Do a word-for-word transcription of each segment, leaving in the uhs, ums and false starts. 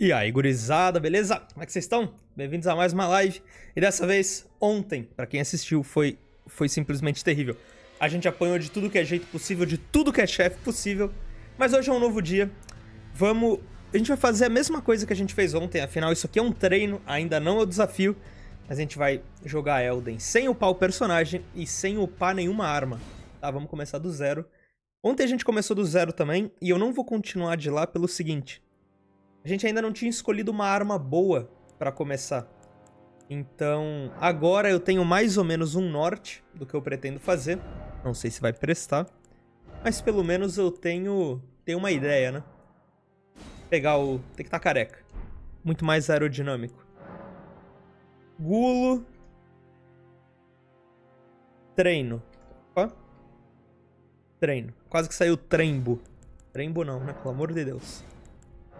E aí, gurizada, beleza? Como é que vocês estão? Bem-vindos a mais uma live. E dessa vez, ontem, pra quem assistiu, foi, foi simplesmente terrível. A gente apanhou de tudo que é jeito possível, de tudo que é chefe possível. Mas hoje é um novo dia. Vamos... A gente vai fazer a mesma coisa que a gente fez ontem. Afinal, isso aqui é um treino, ainda não é o desafio. Mas a gente vai jogar Elden sem upar o personagem e sem upar nenhuma arma. Tá, vamos começar do zero. Ontem a gente começou do zero também, e eu não vou continuar de lá pelo seguinte... A gente ainda não tinha escolhido uma arma boa pra começar. Então, agora eu tenho mais ou menos um norte do que eu pretendo fazer. Não sei se vai prestar. Mas pelo menos eu tenho, tenho uma ideia, né? Pegar o... Tem que estar careca. Muito mais aerodinâmico. Gulo. Treino. Opa. Treino. Quase que saiu trembo. Trembo não, né? Pelo amor de Deus.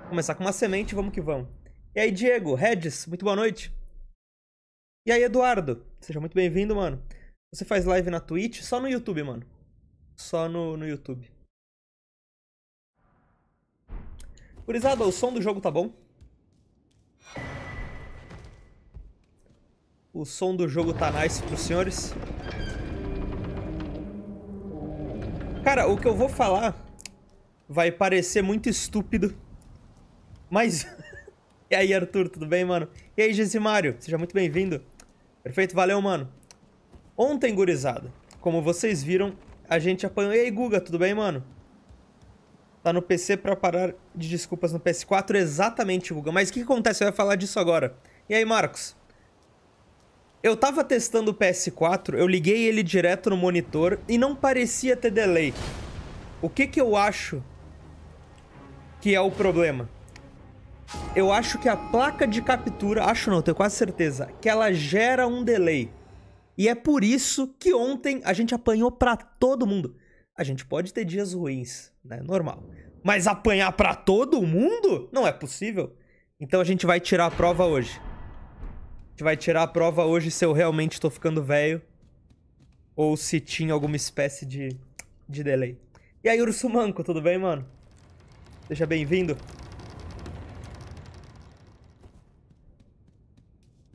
Começar com uma semente, vamos que vamos. E aí, Diego, Regis, muito boa noite. E aí, Eduardo, seja muito bem-vindo, mano. Você faz live na Twitch? Só no YouTube, mano. Só no, no YouTube. Gurizada, o som do jogo tá bom? O som do jogo tá nice pros senhores? Cara, o que eu vou falar vai parecer muito estúpido. Mas... E aí, Arthur, tudo bem, mano? E aí, Gesimário, seja muito bem-vindo. Perfeito, valeu, mano. Ontem, gurizada, como vocês viram, a gente apanhou... E aí, Guga, tudo bem, mano? Tá no P C pra parar de desculpas no P S quatro? Exatamente, Guga. Mas o que acontece? Eu ia falar disso agora. E aí, Marcos? Eu tava testando o P S quatro, eu liguei ele direto no monitor e não parecia ter delay. O que que eu acho que é o problema? Eu acho que a placa de captura, acho não, tenho quase certeza, que ela gera um delay. E é por isso que ontem a gente apanhou pra todo mundo. A gente pode ter dias ruins, né? Normal. Mas apanhar pra todo mundo? Não é possível. Então a gente vai tirar a prova hoje. A gente vai tirar a prova hoje se eu realmente tô ficando velho. Ou se tinha alguma espécie de, de delay. E aí, Urso Manco, tudo bem, mano? Seja bem-vindo.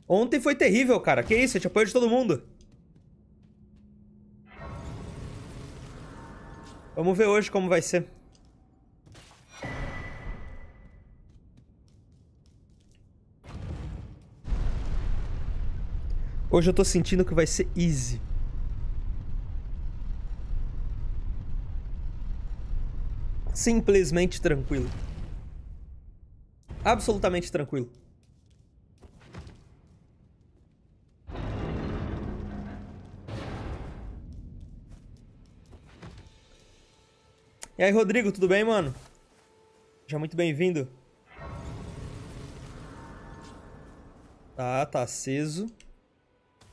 Ontem foi terrível, cara. Que isso? Eu te apoio de todo mundo. Vamos ver hoje como vai ser. Hoje eu tô sentindo que vai ser easy. Simplesmente tranquilo. Absolutamente tranquilo. E aí, Rodrigo, tudo bem, mano? Já muito bem-vindo. Tá, tá aceso.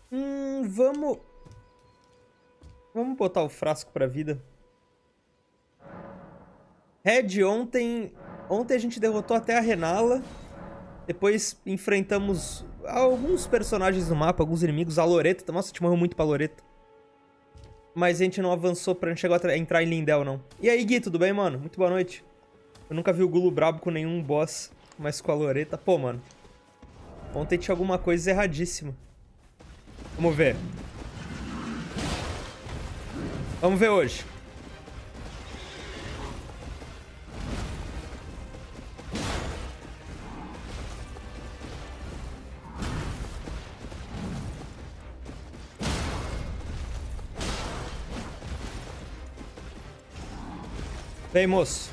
Hum, vamos... Vamos botar o frasco pra vida. Red, ontem... Ontem a gente derrotou até a Renala. Depois enfrentamos alguns personagens no mapa, alguns inimigos. A Loreta... Nossa, a gente morreu muito pra Loreta. Mas a gente não avançou pra... Não chegou a entrar em Lindel, não. E aí, Gui, tudo bem, mano? Muito boa noite. Eu nunca vi o Gulo brabo com nenhum boss, mas com a Loreta... Pô, mano. Ontem tinha alguma coisa erradíssima. Vamos ver. Vamos ver hoje. Vem, moço.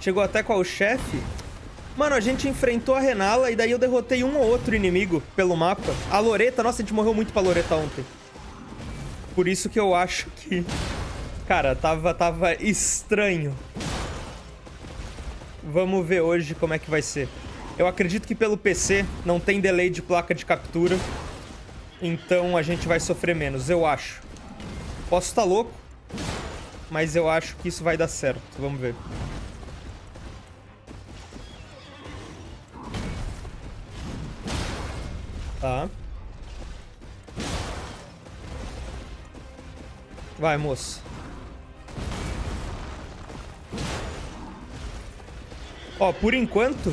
Chegou até qual o chefe? Mano, a gente enfrentou a Renala e daí eu derrotei um ou outro inimigo pelo mapa. A Loreta, nossa, a gente morreu muito pra Loreta ontem. Por isso que eu acho que... Cara, tava, tava estranho. Vamos ver hoje como é que vai ser. Eu acredito que pelo P C não tem delay de placa de captura. Então a gente vai sofrer menos, eu acho. Posso estar louco, mas eu acho que isso vai dar certo. Vamos ver. Tá. Vai, moço. Ó, por enquanto,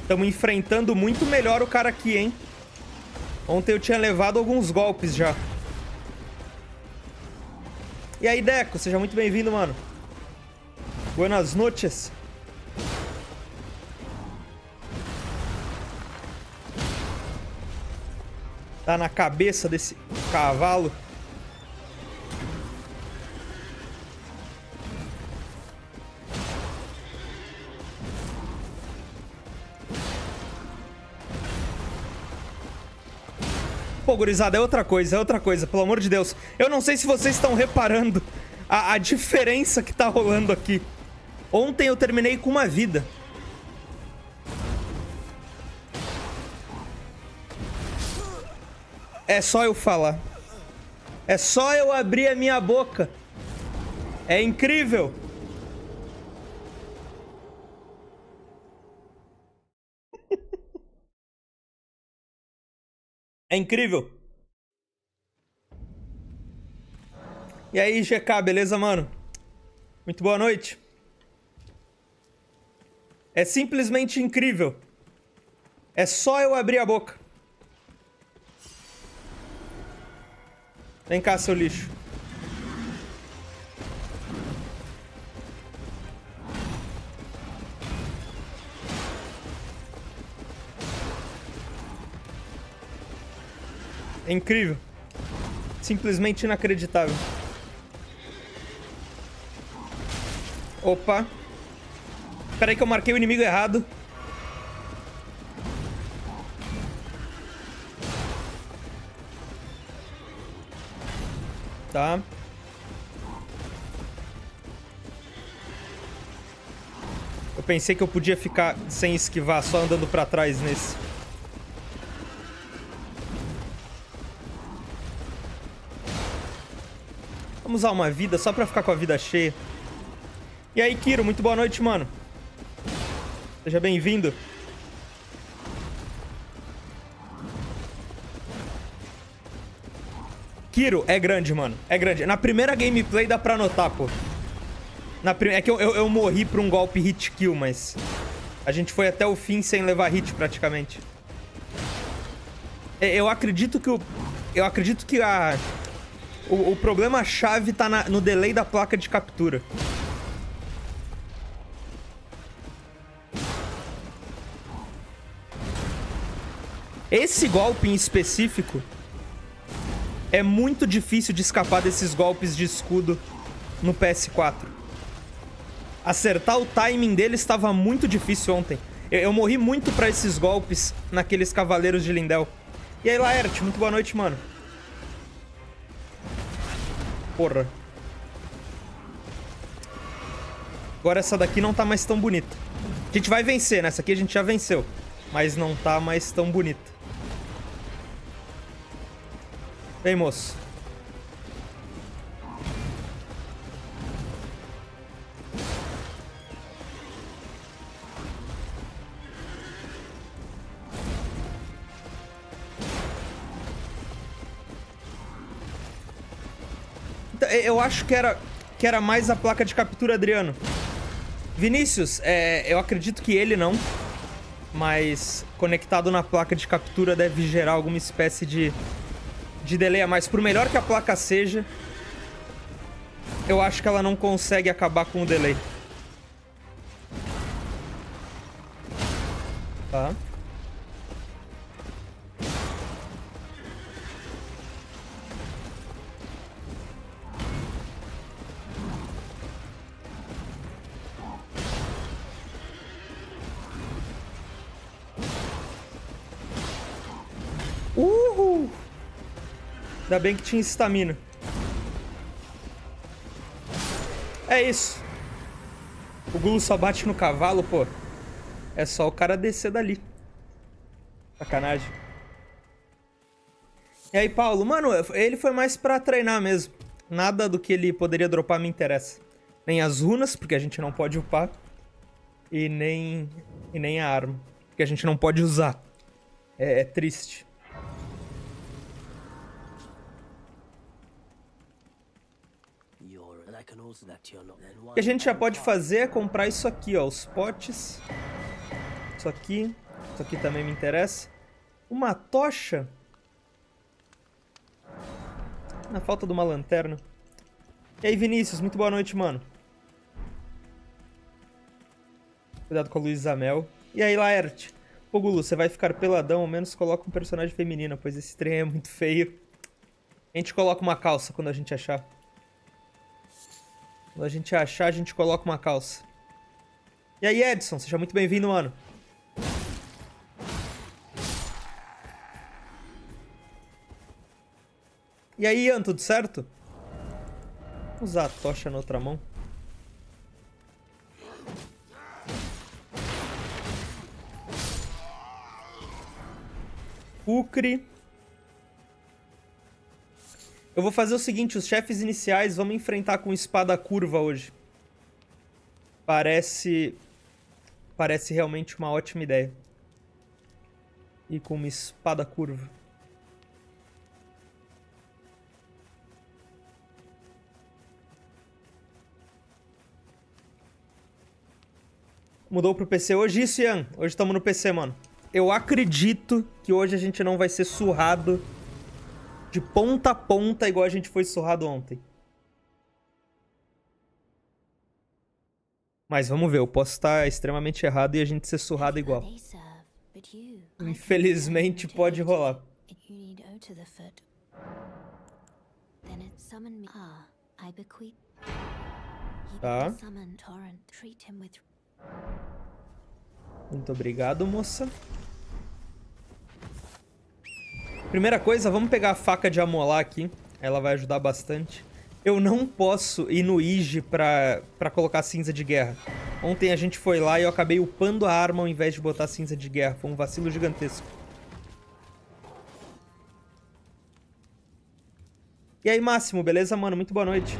estamos enfrentando muito melhor o cara aqui, hein? Ontem eu tinha levado alguns golpes já. E aí, Deco, seja muito bem-vindo, mano. Buenas noches. Tá na cabeça desse cavalo. Pô, gurizada, é outra coisa, é outra coisa, pelo amor de Deus. Eu não sei se vocês estão reparando a, a diferença que tá rolando aqui. Ontem eu terminei com uma vida. É só eu falar. É só eu abrir a minha boca. É incrível. É incrível. E aí, G K, beleza, mano? Muito boa noite. É simplesmente incrível. É só eu abrir a boca. Vem cá, seu lixo. É incrível. Simplesmente inacreditável. Opa. Espera aí que eu marquei o inimigo errado. Tá. Eu pensei que eu podia ficar sem esquivar, só andando pra trás nesse. Vamos usar uma vida só pra ficar com a vida cheia. E aí, Kiro, muito boa noite, mano. Seja bem-vindo. Kiro é grande, mano. É grande. Na primeira gameplay dá pra notar, pô. Na prim... É que eu, eu, eu morri por um golpe hit kill, mas... A gente foi até o fim sem levar hit, praticamente. Eu acredito que o... Eu acredito que a... O, o problema-chave tá na, no delay da placa de captura. Esse golpe em específico... É muito difícil de escapar desses golpes de escudo no P S quatro. Acertar o timing dele estava muito difícil ontem. Eu, eu morri muito pra esses golpes naqueles Cavaleiros de Lindel. E aí, Laerte, muito boa noite, mano. Porra. Agora essa daqui não tá mais tão bonita. A gente vai vencer, né? Essa aqui a gente já venceu. Mas não tá mais tão bonita. Vem, moço. Eu acho que era, que era mais a placa de captura, Adriano. Vinícius, é, eu acredito que ele não. Mas conectado na placa de captura deve gerar alguma espécie de... de delay a mais. Por melhor que a placa seja, eu acho que ela não consegue acabar com o delay. Tá. Uhul! Ainda bem que tinha estamina. É isso. O Gulu só bate no cavalo, pô. É só o cara descer dali. Sacanagem. E aí, Paulo? Mano, ele foi mais pra treinar mesmo. Nada do que ele poderia dropar me interessa. Nem as runas, porque a gente não pode upar. E nem, e nem a arma, porque a gente não pode usar. É, é triste. O que a gente já pode fazer é comprar isso aqui, ó, os potes. Isso aqui. Isso aqui também me interessa. Uma tocha. Na falta de uma lanterna. E aí, Vinícius, muito boa noite, mano. Cuidado com a Luiz Amel. E aí, Laerte. Pô, Gulu, você vai ficar peladão, ao menos coloca um personagem feminino, pois esse trem é muito feio. A gente coloca uma calça quando a gente achar. Quando a gente achar, a gente coloca uma calça. E aí, Edson, seja muito bem-vindo, mano. E aí, Ian, tudo certo? Vou usar a tocha na outra mão. Ucre. Eu vou fazer o seguinte, os chefes iniciais vamos enfrentar com espada curva hoje. Parece... Parece realmente uma ótima ideia. E com uma espada curva. Mudou pro P C hoje isso, Ian? Hoje estamos no P C, mano. Eu acredito que hoje a gente não vai ser surrado de ponta a ponta igual a gente foi surrado ontem. Mas vamos ver, eu posso estar extremamente errado e a gente ser surrado igual. Infelizmente pode rolar. Tá. Muito obrigado, moça. Primeira coisa, vamos pegar a faca de amolar aqui. Ela vai ajudar bastante. Eu não posso ir no I G pra, pra colocar cinza de guerra. Ontem a gente foi lá e eu acabei upando a arma ao invés de botar cinza de guerra. Foi um vacilo gigantesco. E aí, Máximo, beleza, mano? Muito boa noite.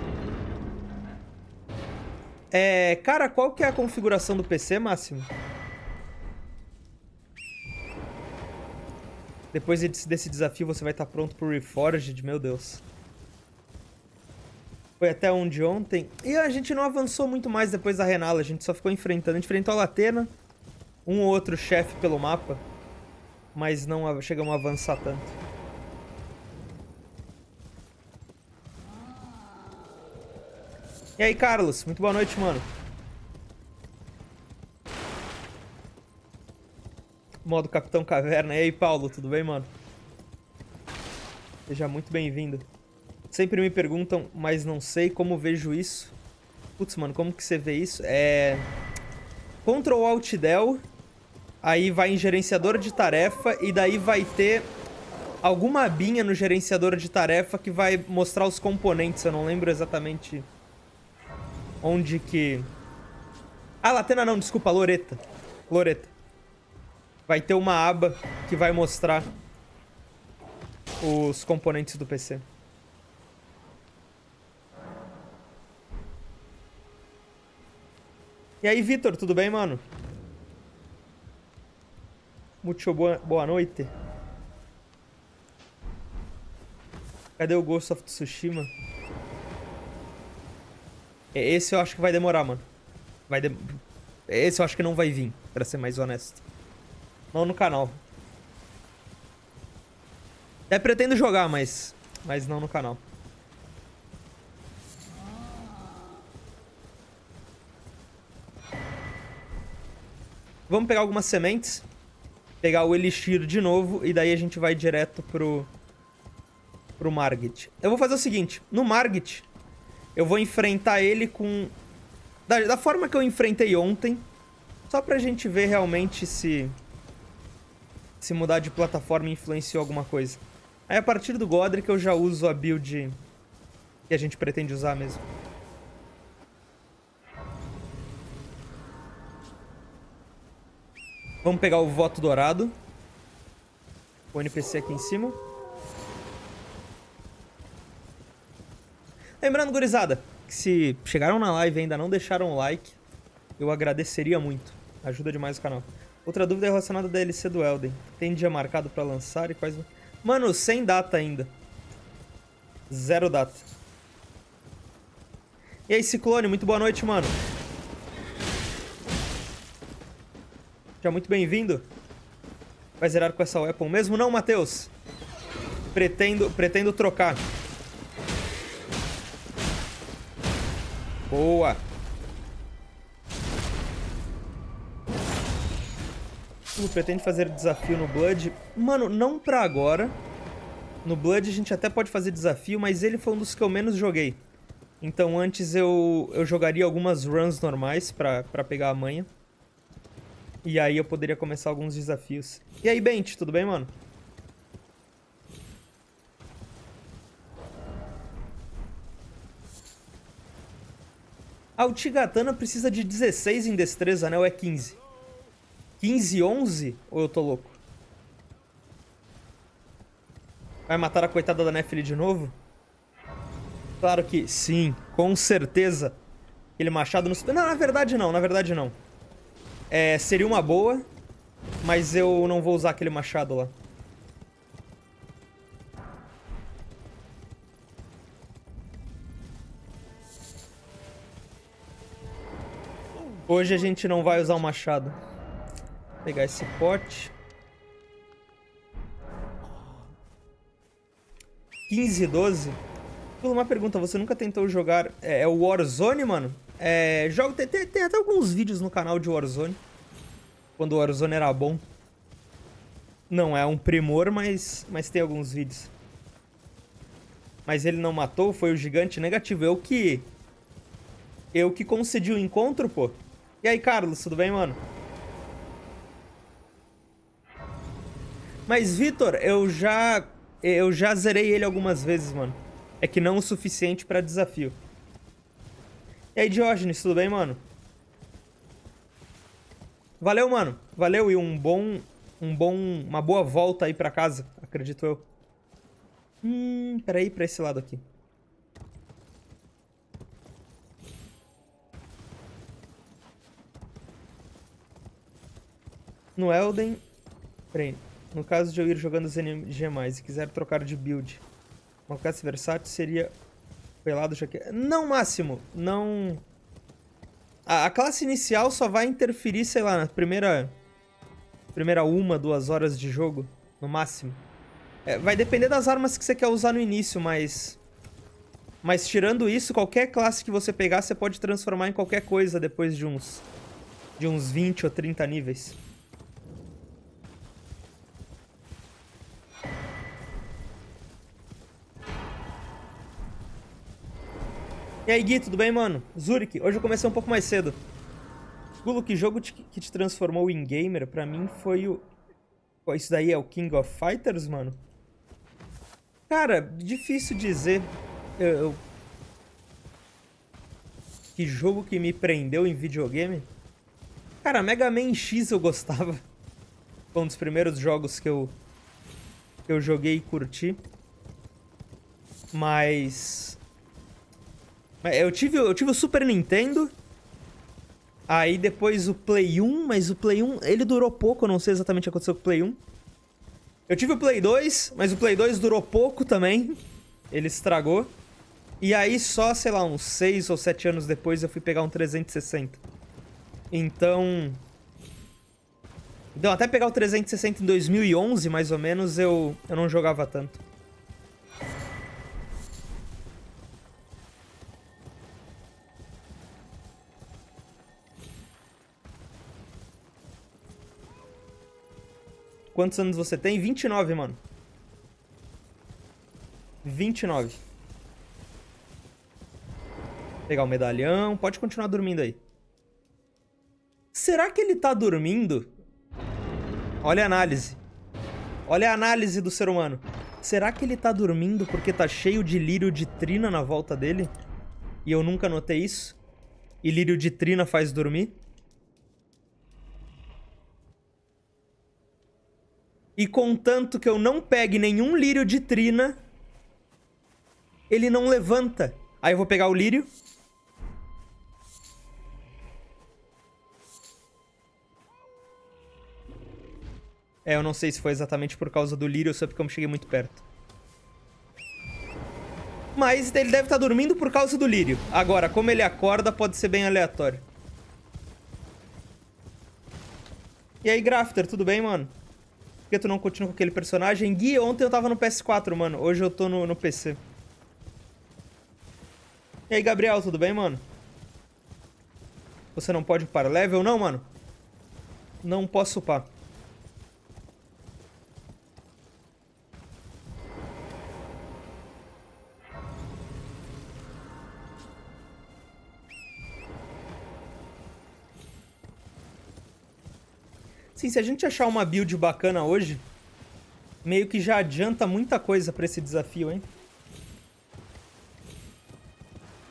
É, cara, qual que é a configuração do P C, Máximo? Depois desse desafio, você vai estar pronto pro Reforged, meu Deus. Foi até um de ontem. E a gente não avançou muito mais depois da Renala, a gente só ficou enfrentando. A gente enfrentou a Latena, um ou outro chefe pelo mapa, mas não chegamos a avançar tanto. E aí, Carlos? Muito boa noite, mano. Modo Capitão Caverna. E aí, Paulo, tudo bem, mano? Seja muito bem-vindo. Sempre me perguntam, mas não sei como vejo isso. Putz, mano, como que você vê isso? É... Ctrl Alt Del, aí vai em gerenciador de tarefa, e daí vai ter alguma abinha no gerenciador de tarefa que vai mostrar os componentes. Eu não lembro exatamente onde que... Ah, Latena não, desculpa, Loreta. Loreta. Vai ter uma aba que vai mostrar os componentes do P C. E aí, Vitor, tudo bem, mano? Muito boa, boa noite. Cadê o Ghost of Tsushima? Esse eu acho que vai demorar, mano. Vai de... Esse eu acho que não vai vir, pra ser mais honesto. Não no canal. Até pretendo jogar, mas... Mas não no canal. Vamos pegar algumas sementes. Pegar o Elixir de novo. E daí a gente vai direto pro... Pro Margit. Eu vou fazer o seguinte. No Margit, eu vou enfrentar ele com... Da, da forma que eu enfrentei ontem. Só pra gente ver realmente se... Se mudar de plataforma influenciou alguma coisa. Aí a partir do Godric eu já uso a build que a gente pretende usar mesmo. Vamos pegar o voto dourado. O N P C aqui em cima. Lembrando, gurizada, que se chegaram na live e ainda não deixaram o like, eu agradeceria muito. Ajuda demais o canal. Outra dúvida é relacionada à D L C do Elden. Tem dia marcado pra lançar e quais... Mano, sem data ainda. Zero data. E aí, Ciclone, muito boa noite, mano. Já muito bem-vindo. Vai zerar com essa weapon mesmo? Não, Matheus. Pretendo, pretendo trocar. Boa. Tu pretende fazer desafio no Blood? Mano, não pra agora. No Blood a gente até pode fazer desafio, mas ele foi um dos que eu menos joguei. Então antes eu, eu jogaria algumas runs normais pra, pra pegar a manha. E aí eu poderia começar alguns desafios. E aí, Bente, tudo bem, mano? A Ultigatana precisa de dezesseis em destreza, né? Ou é quinze? quinze, onze? Ou eu tô louco? Vai matar a coitada da Nephili de novo? Claro que sim, com certeza. Aquele machado nos... Não, na verdade não, na verdade não. É, seria uma boa, mas eu não vou usar aquele machado lá. Hoje a gente não vai usar o machado. Vou pegar esse pote. quinze, doze. Uma pergunta, você nunca tentou jogar... É, é o Warzone, mano? É, jogo, tem, tem, tem até alguns vídeos no canal de Warzone. Quando o Warzone era bom. Não é um primor, mas, mas tem alguns vídeos. Mas ele não matou, foi o gigante negativo. Eu que... Eu que concedi o encontro, pô. E aí, Carlos, tudo bem, mano? Mas, Vitor, eu já... Eu já zerei ele algumas vezes, mano. É que não o suficiente pra desafio. E aí, Diógenes, tudo bem, mano? Valeu, mano. Valeu e um bom... Um bom... Uma boa volta aí pra casa, acredito eu. Hum... Peraí, pra esse lado aqui. No Elden... Peraí. No caso de eu ir jogando Z N G mais e quiser trocar de build, uma classe versátil seria pelado já que... Não, Máximo. Não... A, a classe inicial só vai interferir, sei lá, na primeira... Primeira uma, duas horas de jogo, no máximo. É, vai depender das armas que você quer usar no início, mas... Mas tirando isso, qualquer classe que você pegar, você pode transformar em qualquer coisa depois de uns... De uns vinte ou trinta níveis. E aí, Gui, tudo bem, mano? Zurich, hoje eu comecei um pouco mais cedo. Gulo, que jogo te, que te transformou em gamer? Pra mim foi o... Pô, isso daí é o King of Fighters, mano? Cara, difícil dizer. Eu, eu... Que jogo que me prendeu em videogame? Cara, Mega Man X eu gostava. Foi um dos primeiros jogos que eu... Que eu joguei e curti. Mas... Eu tive, eu tive o Super Nintendo, aí depois o Play um, mas o Play um, ele durou pouco, eu não sei exatamente o que aconteceu com o Play um. Eu tive o Play dois, mas o Play dois durou pouco também, ele estragou. E aí só, sei lá, uns seis ou sete anos depois eu fui pegar um trezentos e sessenta. Então... Então até pegar o trezentos e sessenta em dois mil e onze, mais ou menos, eu, eu não jogava tanto. Quantos anos você tem? vinte e nove, mano. vinte e nove. Pegar o medalhão. Pode continuar dormindo aí. Será que ele tá dormindo? Olha a análise. Olha a análise do ser humano. Será que ele tá dormindo porque tá cheio de lírio de trina na volta dele? E eu nunca notei isso? E lírio de trina faz dormir? E contanto que eu não pegue nenhum lírio de trina, ele não levanta. Aí eu vou pegar o lírio. É, eu não sei se foi exatamente por causa do lírio, só porque eu cheguei muito perto. Mas ele deve estar dormindo por causa do lírio. Agora, como ele acorda, pode ser bem aleatório. E aí, Grafter, tudo bem, mano? Por que tu não continua com aquele personagem? Gui, ontem eu tava no P S quatro, mano. Hoje eu tô no, no P C. E aí, Gabriel, tudo bem, mano? Você não pode upar level? Não, mano. Não posso upar. Sim, se a gente achar uma build bacana hoje, meio que já adianta muita coisa pra esse desafio, hein?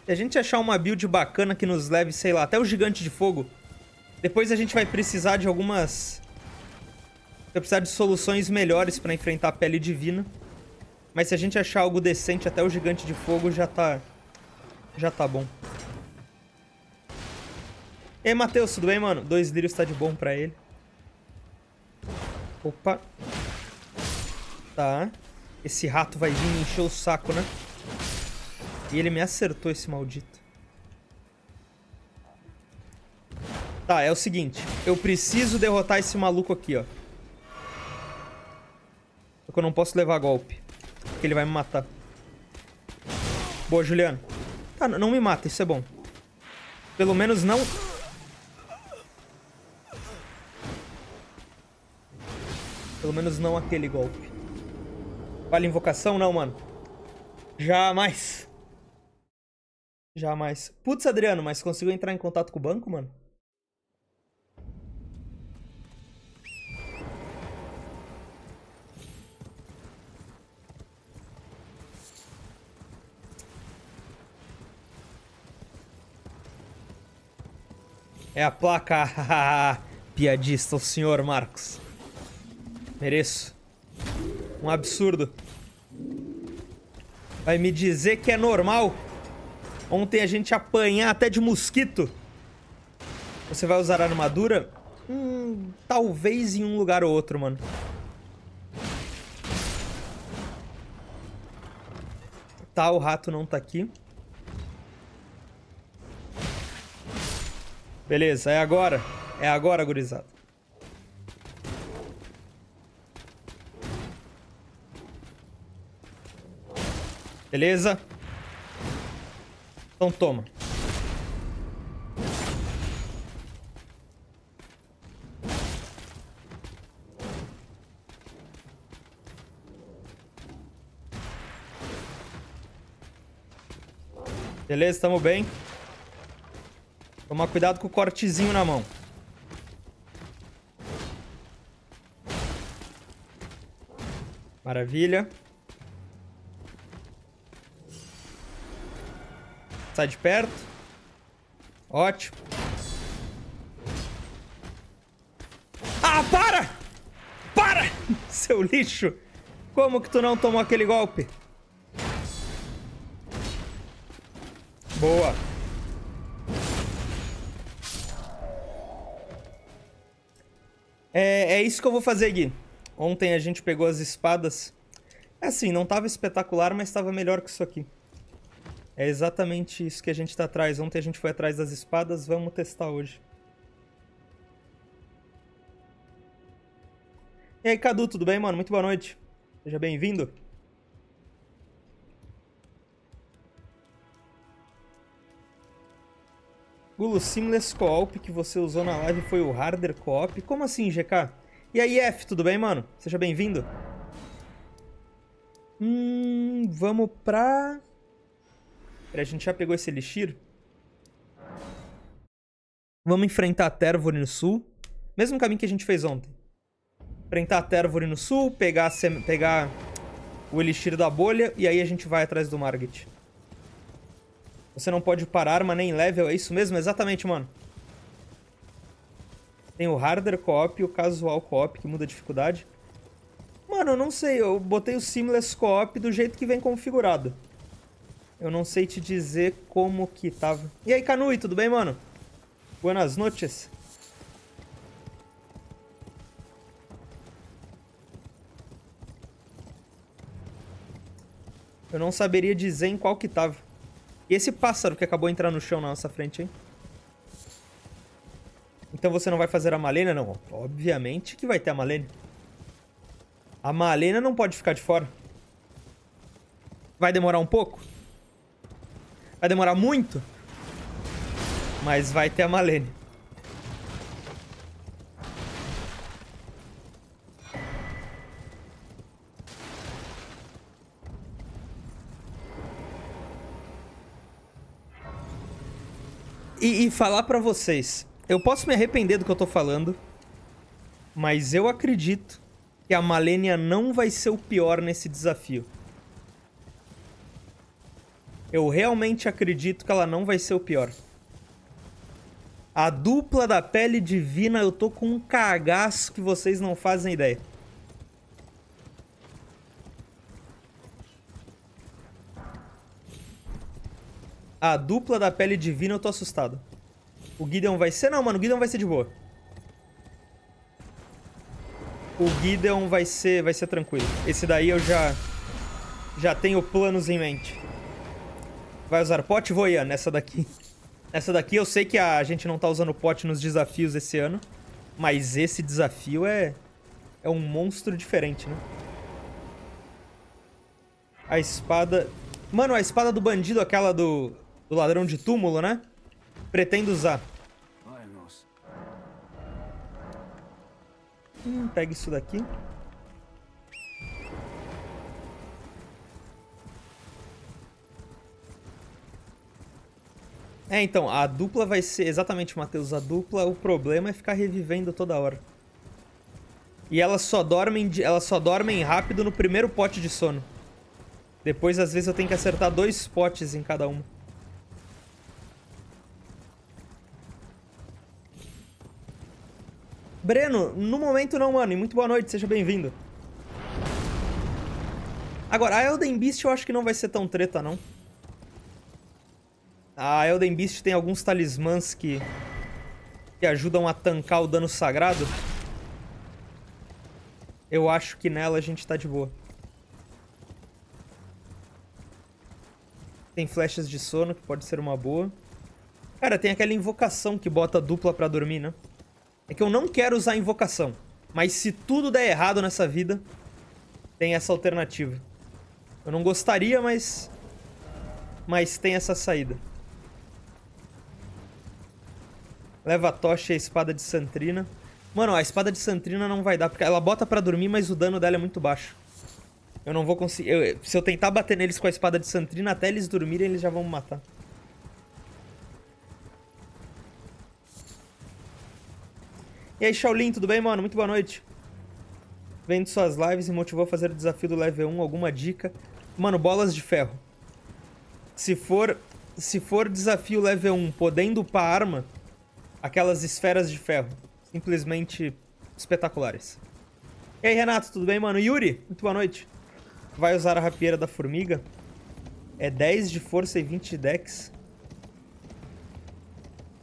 Se a gente achar uma build bacana que nos leve, sei lá, até o Gigante de Fogo, depois a gente vai precisar de algumas... Vai precisar de soluções melhores pra enfrentar a Pele Divina. Mas se a gente achar algo decente até o Gigante de Fogo, já tá... Já tá bom. E aí, Matheus, tudo bem, mano? Dois lírios tá de bom pra ele. Opa. Tá. Esse rato vai vir me encher o saco, né? E ele me acertou, esse maldito. Tá, é o seguinte. Eu preciso derrotar esse maluco aqui, ó. Só que eu não posso levar golpe, porque ele vai me matar. Boa, Juliano. Tá, não me mata, isso é bom. Pelo menos não... Pelo menos não aquele golpe. Vale invocação? Não, mano. Jamais. Jamais. Putz, Adriano, mas conseguiu entrar em contato com o banco, mano? É a placa. Piadista, o senhor Marcos. Mereço. Um absurdo. Vai me dizer que é normal ontem a gente apanhar até de mosquito? Você vai usar armadura? Hum, talvez em um lugar ou outro, mano. Tá, o rato não tá aqui. Beleza, é agora. É agora, gurizada. Beleza? Então toma. Beleza, tamo bem. Tomar cuidado com o cortezinho na mão. Maravilha. Sai de perto. Ótimo. Ah, para! Para! Seu lixo! Como que tu não tomou aquele golpe? Boa. É, é isso que eu vou fazer, Gui. Ontem a gente pegou as espadas. É assim, não tava espetacular, mas tava melhor que isso aqui. É exatamente isso que a gente tá atrás. Ontem a gente foi atrás das espadas, vamos testar hoje. E aí, Cadu, tudo bem, mano? Muito boa noite. Seja bem-vindo. Gulo, Seamless Co-op que você usou na live foi o Harder Co-op? Como assim, G K? E aí, F, tudo bem, mano? Seja bem-vindo. Hum, vamos pra... Peraí, a gente já pegou esse elixir. Vamos enfrentar a Térvore no sul. Mesmo caminho que a gente fez ontem. Enfrentar a Térvore no sul, pegar, pegar o elixir da bolha e aí a gente vai atrás do Margit. Você não pode parar arma nem level, é isso mesmo? Exatamente, mano. Tem o Harder Co-op e o Casual Co-op que muda a dificuldade. Mano, eu não sei, eu botei o Seamless Co-op do jeito que vem configurado. Eu não sei te dizer como que tava. E aí, Canui, tudo bem, mano? Buenas noches. Eu não saberia dizer em qual que tava. E esse pássaro que acabou de entrar no chão na nossa frente, hein? Então você não vai fazer a Malena? Não, obviamente que vai ter a Malena. A Malena não pode ficar de fora. Vai demorar um pouco? Vai demorar muito? Mas vai ter a Malena. E, e falar pra vocês, eu posso me arrepender do que eu tô falando, mas eu acredito que a Malenia não vai ser o pior nesse desafio. Eu realmente acredito que ela não vai ser o pior. A dupla da pele divina, eu tô com um cagaço que vocês não fazem ideia. A dupla da pele divina, eu tô assustado. O Gideon vai ser... Não, mano, o Gideon vai ser de boa. O Gideon vai ser... vai ser tranquilo. Esse daí eu já... já tenho planos em mente. Vai usar pote? Vou, Ian, nessa daqui. Essa daqui eu sei que a gente não tá usando pote nos desafios esse ano. Mas esse desafio é... é um monstro diferente, né? A espada... Mano, a espada do bandido, aquela do... do ladrão de túmulo, né? Pretendo usar. Hum, pega isso daqui. É, então, a dupla vai ser... Exatamente, Matheus, a dupla, o problema é ficar revivendo toda hora. E elas só dormem, elas só dormem rápido no primeiro pote de sono. Depois, às vezes, eu tenho que acertar dois potes em cada uma. Breno, no momento não, mano. E muito boa noite, seja bem-vindo. Agora, a Elden Beast eu acho que não vai ser tão treta, não. A Elden Beast tem alguns talismãs que... que ajudam a tancar o dano sagrado. Eu acho que nela a gente tá de boa. Tem flechas de sono, que pode ser uma boa. Cara, tem aquela invocação que bota dupla pra dormir, né? É que eu não quero usar invocação, mas se tudo der errado nessa vida, tem essa alternativa. Eu não gostaria, mas... mas tem essa saída. Leva a tocha e a espada de Santrina. Mano, a espada de Santrina não vai dar, porque ela bota pra dormir, mas o dano dela é muito baixo. Eu não vou conseguir... Eu, se eu tentar bater neles com a espada de Santrina, até eles dormirem, eles já vão me matar. E aí, Shaolin, tudo bem, mano? Muito boa noite. Vendo suas lives e motivou a fazer o desafio do level um, alguma dica? Mano, bolas de ferro. Se for, se for desafio level um, podendo upar arma, aquelas esferas de ferro. Simplesmente espetaculares. E aí, Renato, tudo bem, mano? Yuri, muito boa noite. Vai usar a rapieira da formiga. É dez de força e vinte de dex.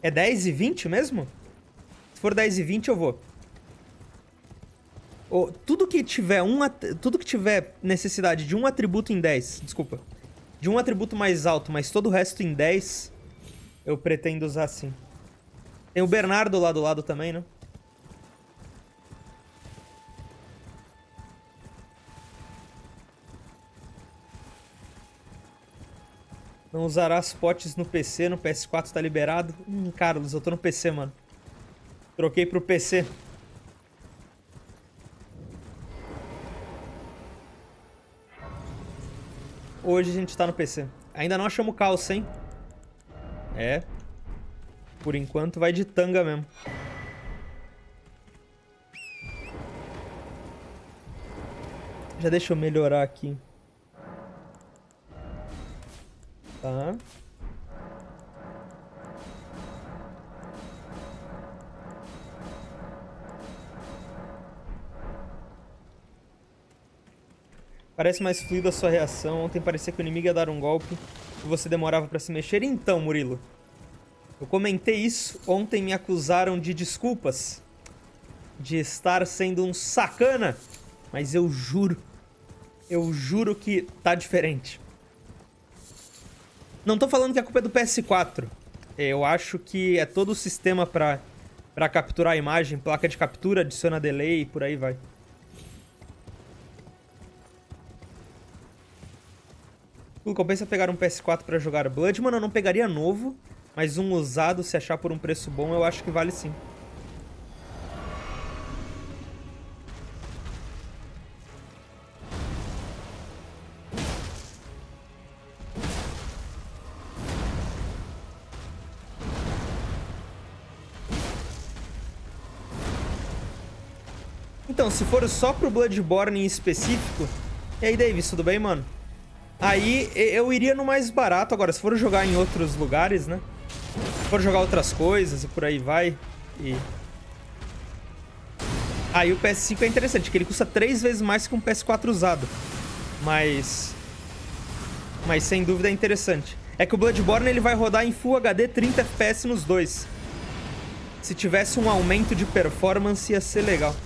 É dez e vinte mesmo? Se for dez e vinte, eu vou. Oh, tudo, que tiver um, tudo que tiver necessidade de um atributo em dez... Desculpa. De um atributo mais alto, mas todo o resto em dez... eu pretendo usar sim. Tem o Bernardo lá do lado também, né? Não usará as potes no P C, no P S quatro tá liberado. Hum, Carlos, eu tô no P C, mano. Troquei pro P C. Hoje a gente tá no P C. Ainda não achamos calça, hein? É. Por enquanto vai de tanga mesmo. Já deixa eu melhorar aqui. Tá. Parece mais fluida a sua reação. Ontem parecia que o inimigo ia dar um golpe e você demorava pra se mexer. Então, Murilo, eu comentei isso. Ontem me acusaram de desculpas, de estar sendo um sacana. Mas eu juro, eu juro que tá diferente. Não tô falando que a culpa é do P S quatro. Eu acho que é todo o sistema pra, Pra capturar a imagem, placa de captura, adiciona delay e por aí vai. Uh, compensa pegar um P S quatro pra jogar Blood? Mano, eu não pegaria novo, mas um usado, se achar por um preço bom, eu acho que vale sim. Então, se for só pro Bloodborne em específico... E aí, Davis, tudo bem, mano? Aí eu iria no mais barato. Agora, se for jogar em outros lugares, né? Se for jogar outras coisas e por aí vai. E... aí o P S cinco é interessante, que ele custa três vezes mais que um P S quatro usado. Mas... mas sem dúvida é interessante. É que o Bloodborne ele vai rodar em Full H D trinta F P S nos dois. Se tivesse um aumento de performance ia ser legal.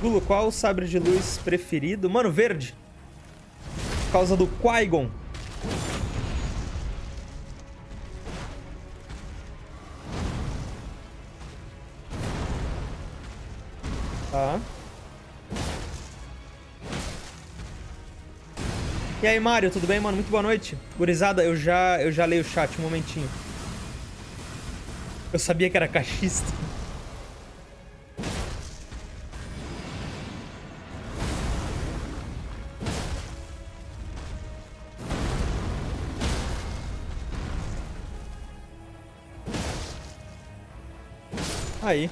Gulo, qual o sabre de luz preferido? Mano, verde. Por causa do Qui-Gon. Tá. E aí, Mário, tudo bem, mano? Muito boa noite. Gurizada, eu já, eu já leio o chat, um momentinho. Eu sabia que era cachista. Aí.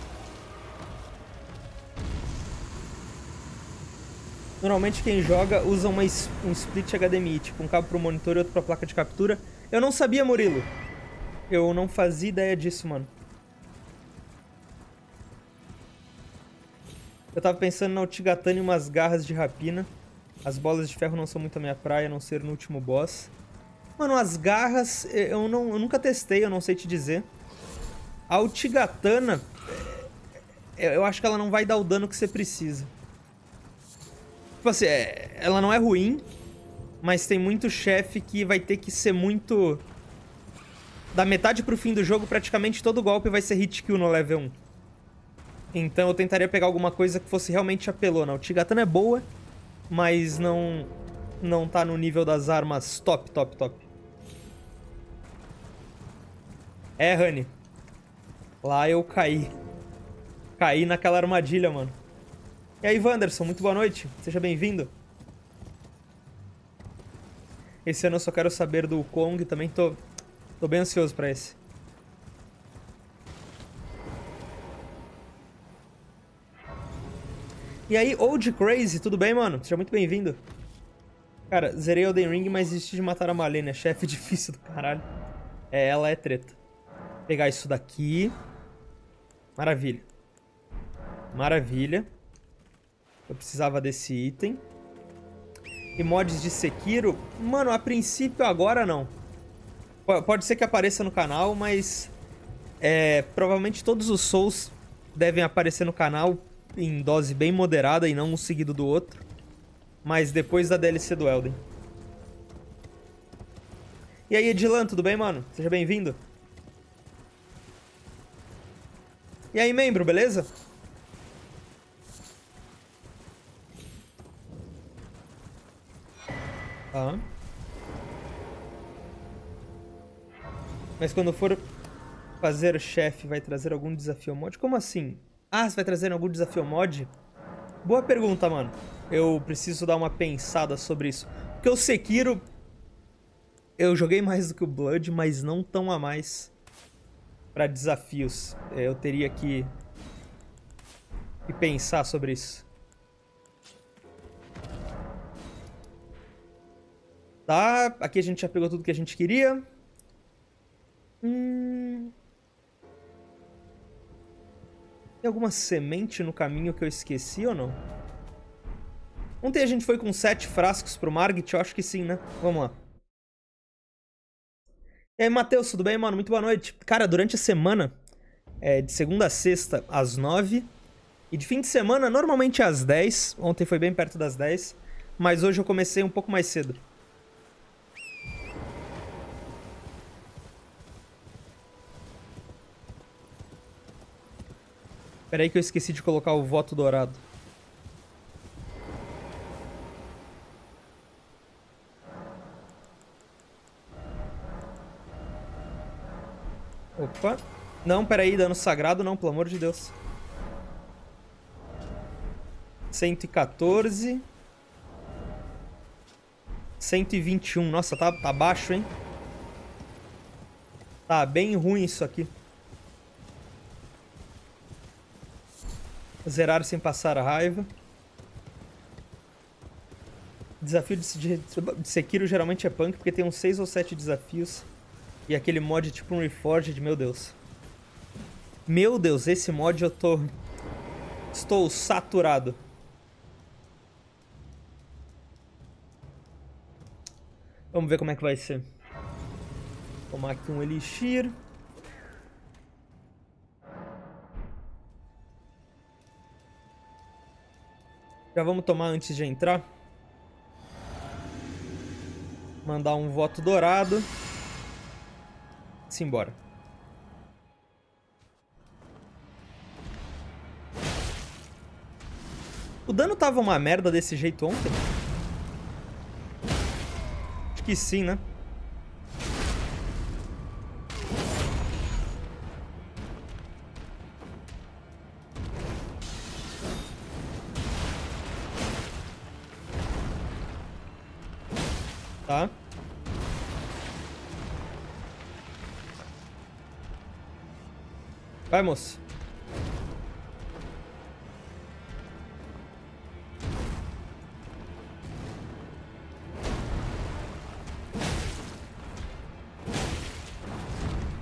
Normalmente quem joga usa uma, um split H D M I, tipo um cabo pro monitor e outro pra placa de captura. Eu não sabia, Murilo. Eu não fazia ideia disso, mano. Eu tava pensando na Ultigatana e umas garras de rapina. As bolas de ferro não são muito a minha praia, a não ser no último boss. Mano, as garras eu, não, eu nunca testei, eu não sei te dizer. A Ultigatana... eu acho que ela não vai dar o dano que você precisa. Tipo assim, é... ela não é ruim, mas tem muito chefe que vai ter que ser muito... da metade pro fim do jogo, praticamente todo golpe vai ser hit kill no level um. Então eu tentaria pegar alguma coisa que fosse realmente apelona. A Ultigatana é boa, mas não... não tá no nível das armas top, top, top. É, Rani. Lá eu caí. Caí naquela armadilha, mano. E aí, Wanderson, muito boa noite. Seja bem-vindo. Esse ano eu só quero saber do Kong. Também tô, tô bem ansioso pra esse. E aí, Old Crazy, tudo bem, mano? Seja muito bem-vindo. Cara, zerei Elden Ring, mas desisti de matar a Malenia. Chefe difícil do caralho. É, ela é treta. Vou pegar isso daqui. Maravilha. Maravilha. Eu precisava desse item. E mods de Sekiro? Mano, a princípio agora não. Pode ser que apareça no canal, mas... é, provavelmente todos os Souls devem aparecer no canal em dose bem moderada e não um seguido do outro. Mas depois da D L C do Elden. E aí, Edilan, tudo bem, mano? Seja bem-vindo. E aí, membro, beleza? Tá. Mas quando for fazer o chefe, vai trazer algum desafio mod? Como assim? Ah, você vai trazer algum desafio mod? Boa pergunta, mano. Eu preciso dar uma pensada sobre isso. Porque o Sekiro... eu joguei mais do que o Blood, mas não tão a mais... para desafios. Eu teria que... que pensar sobre isso. Tá, aqui a gente já pegou tudo que a gente queria. Hum... Tem alguma semente no caminho que eu esqueci ou não? Ontem a gente foi com sete frascos pro Margit, eu acho que sim, né? Vamos lá. E aí, Matheus, tudo bem, mano? Muito boa noite. Cara, durante a semana, é, de segunda a sexta, às nove, E de fim de semana, normalmente às dez. Ontem foi bem perto das dez. Mas hoje eu comecei um pouco mais cedo. Peraí que eu esqueci de colocar o voto dourado. Opa. Não, peraí, dano sagrado não, pelo amor de Deus. cento e quatorze. cento e vinte e um. Nossa, tá, tá baixo, hein? Tá bem ruim isso aqui. Zerar sem passar a raiva. Desafio de Sekiro geralmente é punk, porque tem uns seis ou sete desafios. E aquele mod é tipo um Reforged, meu Deus. Meu Deus, esse mod eu tô... Estou saturado. Vamos ver como é que vai ser. Vou tomar aqui um elixir. Já vamos tomar antes de entrar. Mandar um voto dourado. Simbora. O dano tava uma merda desse jeito ontem? Acho que sim, né? Tá. Vai, moço.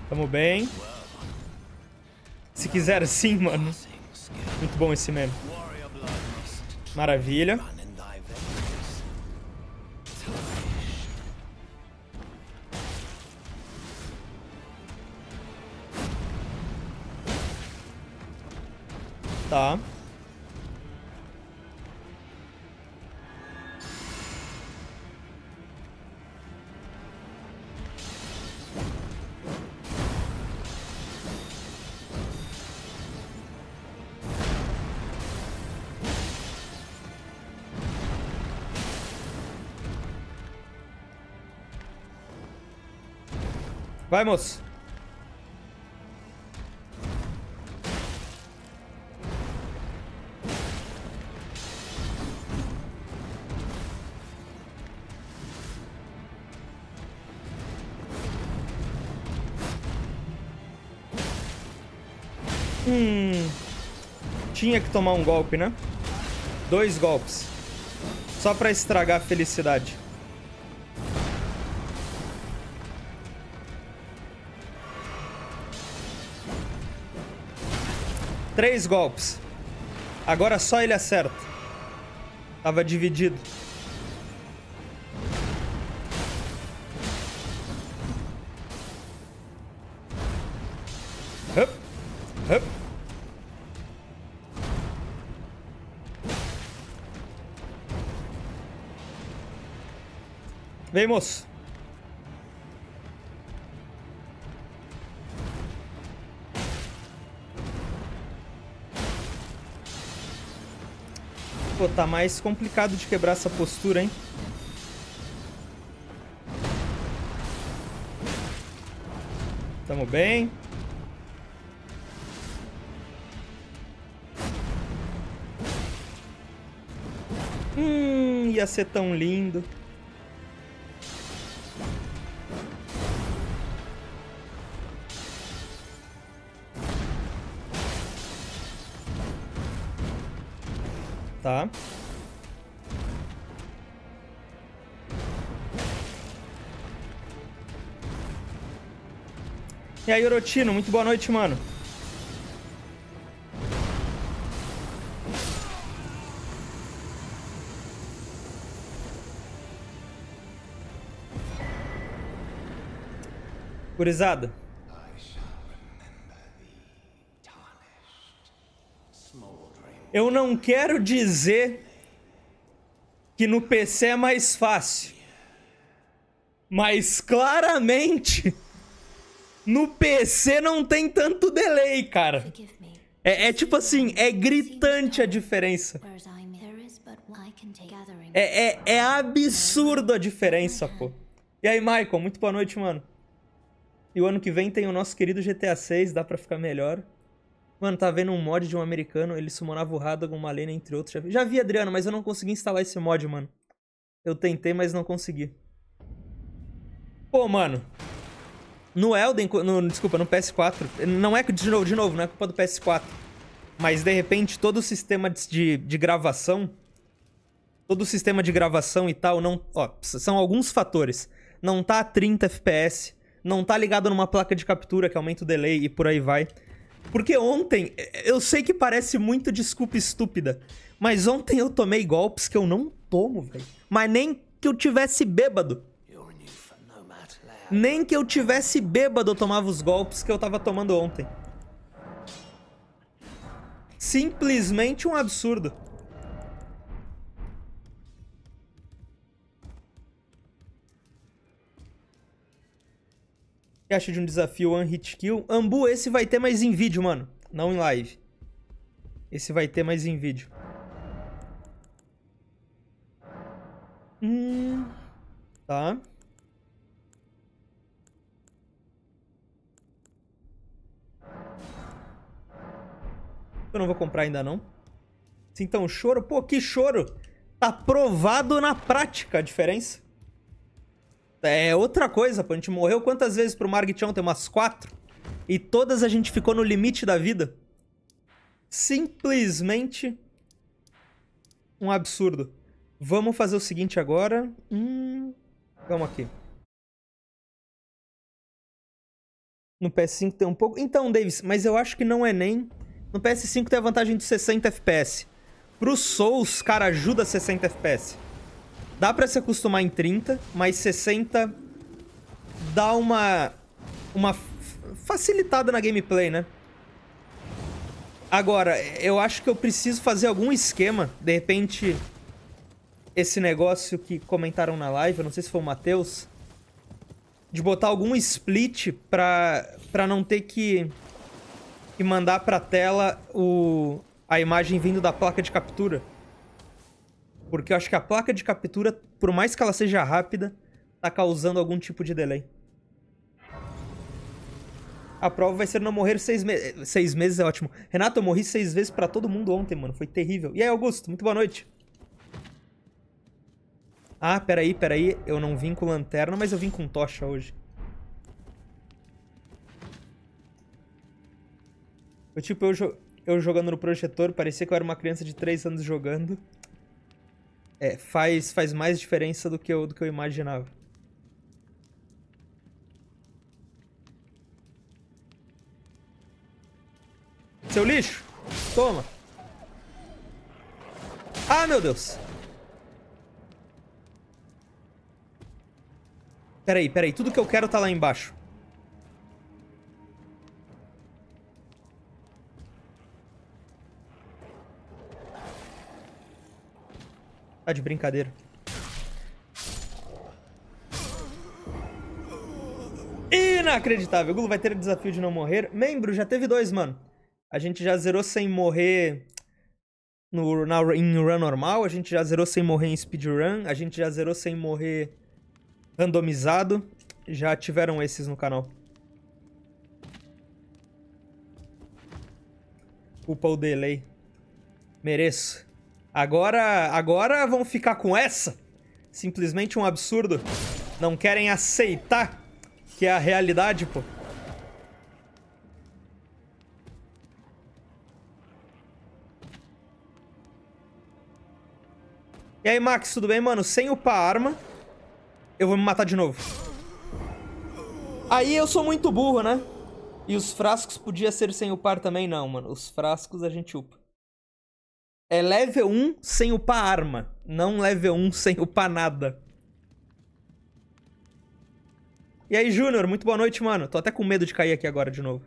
Tamo bem. Se quiser, sim, mano. Muito bom esse meme. Maravilha. Tá. Vai, moço. Hum, tinha que tomar um golpe, né? Dois golpes. Só pra estragar a felicidade. Três golpes. Agora só ele acerta. Tava dividido. Vem, moço. Pô, tá mais complicado de quebrar essa postura, hein? Tamo bem. Hum, ia ser tão lindo. Tá. E aí, Orotino, muito boa noite, mano. Gurizada. I shall remember thee tarnished, smoldering. Eu não quero dizer que no P C é mais fácil, mas claramente no P C não tem tanto delay, cara. É, é tipo assim, é gritante a diferença. É, é, é absurdo a diferença, pô. E aí, Michael, muito boa noite, mano. E o ano que vem tem o nosso querido G T A seis, dá pra ficar melhor. Mano, tá vendo um mod de um americano, ele summonava o Radagon, uma lane, entre outros. Já vi. já vi, Adriano, mas eu não consegui instalar esse mod, mano. Eu tentei, mas não consegui. Pô, mano. No Elden... No, desculpa, no P S quatro. Não é... De novo, de novo, não é culpa do P S quatro. Mas, de repente, todo o sistema de, de gravação... Todo o sistema de gravação e tal, não... Ó, são alguns fatores. Não tá a trinta F P S. Não tá ligado numa placa de captura que aumenta o delay e por aí vai. Porque ontem... Eu sei que parece muito desculpa estúpida. Mas ontem eu tomei golpes que eu não tomo, velho. Mas nem que eu tivesse bêbado. Nem que eu tivesse bêbado eu tomava os golpes que eu tava tomando ontem. Simplesmente um absurdo. O que acha de um desafio One Hit Kill? Ambu, esse vai ter mais em vídeo, mano. Não em live. Esse vai ter mais em vídeo. Hum... Tá... Eu não vou comprar ainda não. Então, choro... Pô, que choro! Tá provado na prática a diferença. É outra coisa, pô. A gente morreu quantas vezes pro Margit ontem? Umas quatro. E todas a gente ficou no limite da vida. Simplesmente... um absurdo. Vamos fazer o seguinte agora. Hum... Vamos aqui. No P S cinco tem um pouco... Então, Davis, mas eu acho que não é nem... No P S cinco tem a vantagem de sessenta F P S. Pro Souls, cara, ajuda sessenta F P S. Dá pra se acostumar em trinta, mas sessenta dá uma... Uma facilitada na gameplay, né? Agora, eu acho que eu preciso fazer algum esquema. De repente, esse negócio que comentaram na live, eu não sei se foi o Matheus, de botar algum split pra, pra não ter que... E mandar pra tela o... a imagem vindo da placa de captura. Porque eu acho que a placa de captura, por mais que ela seja rápida, tá causando algum tipo de delay. A prova vai ser não morrer seis meses. Seis meses é ótimo. Renato, eu morri seis vezes pra todo mundo ontem, mano. Foi terrível. E aí, Augusto? Muito boa noite. Ah, peraí, peraí. Eu não vim com lanterna, mas eu vim com tocha hoje. Eu, tipo, eu, jo eu jogando no projetor, parecia que eu era uma criança de três anos jogando. É, faz, faz mais diferença do que eu, do que eu imaginava. Seu lixo! Toma! Ah, meu Deus! Peraí, peraí. Tudo que eu quero tá lá embaixo. Tá de brincadeira. Inacreditável. O Gulo vai ter o desafio de não morrer. Membro, já teve dois, mano. A gente já zerou sem morrer no, na, em run normal. A gente já zerou sem morrer em speedrun. A gente já zerou sem morrer randomizado. Já tiveram esses no canal. Culpa o delay. Mereço. Agora, agora vão ficar com essa? Simplesmente um absurdo. Não querem aceitar que é a realidade, pô. E aí, Max, tudo bem, mano? Sem upar a arma, eu vou me matar de novo. Aí eu sou muito burro, né? E os frascos podia ser sem upar também? Não, mano. Os frascos a gente upa. É level um sem upar arma. Não level um sem upar nada. E aí, Júnior? Muito boa noite, mano. Tô até com medo de cair aqui agora de novo.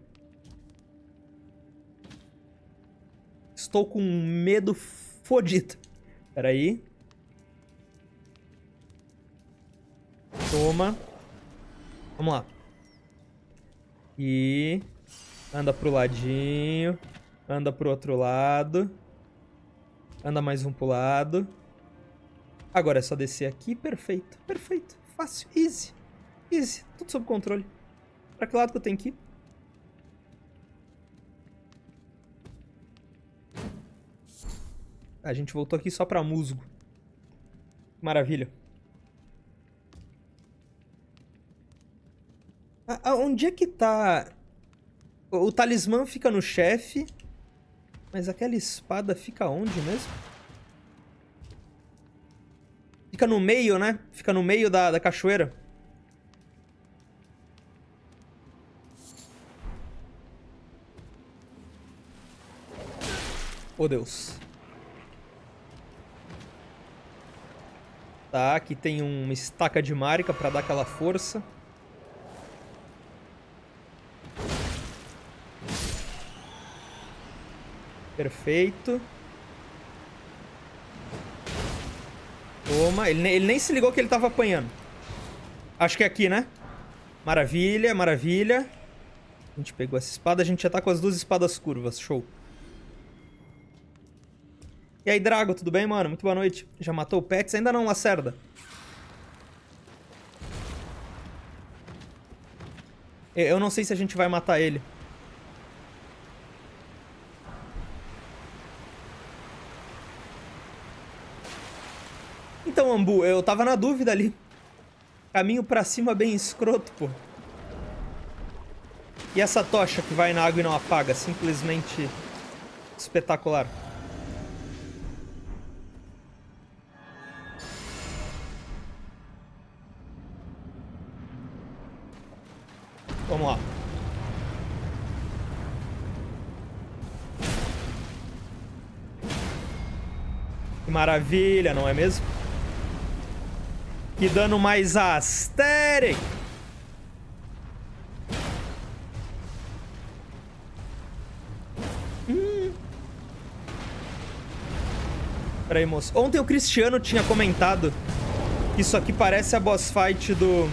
Estou com medo fodido. Pera aí. Toma. Vamos lá. E... anda pro ladinho. Anda pro outro lado. Anda mais um pro lado. Agora é só descer aqui. Perfeito. Perfeito. Fácil. Easy. Easy. Tudo sob controle. Pra que lado que eu tenho que ir? A gente voltou aqui só pra musgo. Maravilha. A, a, onde é que tá... O, o talismã fica no chefe. Mas aquela espada fica onde mesmo? Fica no meio, né? Fica no meio da, da cachoeira. Oh, Deus. Tá, aqui tem uma estaca de marca pra dar aquela força. Perfeito. Toma. Ele, ele nem se ligou que ele tava apanhando. Acho que é aqui, né? Maravilha, maravilha. A gente pegou essa espada. A gente já tá com as duas espadas curvas. Show. E aí, Drago, tudo bem, mano? Muito boa noite. Já matou o Pets? Ainda não, Lacerda. Eu não sei se a gente vai matar ele. Então, Ambu, eu tava na dúvida ali. Caminho pra cima bem escroto, pô. E essa tocha que vai na água e não apaga? Simplesmente espetacular. Vamos lá. Que maravilha, não é mesmo? Que dano mais asteric! Hum. Peraí, moço. Ontem o Cristiano tinha comentado que isso aqui parece a boss fight do...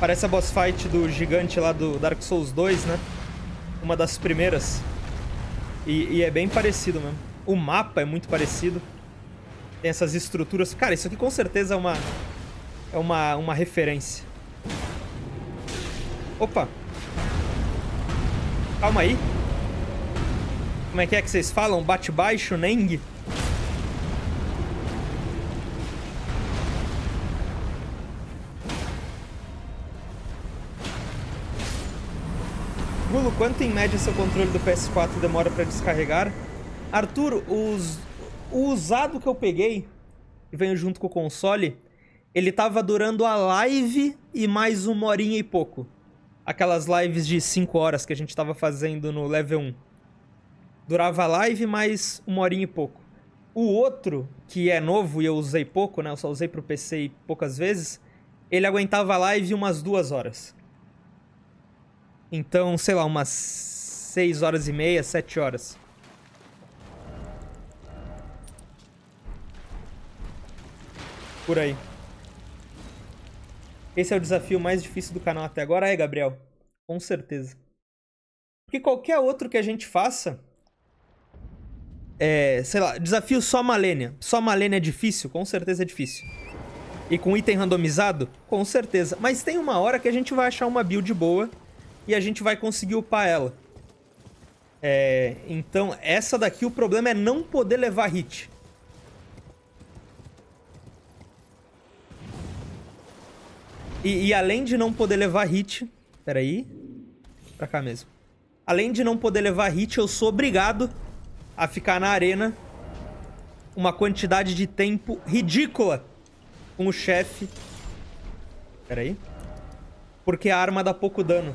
Parece a boss fight do gigante lá do Dark Souls dois, né? Uma das primeiras. E, e é bem parecido mesmo. O mapa é muito parecido. Tem essas estruturas. Cara, isso aqui com certeza é uma... É uma, uma referência. Opa! Calma aí. Como é que é que vocês falam? Bate baixo, Neng? Gulo, quanto em média seu controle do P S quatro demora pra descarregar? Arthur, os... o usado que eu peguei, que veio junto com o console, ele tava durando a live e mais uma horinha e pouco. Aquelas lives de cinco horas que a gente tava fazendo no level um. Durava a live mais uma horinha e pouco. O outro, que é novo e eu usei pouco, né? Eu só usei pro P C poucas vezes. Ele aguentava a live umas duas horas. Então, sei lá, umas seis horas e meia, sete horas. Por aí. Esse é o desafio mais difícil do canal até agora, é, Gabriel? Com certeza. Porque qualquer outro que a gente faça... É, sei lá, desafio só Malenia. Só Malenia é difícil? Com certeza é difícil. E com item randomizado? Com certeza. Mas tem uma hora que a gente vai achar uma build boa... E a gente vai conseguir upar ela. É, então, essa daqui o problema é não poder levar hit. E, e além de não poder levar hit... Peraí. Pra cá mesmo. Além de não poder levar hit, eu sou obrigado a ficar na arena uma quantidade de tempo ridícula com o chefe. Peraí. Porque a arma dá pouco dano.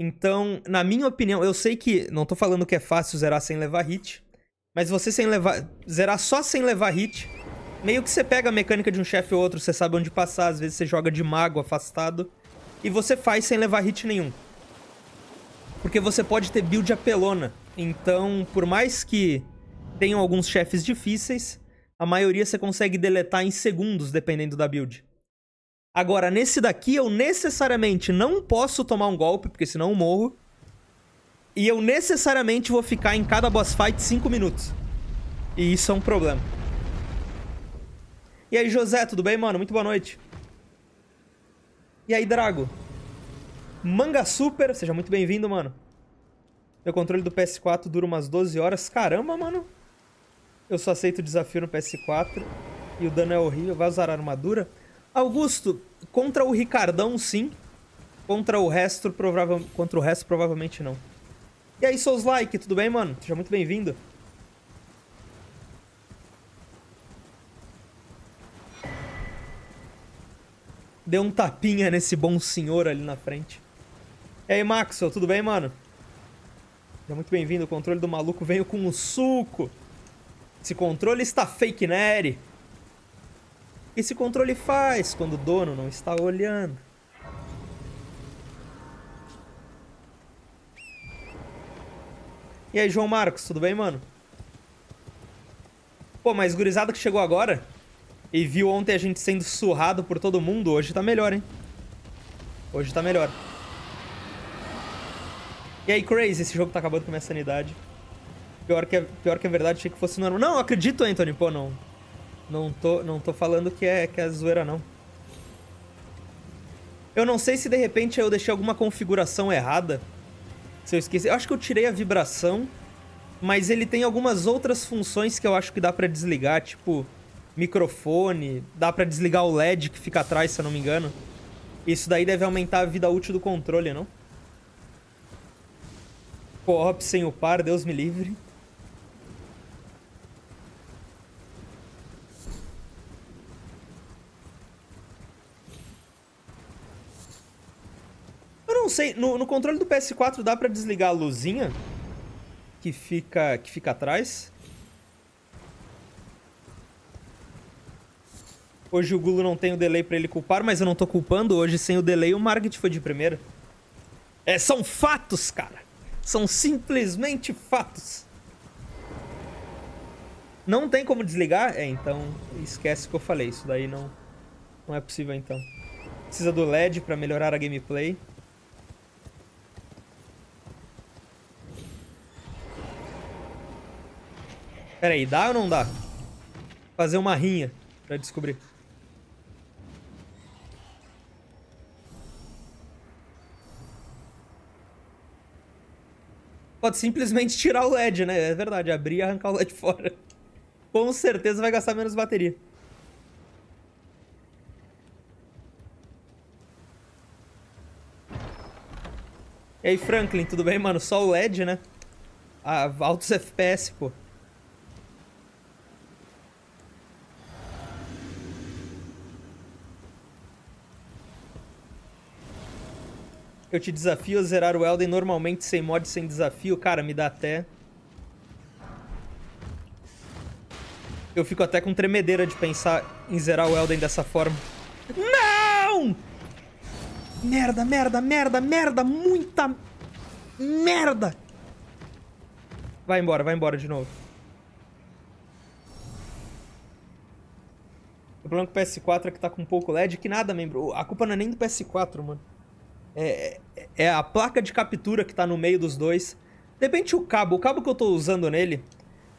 Então, na minha opinião, eu sei que... Não tô falando que é fácil zerar sem levar hit. Mas você sem levar... Zerar só sem levar hit... Meio que você pega a mecânica de um chefe ou outro, você sabe onde passar. Às vezes você joga de mago, afastado. E você faz sem levar hit nenhum. Porque você pode ter build apelona. Então, por mais que tenham alguns chefes difíceis, a maioria você consegue deletar em segundos, dependendo da build. Agora, nesse daqui eu necessariamente não posso tomar um golpe, porque senão eu morro. E eu necessariamente vou ficar em cada boss fight cinco minutos. E isso é um problema. E aí, José, tudo bem, mano? Muito boa noite. E aí, Drago? Manga Super, seja muito bem-vindo, mano. Meu controle do P S quatro dura umas doze horas. Caramba, mano. Eu só aceito o desafio no P S quatro. E o dano é horrível. Vai usar a armadura? Augusto, contra o Ricardão, sim. Contra o resto, provavelmente... Contra o resto, provavelmente não. E aí, Souls Like, tudo bem, mano? Seja muito bem-vindo. Deu um tapinha nesse bom senhor ali na frente. E aí, Maxwell, tudo bem, mano? Seja muito bem-vindo. O controle do maluco veio com um suco. Esse controle está fake nerd. O que esse controle faz quando o dono não está olhando? E aí, João Marcos, tudo bem, mano? Pô, mas gurizada que chegou agora e viu ontem a gente sendo surrado por todo mundo, hoje tá melhor, hein? Hoje tá melhor. E aí, Crazy, esse jogo tá acabando com a minha sanidade. Pior que, pior que a verdade, achei que fosse normal. Não, acredito, Anthony, pô, não. Não tô, não tô falando que é, que é zoeira, não. Eu não sei se de repente eu deixei alguma configuração errada. Se eu esqueci... Eu acho que eu tirei a vibração, mas ele tem algumas outras funções que eu acho que dá pra desligar, tipo... microfone, dá pra desligar o L E D que fica atrás, se eu não me engano. Isso daí deve aumentar a vida útil do controle, não? Co-op sem upar, Deus me livre. Eu não sei, no, no controle do P S quatro dá pra desligar a luzinha que fica, que fica atrás. Hoje o Gulo não tem o delay pra ele culpar, mas eu não tô culpando. Hoje, sem o delay, o Margit foi de primeira. É, são fatos, cara. São simplesmente fatos. Não tem como desligar? É, então esquece que eu falei. Isso daí não, não é possível, então. Precisa do L E D pra melhorar a gameplay. Pera aí, dá ou não dá? Fazer uma rinha pra descobrir. Pode simplesmente tirar o L E D, né? É verdade, abrir e arrancar o L E D fora. Com certeza vai gastar menos bateria. E aí, Franklin, tudo bem, mano? Só o L E D, né? Ah, altos F P S, pô. Eu te desafio a zerar o Elden normalmente sem mod, sem desafio. Cara, me dá até... Eu fico até com tremedeira de pensar em zerar o Elden dessa forma. Não! Merda, merda, merda, merda. Muita... merda. Vai embora, vai embora de novo. O problema com o P S quatro é que tá com pouco L E D. Que nada, membro. A culpa não é nem do P S quatro, mano. É, é a placa de captura que tá no meio dos dois. De repente o cabo, o cabo que eu tô usando nele,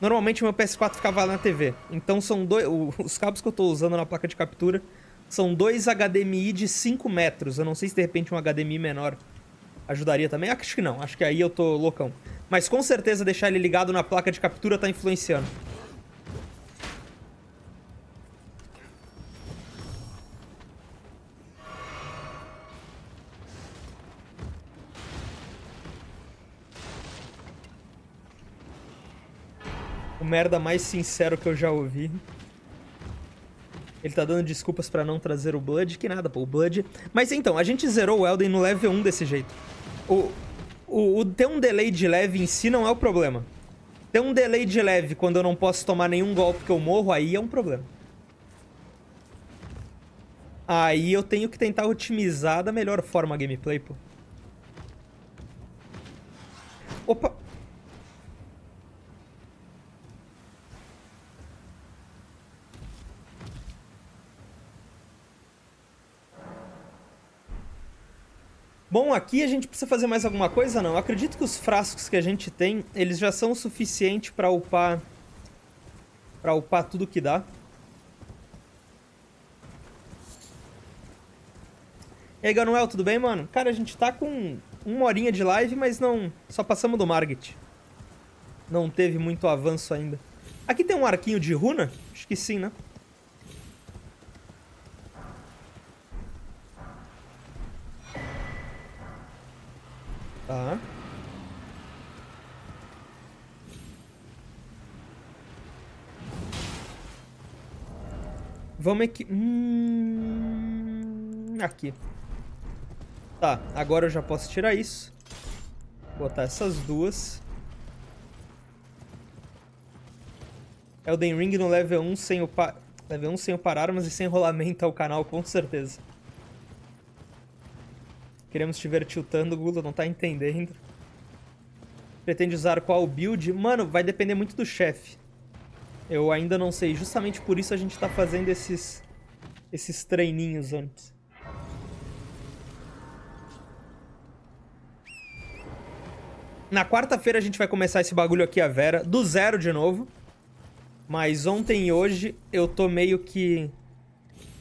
normalmente o meu P S quatro ficava na T V. Então são dois, os cabos que eu tô usando na placa de captura são dois H D M I de cinco metros. Eu não sei se de repente um H D M I menor ajudaria também. Acho que não, acho que aí eu tô loucão. Mas com certeza deixar ele ligado na placa de captura tá influenciando. O merda mais sincero que eu já ouvi. Ele tá dando desculpas pra não trazer o Blood. Que nada, pô, o Blood... Mas então, a gente zerou o Elden no level um desse jeito. O, o, o ter um delay de leve em si não é o problema. Ter um delay de leve quando eu não posso tomar nenhum golpe que eu morro, aí é um problema. Aí eu tenho que tentar otimizar da melhor forma a gameplay, pô. Opa! Bom, aqui a gente precisa fazer mais alguma coisa? Não, eu acredito que os frascos que a gente tem, eles já são o suficiente pra upar... Pra upar tudo que dá. E aí, Ganuel, tudo bem, mano? Cara, a gente tá com uma horinha de live, mas não... Só passamos do Margit. Não teve muito avanço ainda. Aqui tem um arquinho de runa? Acho que sim, né? Tá. Vamos aqui... Hum... Aqui. Tá, agora eu já posso tirar isso. Botar essas duas. Elden Ring no level um sem o pa... Level um sem upar armas e sem rolamento ao canal, com certeza. Queremos te ver tiltando, Gula, não tá entendendo. Pretende usar qual build? Mano, vai depender muito do chefe. Eu ainda não sei. Justamente por isso a gente tá fazendo esses... Esses treininhos antes. Na quarta-feira a gente vai começar esse bagulho aqui, a Vera. Do zero de novo. Mas ontem e hoje eu tô meio que...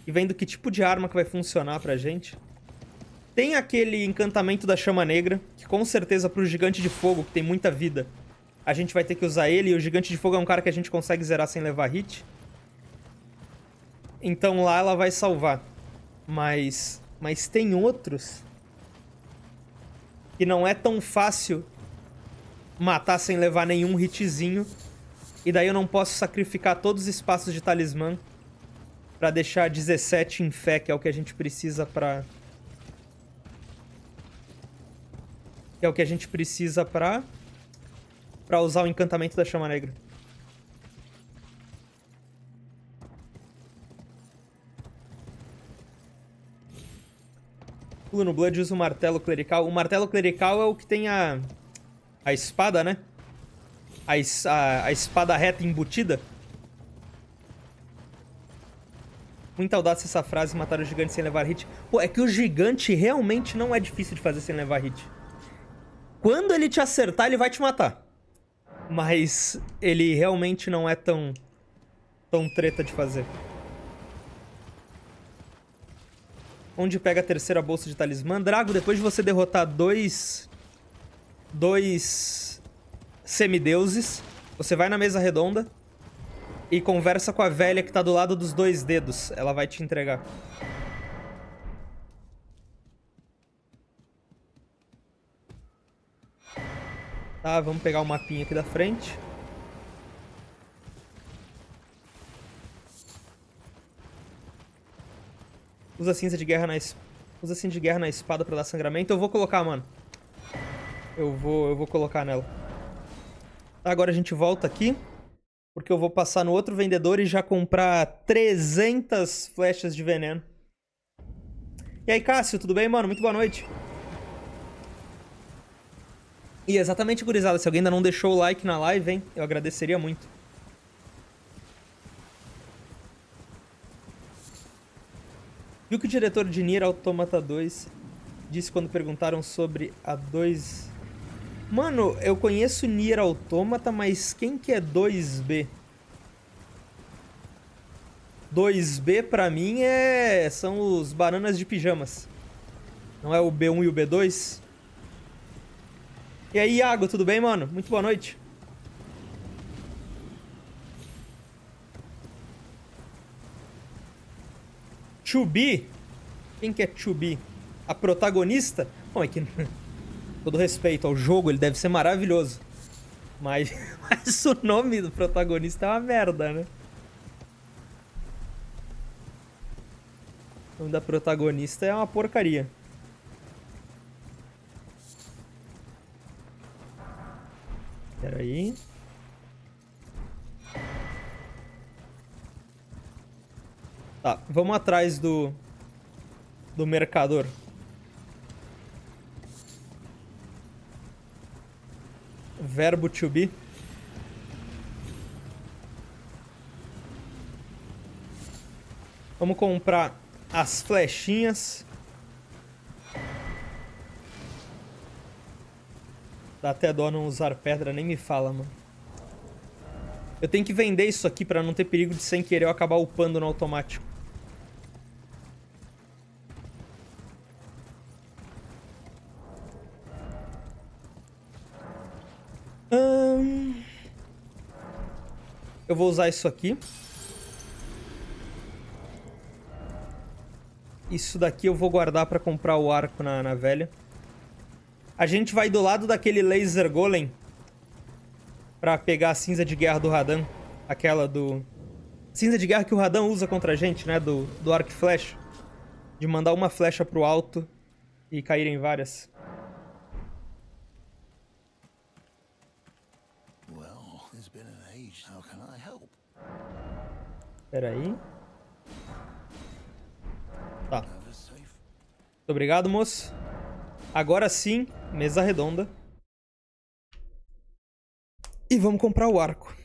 E vendo que tipo de arma que vai funcionar pra gente. Tem aquele encantamento da chama negra, que com certeza pro gigante de fogo, que tem muita vida, a gente vai ter que usar ele. E o gigante de fogo é um cara que a gente consegue zerar sem levar hit. Então lá ela vai salvar. Mas... Mas tem outros... Que não é tão fácil matar sem levar nenhum hitzinho. E daí eu não posso sacrificar todos os espaços de talismã pra deixar dezessete em fé, que é o que a gente precisa pra... Que é o que a gente precisa pra... Pra usar o encantamento da chama negra. Pula no Blood, usa o martelo clerical. O martelo clerical é o que tem a... A espada, né? A, a, a espada reta embutida. Muita audácia essa frase, matar o gigante sem levar hit. Pô, é que o gigante realmente não é difícil de fazer sem levar hit. Quando ele te acertar, ele vai te matar. Mas ele realmente não é tão... Tão treta de fazer. Onde pega a terceira bolsa de talismã? Drago, depois de você derrotar dois... Dois... Semideuses. Você vai na mesa redonda. E conversa com a velha que tá do lado dos dois dedos. Ela vai te entregar. Tá, vamos pegar o mapinha aqui da frente. Usa cinza de guerra na es... Usa cinza de guerra na espada pra dar sangramento. Eu vou colocar, mano. Eu vou, eu vou colocar nela. Tá, agora a gente volta aqui. Porque eu vou passar no outro vendedor e já comprar trezentas flechas de veneno. E aí, Cássio, tudo bem, mano? Muito boa noite. E exatamente, gurizada, se alguém ainda não deixou o like na live, hein? Eu agradeceria muito. E o que o diretor de Nier Automata dois disse quando perguntaram sobre a dois... Mano, eu conheço Nier Automata, mas quem que é dois B? dois B pra mim é... São os bananas de pijamas. Não é o B um e o B dois? E aí, Iago, tudo bem, mano? Muito boa noite. Chubi? Quem que é Chubi? A protagonista? Bom, é que... Todo respeito ao jogo, ele deve ser maravilhoso. Mas... Mas o nome do protagonista é uma merda, né? O nome da protagonista é uma porcaria. Pera aí. Tá, vamos atrás do... Do mercador. Verbo to be. Vamos comprar as flechinhas. Dá até dó não usar pedra, nem me fala, mano. Eu tenho que vender isso aqui pra não ter perigo de sem querer eu acabar upando no automático. Hum... Eu vou usar isso aqui. Isso daqui eu vou guardar pra comprar o arco na, na velha. A gente vai do lado daquele laser golem pra pegar a cinza de guerra do Radan. Aquela do... Cinza de guerra que o Radan usa contra a gente, né? Do, do arco e flecha. De mandar uma flecha pro alto e caírem várias. Peraí. Tá. Muito obrigado, moço. Agora sim, mesa redonda. E vamos comprar o arco.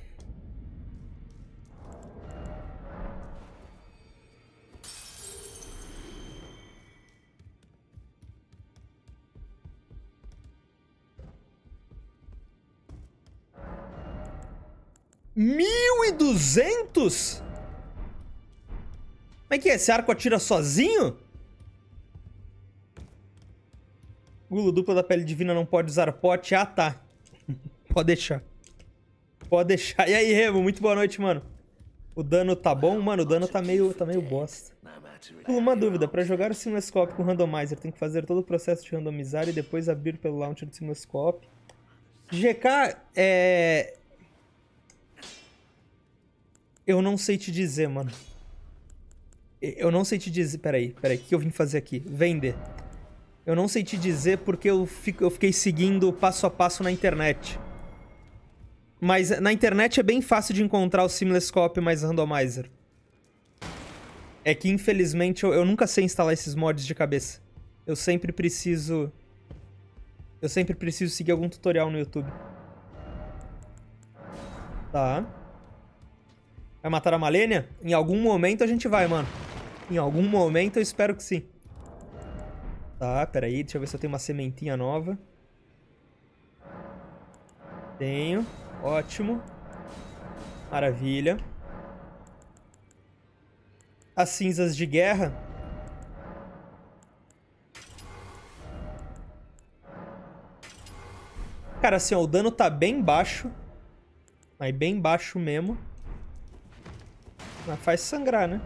mil e duzentos? Como é que é? Esse arco atira sozinho? Gulo dupla da pele divina não pode usar pote. Ah, tá. Pode deixar. Pode deixar. E aí, Remo? Muito boa noite, mano. O dano tá bom? Mano, o dano tá meio, tá meio bosta. Uma dúvida. Pra jogar o Seamless Co-op com o Randomizer, tem que fazer todo o processo de randomizar e depois abrir pelo launcher do Seamless Co-op. G K, é... Eu não sei te dizer, mano. Eu não sei te dizer... Peraí, peraí. O que eu vim fazer aqui? Vender. Eu não sei te dizer porque eu, fico, eu fiquei seguindo passo a passo na internet. Mas na internet é bem fácil de encontrar o Seamless Co-op mais Randomizer. É que, infelizmente, eu, eu nunca sei instalar esses mods de cabeça. Eu sempre preciso... Eu sempre preciso seguir algum tutorial no YouTube. Tá. Vai matar a Malenia? Em algum momento a gente vai, mano. Em algum momento eu espero que sim. Tá, peraí, deixa eu ver se eu tenho uma sementinha nova. Tenho, ótimo. Maravilha. As cinzas de guerra. Cara, assim, ó, o dano tá bem baixo. Mas bem baixo mesmo. Mas faz sangrar, né?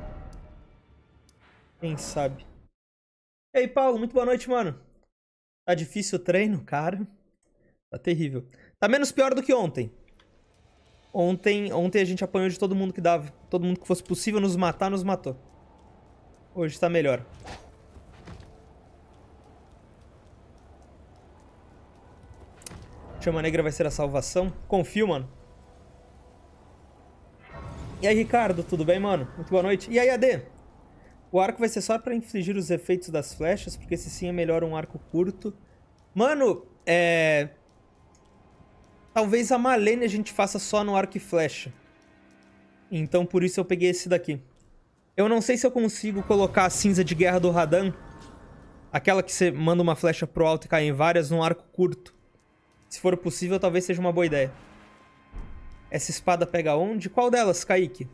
Quem sabe. E aí, Paulo, muito boa noite, mano. Tá difícil o treino, cara. Tá terrível. Tá menos pior do que ontem. Ontem, ontem a gente apanhou de todo mundo que dava. Todo mundo que fosse possível nos matar, nos matou. Hoje tá melhor. Chama Negra vai ser a salvação. Confio, mano. E aí, Ricardo, tudo bem, mano? Muito boa noite. E aí, A D? O arco vai ser só pra infligir os efeitos das flechas, porque se sim é melhor um arco curto. Mano, é... Talvez a Malenia a gente faça só no arco e flecha. Então por isso eu peguei esse daqui. Eu não sei se eu consigo colocar a cinza de guerra do Radan, aquela que você manda uma flecha pro alto e cai em várias, num arco curto. Se for possível, talvez seja uma boa ideia. Essa espada pega onde? Qual delas, Kaique?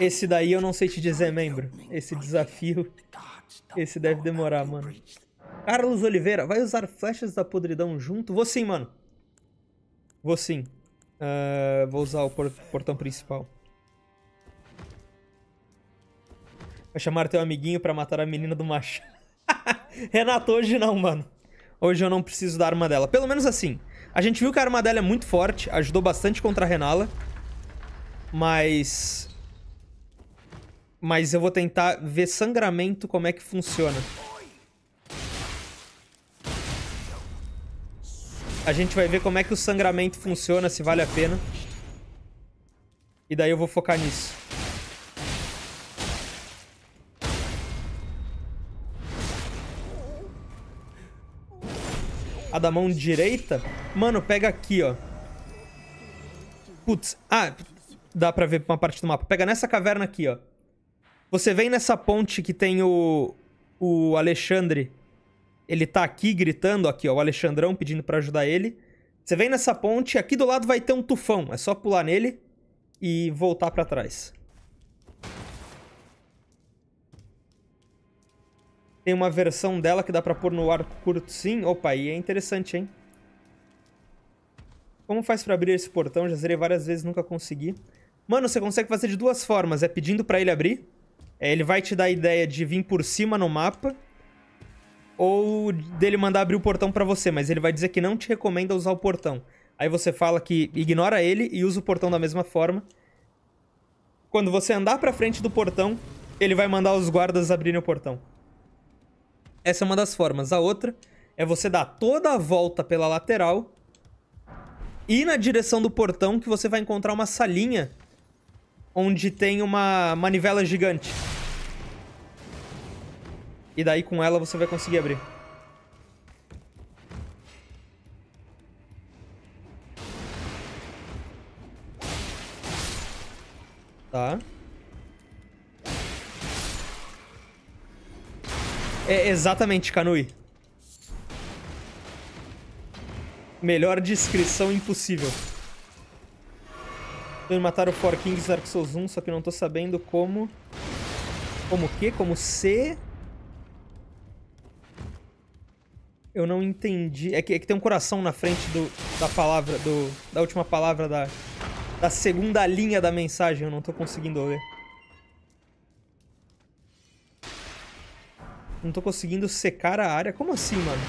Esse daí eu não sei te dizer, membro. Esse desafio... Esse deve demorar, mano. Carlos Oliveira, vai usar flechas da podridão junto? Vou sim, mano. Vou sim. Uh, vou usar o portão principal. Vai chamar teu amiguinho pra matar a menina do macho. Renato, hoje não, mano. Hoje eu não preciso da arma dela. Pelo menos assim. A gente viu que a arma dela é muito forte. Ajudou bastante contra a Renala. Mas... Mas eu vou tentar ver sangramento como é que funciona. A gente vai ver como é que o sangramento funciona, se vale a pena. E daí eu vou focar nisso. A da mão direita? Mano, pega aqui, ó. Putz. Ah, dá pra ver uma parte do mapa. Pega nessa caverna aqui, ó. Você vem nessa ponte que tem o... O Alexandre. Ele tá aqui gritando, aqui, ó. O Alexandrão pedindo pra ajudar ele. Você vem nessa ponte, aqui do lado vai ter um tufão. É só pular nele e voltar pra trás. Tem uma versão dela que dá pra pôr no arco curto, sim. Opa, aí é interessante, hein? Como faz pra abrir esse portão? Já zerei várias vezes, nunca consegui. Mano, você consegue fazer de duas formas. É pedindo pra ele abrir. É, ele vai te dar a ideia de vir por cima no mapa. Ou dele mandar abrir o portão pra você. Mas ele vai dizer que não te recomenda usar o portão. Aí você fala que ignora ele e usa o portão da mesma forma. Quando você andar pra frente do portão, ele vai mandar os guardas abrirem o portão. Essa é uma das formas. A outra é você dar toda a volta pela lateral e ir na direção do portão, que você vai encontrar uma salinha onde tem uma manivela gigante. E daí com ela você vai conseguir abrir. Tá. É exatamente, Kanui. Melhor descrição impossível. Eles mataram o Four Kings Dark Souls um, só que não tô sabendo como... Como o quê? Como se... Eu não entendi. É que, é que tem um coração na frente do, da palavra, do, da última palavra da, da segunda linha da mensagem. Eu não tô conseguindo ler. Não tô conseguindo secar a área. Como assim, mano?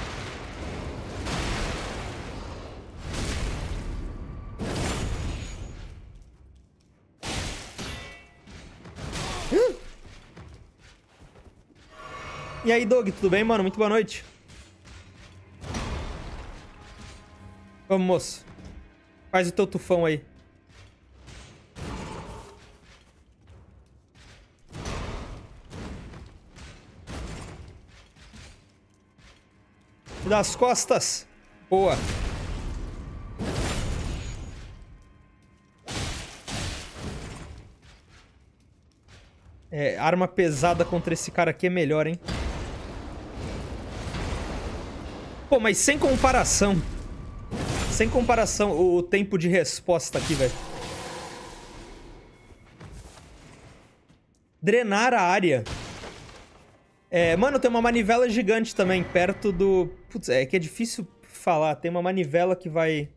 Hã? E aí, Doug, tudo bem, mano? Muito boa noite. Vamos, moço. Faz o teu tufão aí. Das costas. Boa. É, arma pesada contra esse cara aqui é melhor, hein? Pô, mas sem comparação. Sem comparação o, o tempo de resposta aqui, velho. Drenar a área. É, mano, tem uma manivela gigante também, perto do... Putz, é que é difícil falar. Tem uma manivela que vai...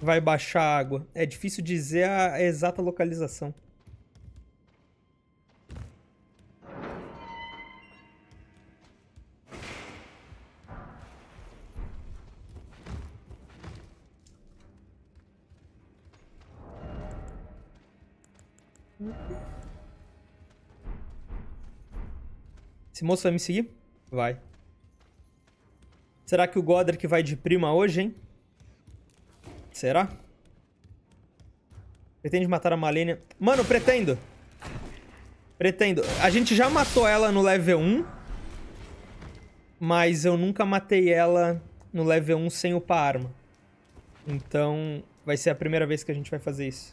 Vai baixar a água. É difícil dizer a, a exata localização. Esse moço vai me seguir? Vai. Será que o Godric vai de prima hoje, hein? Será? Pretende matar a Malenia? Mano, pretendo. Pretendo. A gente já matou ela no level um. Mas eu nunca matei ela no level um sem upar a arma. Então, vai ser a primeira vez que a gente vai fazer isso.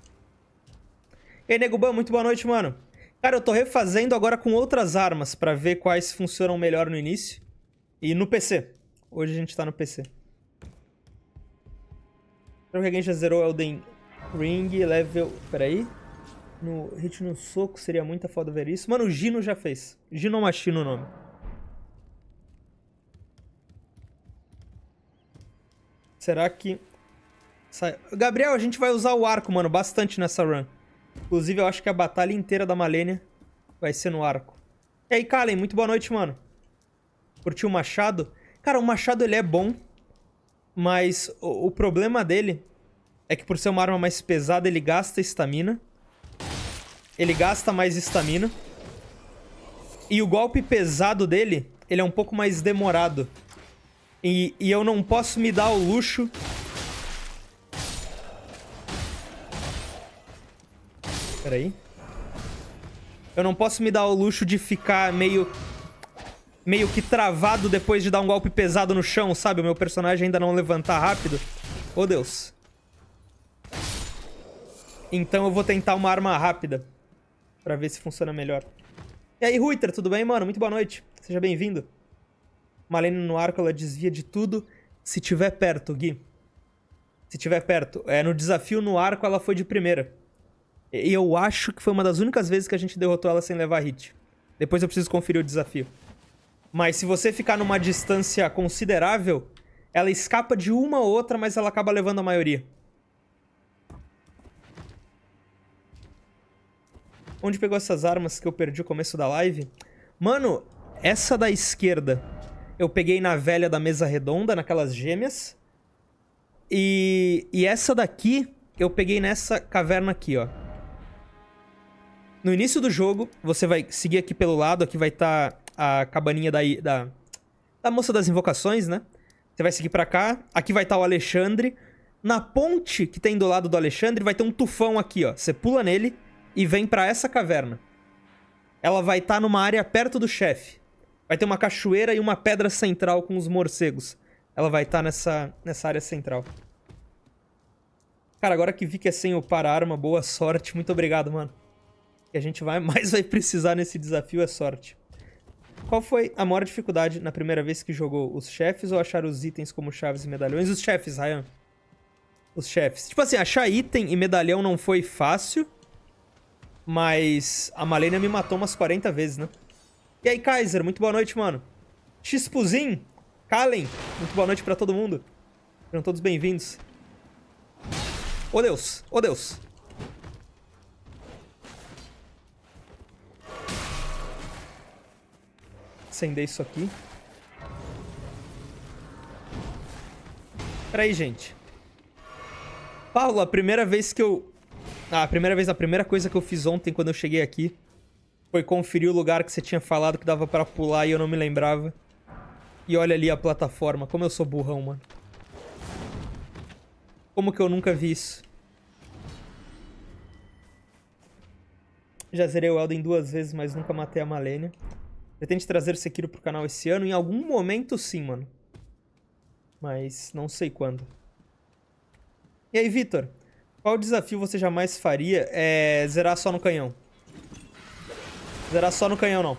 Ei, Neguban, muito boa noite, mano. Cara, eu tô refazendo agora com outras armas pra ver quais funcionam melhor no início. E no P C. Hoje a gente tá no P C. Será que alguém já zerou Elden Ring level... Peraí. No hit no soco seria muita foda ver isso. Mano, o Gino já fez. Gino Machino o nome. Será que... Sai... Gabriel, a gente vai usar o arco, mano, bastante nessa run. Inclusive, eu acho que a batalha inteira da Malenia vai ser no arco. E aí, Kalen, muito boa noite, mano. Curtiu o machado? Cara, o machado, ele é bom, mas o, o problema dele é que por ser uma arma mais pesada, ele gasta estamina. Ele gasta mais estamina. E o golpe pesado dele, ele é um pouco mais demorado. E, e eu não posso me dar o luxo... Peraí. Eu não posso me dar o luxo de ficar meio... Meio que travado depois de dar um golpe pesado no chão, sabe? O meu personagem ainda não levantar rápido. Oh, Deus. Então eu vou tentar uma arma rápida. Pra ver se funciona melhor. E aí, Ruiter, tudo bem, mano? Muito boa noite. Seja bem-vindo. Malene no arco, ela desvia de tudo. Se tiver perto, Gui. Se tiver perto. É, no desafio no arco, ela foi de primeira. E eu acho que foi uma das únicas vezes que a gente derrotou ela sem levar hit. Depois eu preciso conferir o desafio. Mas se você ficar numa distância considerável, ela escapa de uma ou outra, mas ela acaba levando a maioria. Onde pegou essas armas que eu perdi no começo da live? Mano, essa da esquerda eu peguei na velha da mesa redonda, naquelas gêmeas. E, e essa daqui eu peguei nessa caverna aqui, ó. No início do jogo, você vai seguir aqui pelo lado. Aqui vai estar tá a cabaninha da, da, da moça das invocações, né? Você vai seguir pra cá. Aqui vai estar tá o Alexandre. Na ponte que tem do lado do Alexandre vai ter um tufão aqui, ó. Você pula nele e vem pra essa caverna. Ela vai estar tá numa área perto do chefe. Vai ter uma cachoeira e uma pedra central com os morcegos. Ela vai estar tá nessa, nessa área central. Cara, agora que vi que é sem upar a arma, boa sorte. Muito obrigado, mano. Que a gente vai, mais vai precisar nesse desafio é sorte. Qual foi a maior dificuldade na primeira vez que jogou? Os chefes ou achar os itens como chaves e medalhões? Os chefes, Ryan. Os chefes. Tipo assim, achar item e medalhão não foi fácil, mas a Malenia me matou umas quarenta vezes, né? E aí, Kaiser, muito boa noite, mano. Xpuzin, Kalen, muito boa noite pra todo mundo. Sejam todos bem-vindos. Ô Deus, ô Deus. Acender isso aqui. Peraí, gente. Paulo, a primeira vez que eu... Ah, a primeira vez, a primeira coisa que eu fiz ontem quando eu cheguei aqui foi conferir o lugar que você tinha falado que dava pra pular e eu não me lembrava. E olha ali a plataforma. Como eu sou burrão, mano. Como que eu nunca vi isso? Já zerei o Elden duas vezes, mas nunca matei a Malenia. Pretende trazer Sekiro pro canal esse ano? Em algum momento sim, mano. Mas não sei quando. E aí, Vitor? Qual desafio você jamais faria? É zerar só no canhão. Zerar só no canhão, não.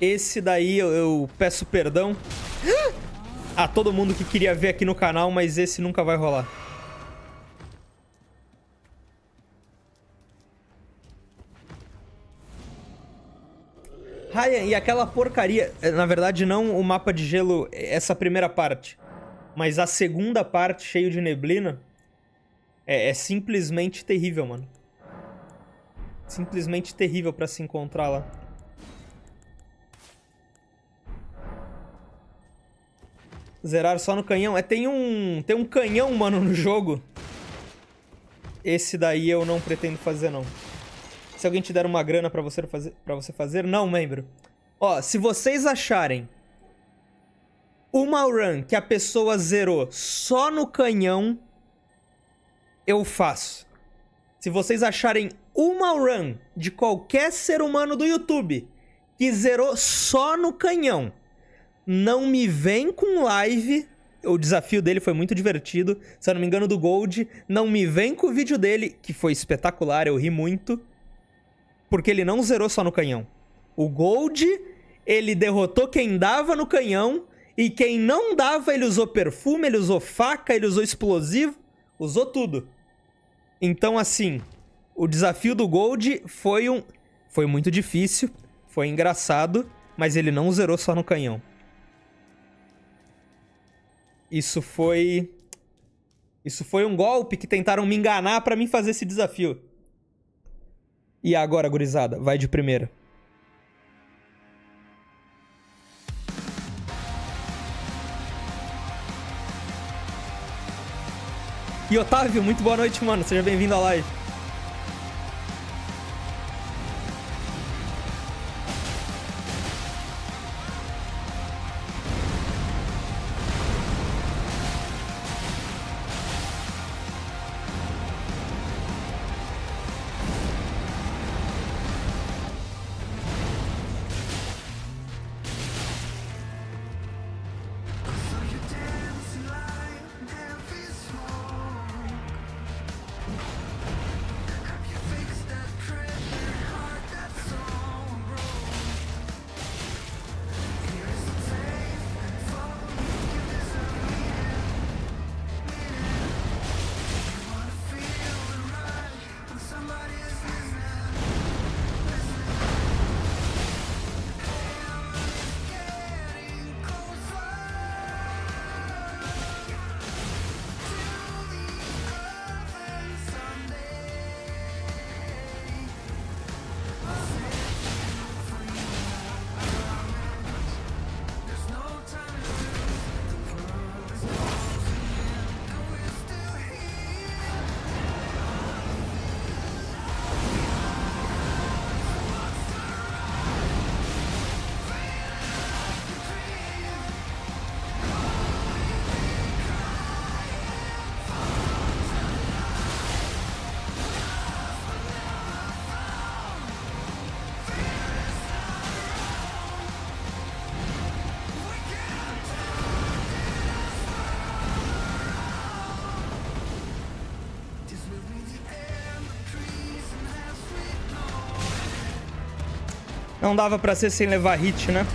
Esse daí eu, eu peço perdão a todo mundo que queria ver aqui no canal, mas esse nunca vai rolar. Ryan, e aquela porcaria... Na verdade, não o mapa de gelo, essa primeira parte. Mas a segunda parte, cheio de neblina, é, é simplesmente terrível, mano. Simplesmente terrível pra se encontrar lá. Zerar só no canhão. É, tem um, tem um canhão, mano, no jogo. Esse daí eu não pretendo fazer, não. Se alguém te der uma grana pra você fazer, pra você fazer, não, membro. Ó, se vocês acharem uma run que a pessoa zerou só no canhão, eu faço. Se vocês acharem uma run de qualquer ser humano do YouTube que zerou só no canhão, não me vem com live. O desafio dele foi muito divertido. Se eu não me engano, do Gold. Não me vem com o vídeo dele, que foi espetacular. Eu ri muito. Porque ele não zerou só no canhão. O Gold, ele derrotou quem dava no canhão. E quem não dava, ele usou perfume, ele usou faca, ele usou explosivo. Usou tudo. Então, assim, o desafio do Gold foi um... Foi muito difícil. Foi engraçado. Mas ele não zerou só no canhão. Isso foi... Isso foi um golpe que tentaram me enganar pra mim fazer esse desafio. E agora, gurizada? Vai de primeira. E Otávio, muito boa noite, mano. Seja bem-vindo à live. Não dava pra ser sem levar hit, né?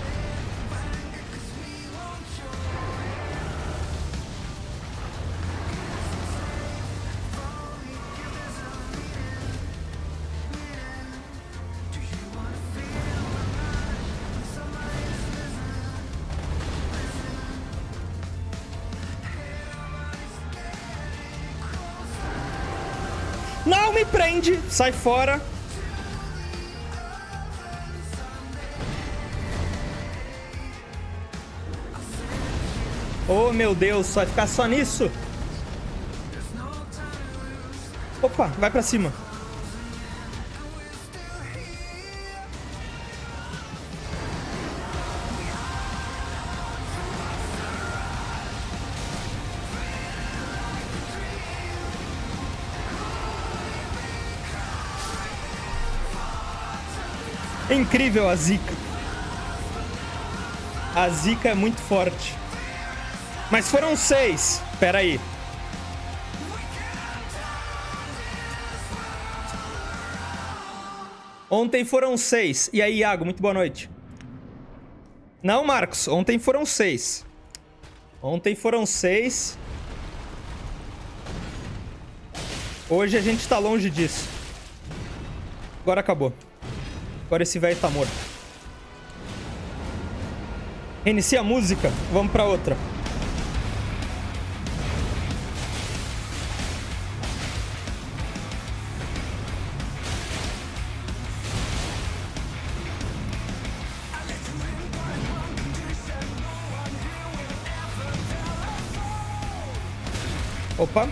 Não me prende! Sai fora! Oh, meu Deus, vai ficar só nisso? Opa, vai pra cima. É incrível a zica. A zica é muito forte. Mas foram seis. Pera aí. Ontem foram seis. E aí, Iago, muito boa noite. Não, Marcos. Ontem foram seis. Ontem foram seis. Hoje a gente tá longe disso. Agora acabou. Agora esse velho tá morto. Reinicia a música. Vamos pra outra. Opa.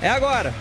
É agora.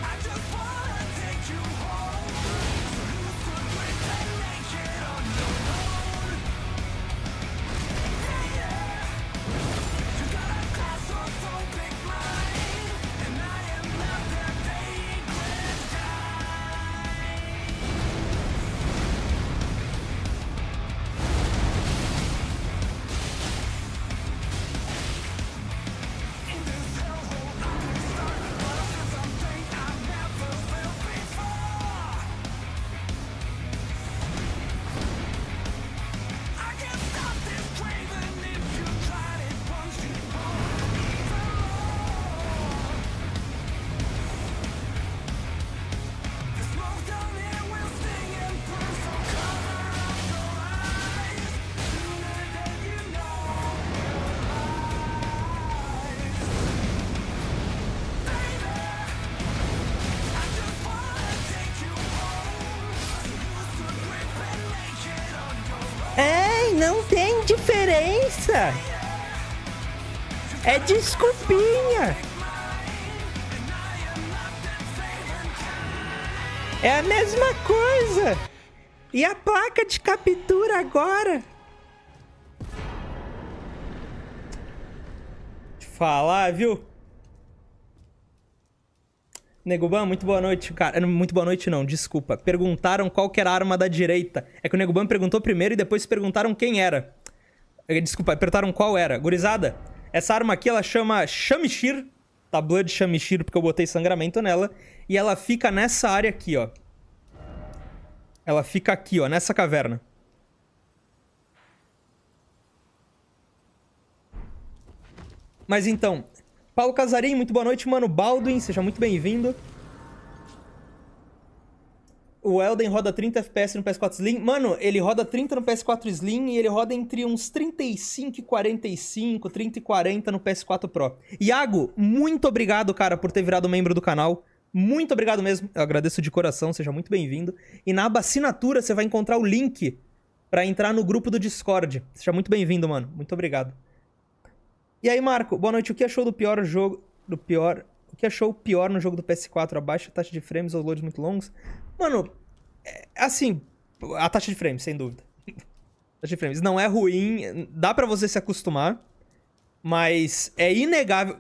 Diferença é desculpinha, é a mesma coisa. E a placa de captura agora? Te falar, viu? Neguban, muito boa noite, cara. Muito boa noite não, desculpa. Perguntaram qual que era a arma da direita. É que o Neguban perguntou primeiro e depois perguntaram quem era. Desculpa, apertaram qual era. Gurizada, essa arma aqui, ela chama Shamishir. Tá, Blood Shamishir, porque eu botei sangramento nela. E ela fica nessa área aqui, ó. Ela fica aqui, ó, nessa caverna. Mas então, Paulo Casarim, muito boa noite, mano. Baldwin, seja muito bem-vindo. O Elden roda trinta F P S no P S quatro Slim. Mano, ele roda trinta no P S quatro Slim e ele roda entre uns trinta e cinco e quarenta e cinco, trinta e quarenta no P S quatro Pro. Iago, muito obrigado, cara, por ter virado membro do canal. Muito obrigado mesmo. Eu agradeço de coração, seja muito bem-vindo. E na aba assinatura você vai encontrar o link pra entrar no grupo do Discord. Seja muito bem-vindo, mano. Muito obrigado. E aí, Marco, boa noite. O que achou do pior jogo... Do pior... O que achou pior no jogo do P S quatro? A baixa taxa de frames ou loads muito longos? Mano, é, assim, a taxa de frames, sem dúvida. A taxa de frames não é ruim, dá pra você se acostumar. Mas é inegável.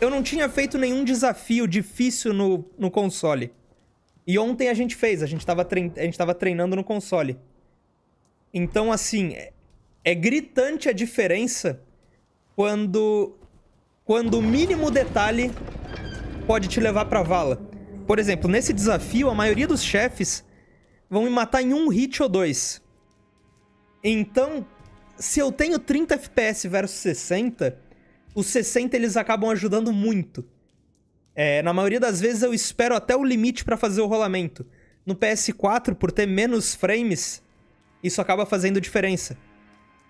Eu não tinha feito nenhum desafio difícil no, no console. E ontem a gente fez, a gente tava, trein... a gente tava treinando no console. Então, assim, é, é gritante a diferença quando... quando o mínimo detalhe pode te levar pra vala. Por exemplo, nesse desafio, a maioria dos chefes vão me matar em um hit ou dois. Então, se eu tenho trinta F P S versus sessenta... os sessenta eles acabam ajudando muito. É, na maioria das vezes eu espero até o limite pra fazer o rolamento. No P S quatro, por ter menos frames, isso acaba fazendo diferença.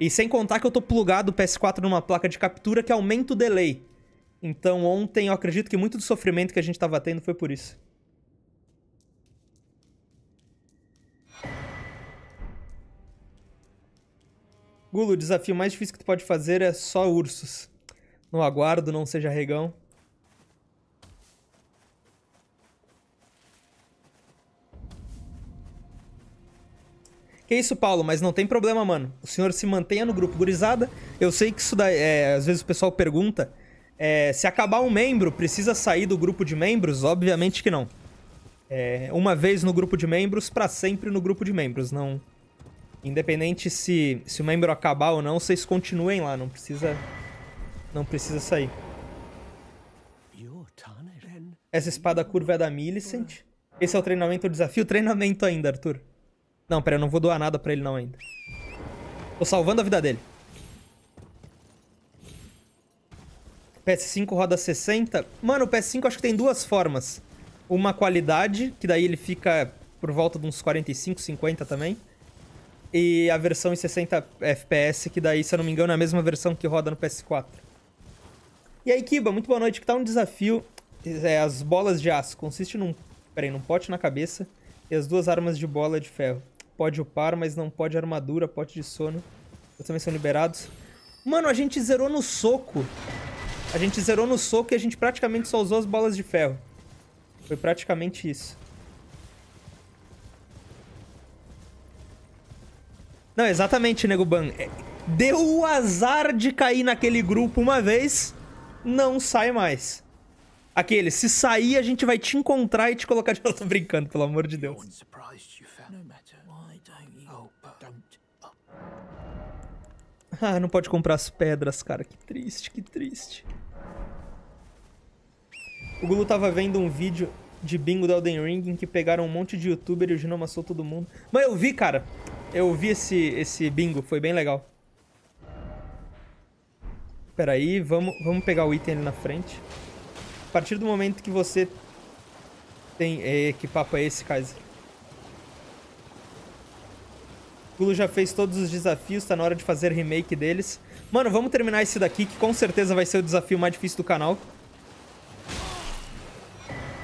E sem contar que eu tô plugado o P S quatro numa placa de captura que aumenta o delay. Então ontem eu acredito que muito do sofrimento que a gente tava tendo foi por isso. Gulo, o desafio mais difícil que tu pode fazer é só ursos. Não aguardo, não seja regão. Que isso, Paulo? Mas não tem problema, mano. O senhor se mantenha no grupo, gurizada. Eu sei que isso daí... É, às vezes o pessoal pergunta... É, se acabar um membro, precisa sair do grupo de membros? Obviamente que não. É, uma vez no grupo de membros, pra sempre no grupo de membros. Não... Independente se, se o membro acabar ou não, vocês continuem lá. Não precisa... Não precisa sair. Essa espada curva é da Millicent. Esse é o treinamento ou desafio? Treinamento ainda, Arthur. Não, pera, eu não vou doar nada pra ele não ainda. Tô salvando a vida dele. P S cinco roda sessenta. Mano, o P S cinco acho que tem duas formas. Uma qualidade, que daí ele fica por volta de uns quarenta e cinco, cinquenta também. E a versão em sessenta F P S, que daí, se eu não me engano, é a mesma versão que roda no P S quatro. E aí, Kiba, muito boa noite. Que tá um desafio? É, as bolas de aço. Consiste num, peraí, num pote na cabeça e as duas armas de bola de ferro. Pode upar, mas não pode armadura, pote de sono. Eles também são liberados. Mano, a gente zerou no soco. A gente zerou no soco e a gente praticamente só usou as bolas de ferro. Foi praticamente isso. Não, exatamente, Nego Ban. Deu o azar de cair naquele grupo uma vez, não sai mais. Aquele, se sair, a gente vai te encontrar e te colocar de volta. Brincando, pelo amor de Deus. Ah, não pode comprar as pedras, cara. Que triste, que triste. O Gulu tava vendo um vídeo de bingo do Elden Ring em que pegaram um monte de youtuber e o Gino amassou todo mundo. Mas eu vi, cara. Eu vi esse, esse bingo, foi bem legal. Peraí, vamos, vamos pegar o item ali na frente. A partir do momento que você tem... É, que papo é esse, Kaiser? O Gulu já fez todos os desafios, tá na hora de fazer remake deles. Mano, vamos terminar esse daqui, que com certeza vai ser o desafio mais difícil do canal.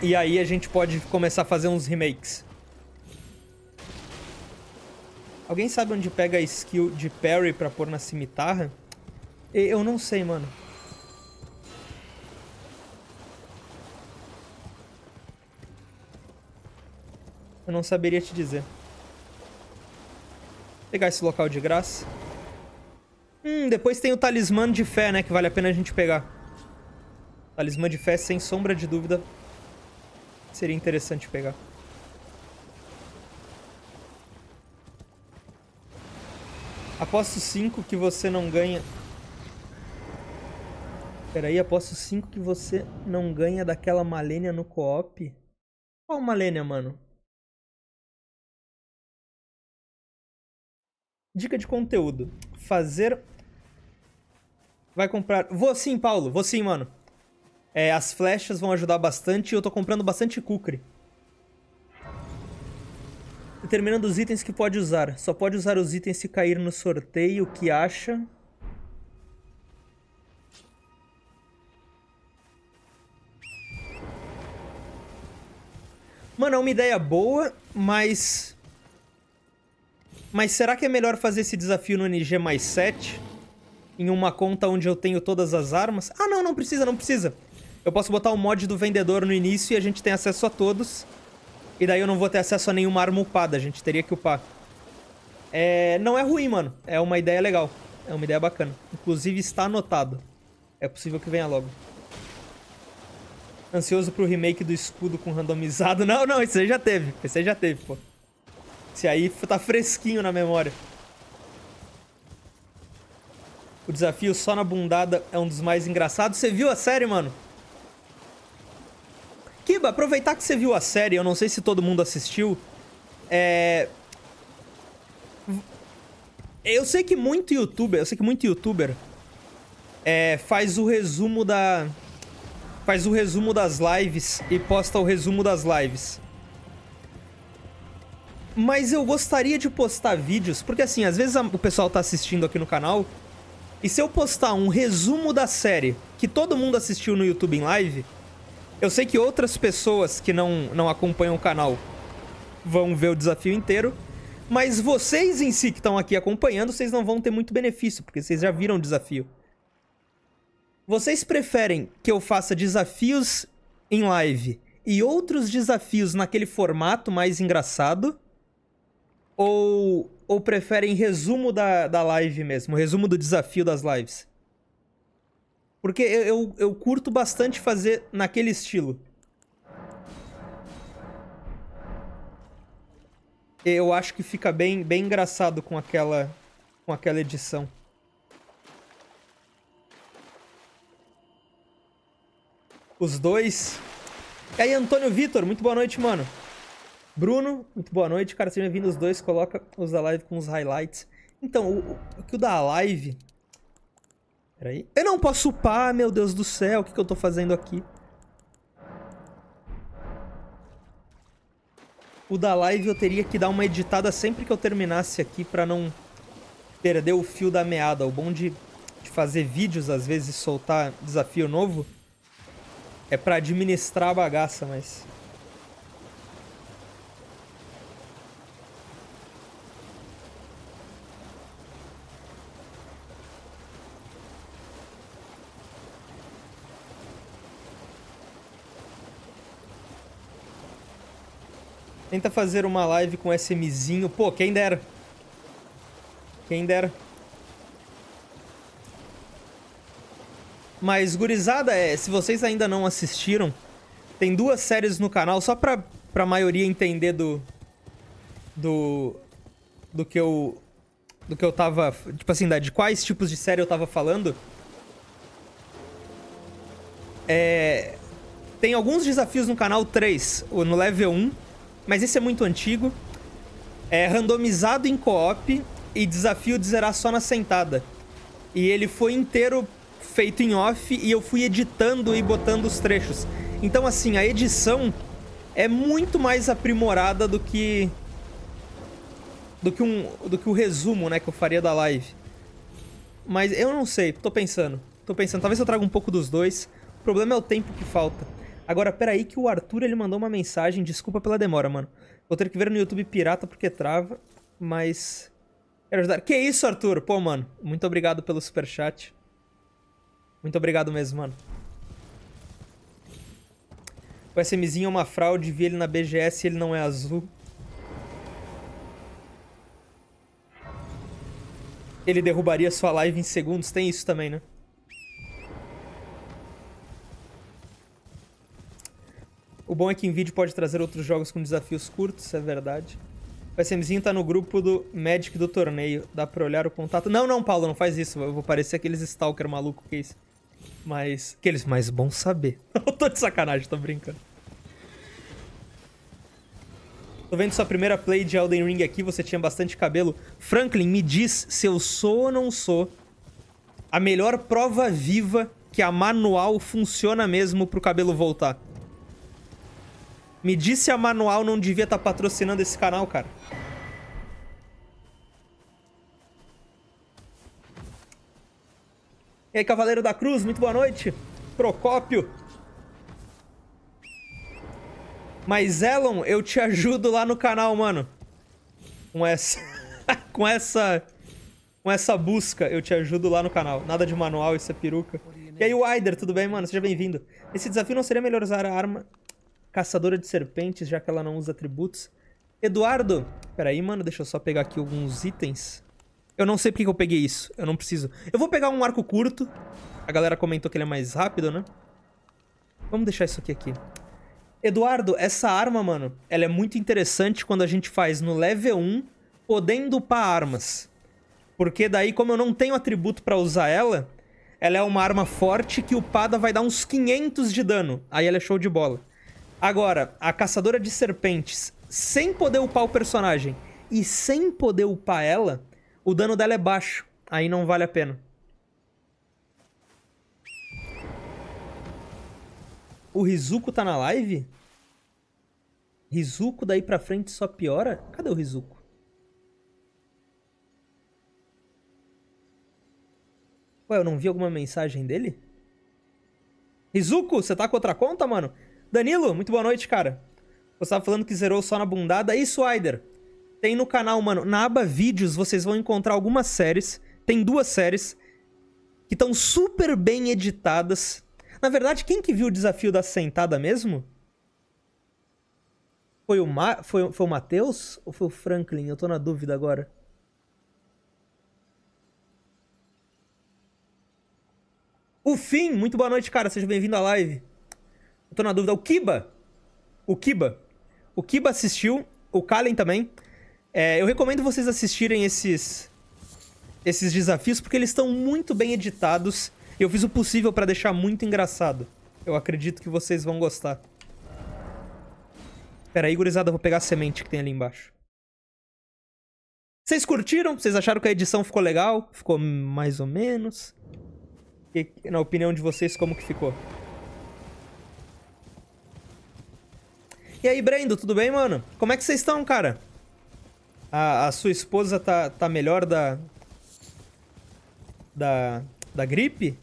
E aí a gente pode começar a fazer uns remakes. Alguém sabe onde pega a skill de parry pra pôr na cimitarra? Eu não sei, mano. Eu não saberia te dizer. Vou pegar esse local de graça. Hum, depois tem o talismã de fé, né? Que vale a pena a gente pegar. Talismã de fé, sem sombra de dúvida, seria interessante pegar. Aposto cinco que você não ganha... Peraí, aposto cinco que você não ganha daquela Malenia no co-op. Qual Malenia, mano? Dica de conteúdo. Fazer... Vai comprar... Vou sim, Paulo. Vou sim, mano. É, as flechas vão ajudar bastante e eu tô comprando bastante kukri. Determinando os itens que pode usar. Só pode usar os itens se cair no sorteio. O que acha? Mano, é uma ideia boa, mas... Mas será que é melhor fazer esse desafio no N G mais sete? Em uma conta onde eu tenho todas as armas? Ah, não, não precisa, não precisa. Eu posso botar o mod do vendedor no início e a gente tem acesso a todos. E daí eu não vou ter acesso a nenhuma arma upada, a gente teria que upar. É... Não é ruim, mano. É uma ideia legal. É uma ideia bacana. Inclusive está anotado. É possível que venha logo. Ansioso pro remake do escudo com randomizado. Não, não, isso aí já teve. Esse aí já teve, pô. Esse aí tá fresquinho na memória. O desafio só na bundada é um dos mais engraçados. Você viu a série, mano? Kiba, aproveitar que você viu a série, eu não sei se todo mundo assistiu. É... Eu sei que muito youtuber, eu sei que muito youtuber é, faz o resumo da... Faz o resumo das lives e posta o resumo das lives. Mas eu gostaria de postar vídeos, porque assim, às vezes a, o pessoal tá assistindo aqui no canal, e se eu postar um resumo da série que todo mundo assistiu no YouTube em live, eu sei que outras pessoas que não, não acompanham o canal vão ver o desafio inteiro, mas vocês em si que estão aqui acompanhando, vocês não vão ter muito benefício, porque vocês já viram o desafio. Vocês preferem que eu faça desafios em live e outros desafios naquele formato mais engraçado? Ou, ou preferem resumo da, da live mesmo? Resumo do desafio das lives? Porque eu, eu, eu curto bastante fazer naquele estilo. Eu acho que fica bem, bem engraçado com aquela, com aquela edição. Os dois. E aí, Antônio Vitor, muito boa noite, mano. Bruno, muito boa noite. Cara, seja bem-vindo os dois. Coloca os da live com os highlights. Então, o, o que o da live... Peraí. Eu não posso upar, meu Deus do céu. O que, que eu tô fazendo aqui? O da live eu teria que dar uma editada sempre que eu terminasse aqui pra não perder o fio da meada. O bom de, de fazer vídeos, às vezes, soltar desafio novo... É pra administrar a bagaça, mas... Tenta fazer uma live com SMzinho. Pô, quem dera. Quem dera. Mas, gurizada, é, se vocês ainda não assistiram, tem duas séries no canal, só pra, pra maioria entender do, do... Do que eu... Do que eu tava... Tipo assim, de quais tipos de série eu tava falando. É, tem alguns desafios no canal três, no level um, mas esse é muito antigo. É randomizado em co-op e desafio de zerar só na sentada. E ele foi inteiro... feito em off e eu fui editando e botando os trechos. Então, assim, a edição é muito mais aprimorada do que do que um do que o resumo, né, que eu faria da live. Mas eu não sei, tô pensando. Tô pensando, talvez eu traga um pouco dos dois. O problema é o tempo que falta. Agora, peraí que o Arthur, ele mandou uma mensagem, desculpa pela demora, mano. Vou ter que ver no YouTube pirata porque trava, mas quero ajudar. Que isso, Arthur? Pô, mano, muito obrigado pelo superchat. Muito obrigado mesmo, mano. O SMzinho é uma fraude, vi ele na B G S e ele não é azul. Ele derrubaria sua live em segundos, tem isso também, né? O bom é que em vídeo pode trazer outros jogos com desafios curtos, é verdade. O SMzinho tá no grupo do Magic do torneio, dá pra olhar o contato. Não, não, Paulo, não faz isso, eu vou parecer aqueles stalker maluco que é isso. Mas... Aqueles mais bom saber. Eu tô de sacanagem, tô brincando. Tô vendo sua primeira play de Elden Ring aqui, você tinha bastante cabelo. Franklin, me diz se eu sou ou não sou a melhor prova viva que a manual funciona mesmo pro cabelo voltar. Me diz se a manual não devia estar patrocinando esse canal, cara. E aí, Cavaleiro da Cruz, muito boa noite. Procópio. Mas, Elon, eu te ajudo lá no canal, mano. Com essa... com essa... Com essa busca, eu te ajudo lá no canal. Nada de manual, isso é peruca. E aí, Wider, tudo bem, mano? Seja bem-vindo. Esse desafio não seria melhor usar a arma caçadora de serpentes, já que ela não usa atributos? Eduardo... Peraí, mano, deixa eu só pegar aqui alguns itens. Eu não sei porque que eu peguei isso. Eu não preciso. Eu vou pegar um arco curto. A galera comentou que ele é mais rápido, né? Vamos deixar isso aqui aqui. Eduardo, essa arma, mano, ela é muito interessante quando a gente faz no level um, podendo upar armas. Porque daí, como eu não tenho atributo pra usar ela, ela é uma arma forte que upada vai dar uns quinhentos de dano. Aí ela é show de bola. Agora, a caçadora de serpentes, sem poder upar o personagem e sem poder upar ela, o dano dela é baixo. Aí não vale a pena. O Rizuko tá na live? Rizuko daí pra frente só piora? Cadê o Rizuko? Ué, eu não vi alguma mensagem dele? Rizuko, você tá com outra conta, mano? Danilo, muito boa noite, cara. Você tava falando que zerou só na bundada. E Swider? Tem no canal, mano. Na aba vídeos vocês vão encontrar algumas séries. Tem duas séries que estão super bem editadas. Na verdade, quem que viu o desafio da sentada mesmo? Foi o, Ma... foi, foi o Matheus ou foi o Franklin? Eu tô na dúvida agora. O Fim, muito boa noite, cara. Seja bem-vindo à live. Eu tô na dúvida. O Kiba. O Kiba. O Kiba assistiu. O Kalen também. É, eu recomendo vocês assistirem esses, esses desafios porque eles estão muito bem editados. Eu fiz o possível pra deixar muito engraçado. Eu acredito que vocês vão gostar. Pera aí, gurizada, eu vou pegar a semente que tem ali embaixo. Vocês curtiram? Vocês acharam que a edição ficou legal? Ficou mais ou menos? E, na opinião de vocês, como que ficou? E aí, Brendo, tudo bem, mano? Como é que vocês estão, cara? A, a sua esposa tá, tá melhor da... Da... Da gripe?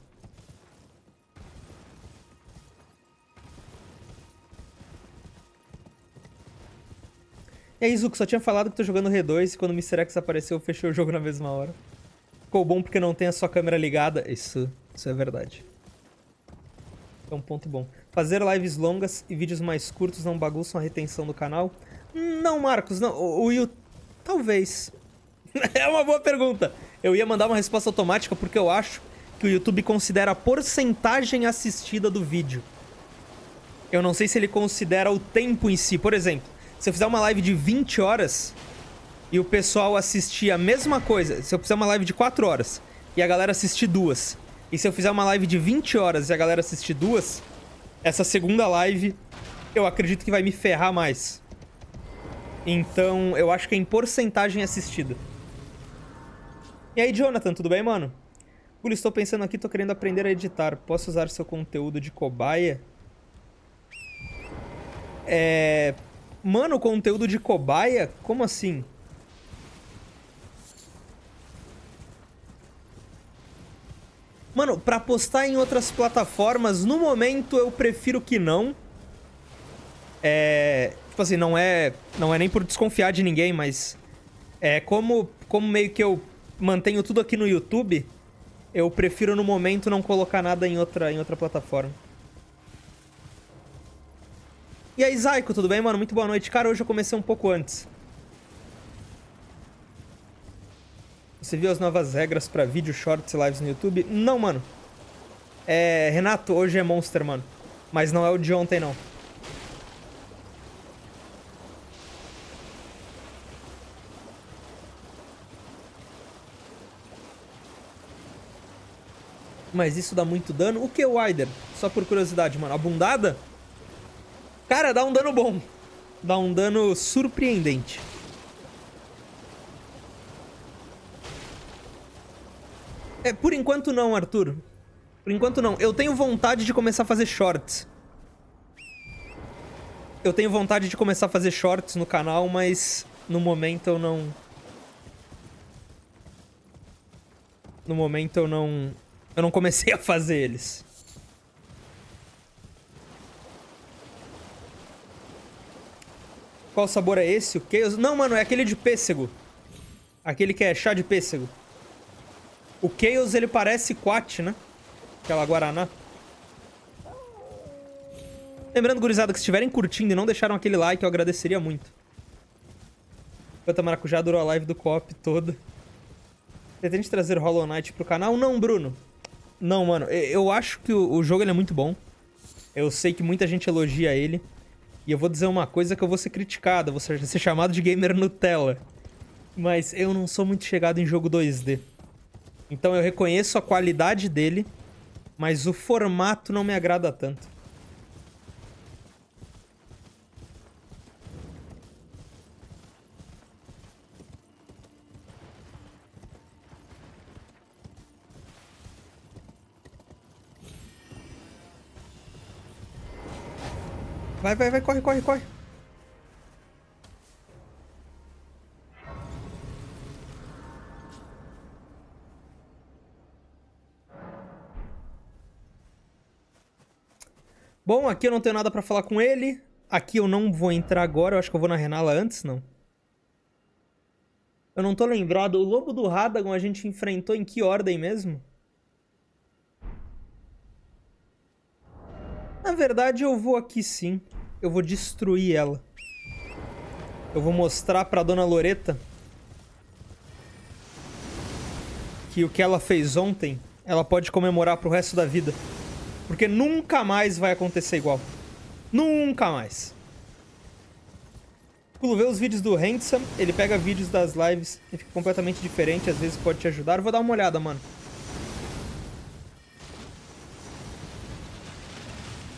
E aí, Zuko, só tinha falado que tô jogando R dois e quando o mister X apareceu, eu fechei o jogo na mesma hora. Ficou bom porque não tem a sua câmera ligada. Isso, isso é verdade. É um ponto bom. Fazer lives longas e vídeos mais curtos não bagunçam a retenção do canal? Não, Marcos, não. O, o, o talvez. É uma boa pergunta. Eu ia mandar uma resposta automática porque eu acho que o YouTube considera a porcentagem assistida do vídeo. Eu não sei se ele considera o tempo em si. Por exemplo, se eu fizer uma live de vinte horas e o pessoal assistir a mesma coisa... Se eu fizer uma live de quatro horas e a galera assistir duas. E se eu fizer uma live de vinte horas e a galera assistir duas, essa segunda live eu acredito que vai me ferrar mais. Então, eu acho que é em porcentagem assistida. E aí, Jonathan, tudo bem, mano? Gulli, estou pensando aqui, tô querendo aprender a editar. Posso usar seu conteúdo de cobaia? É... Mano, conteúdo de cobaia? Como assim? Mano, pra postar em outras plataformas, no momento eu prefiro que não. É... Tipo assim, não é, não é nem por desconfiar de ninguém, mas... É como, como meio que eu mantenho tudo aqui no YouTube... Eu prefiro, no momento, não colocar nada em outra, em outra plataforma. E aí, Zaico, tudo bem, mano? Muito boa noite. Cara, hoje eu comecei um pouco antes. Você viu as novas regras pra vídeo, shorts e lives no YouTube? Não, mano. É... Renato, hoje é Monster, mano. Mas não é o de ontem, não. Mas isso dá muito dano. O que, Wider? Só por curiosidade, mano. A bundada? Cara, dá um dano bom. Dá um dano surpreendente. É, por enquanto não, Arthur. Por enquanto não. Eu tenho vontade de começar a fazer shorts. Eu tenho vontade de começar a fazer shorts no canal, mas no momento eu não... No momento eu não... Eu não comecei a fazer eles. Qual sabor é esse? O Chaos... Não, mano, é aquele de pêssego. Aquele que é chá de pêssego. O Chaos, ele parece quat, né? Aquela guaraná. Lembrando, gurizada, que se estiverem curtindo e não deixaram aquele like, eu agradeceria muito. Quanta maracujá durou a live do co-op toda. Pretende trazer Hollow Knight pro canal? Não, Bruno. Não, mano. Eu acho que o jogo ele é muito bom. Eu sei que muita gente elogia ele. E eu vou dizer uma coisa que eu vou ser criticado. Vou ser, ser chamado de gamer Nutella. Mas eu não sou muito chegado em jogo dois D. Então eu reconheço a qualidade dele. Mas o formato não me agrada tanto. Vai, vai, vai, corre, corre, corre. Bom, aqui eu não tenho nada pra falar com ele. Aqui eu não vou entrar agora. Eu acho que eu vou na Renala antes, não. Eu não tô lembrado. O Lobo do Radagon a gente enfrentou em que ordem mesmo? Na verdade, eu vou aqui sim. Eu vou destruir ela. Eu vou mostrar pra Dona Loreta que o que ela fez ontem, ela pode comemorar pro resto da vida. Porque nunca mais vai acontecer igual. Nunca mais. Quando vê os vídeos do Handsome, ele pega vídeos das lives e fica completamente diferente. Às vezes pode te ajudar. Eu vou dar uma olhada, mano.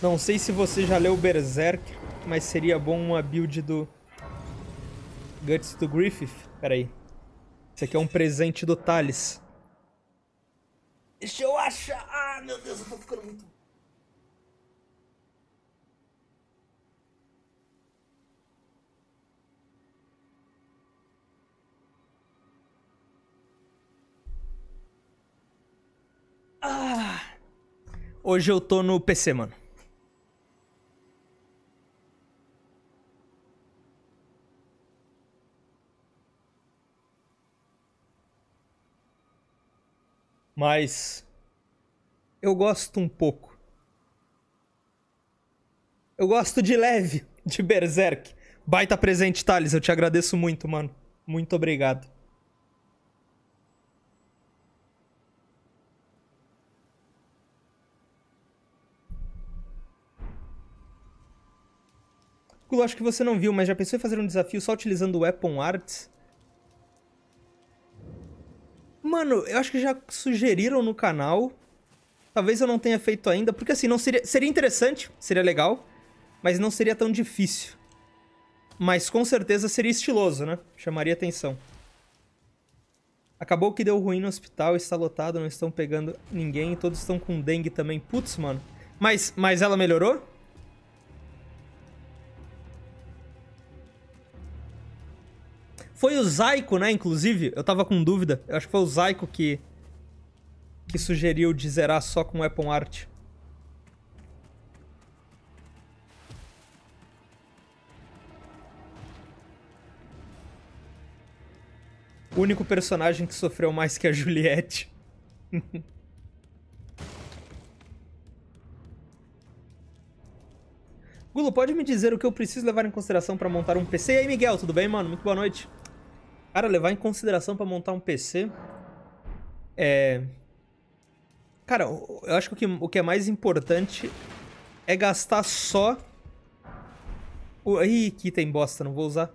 Não sei se você já leu Berserk, mas seria bom uma build do Guts do Griffith. Pera aí. Esse aqui é um presente do Thales. Deixa eu achar... Ah, meu Deus, eu tô ficando muito... Ah! Hoje eu tô no P C, mano. Mas eu gosto um pouco. Eu gosto de leve de Berserk. Baita presente, Thales. Eu te agradeço muito, mano. Muito obrigado. Eu acho que você não viu, mas já pensou em fazer um desafio só utilizando Weapon Arts? Mano, eu acho que já sugeriram no canal. Talvez eu não tenha feito ainda. Porque assim, não seria, seria interessante, seria legal. Mas não seria tão difícil. Mas com certeza seria estiloso, né? Chamaria atenção. Acabou que deu ruim no hospital, está lotado, não estão pegando ninguém. Todos estão com dengue também. Putz, mano. Mas, mas ela melhorou? Foi o Zaiko, né? Inclusive, eu tava com dúvida. Eu acho que foi o Zaiko que... que sugeriu de zerar só com Weapon Art. O único personagem que sofreu mais que a Juliette. Gulo, pode me dizer o que eu preciso levar em consideração pra montar um P C? E aí, Miguel, tudo bem, mano? Muito boa noite. Cara, levar em consideração pra montar um P C... É... Cara, eu acho que o que é mais importante é gastar só... O... Ih, aqui tem bosta, não vou usar.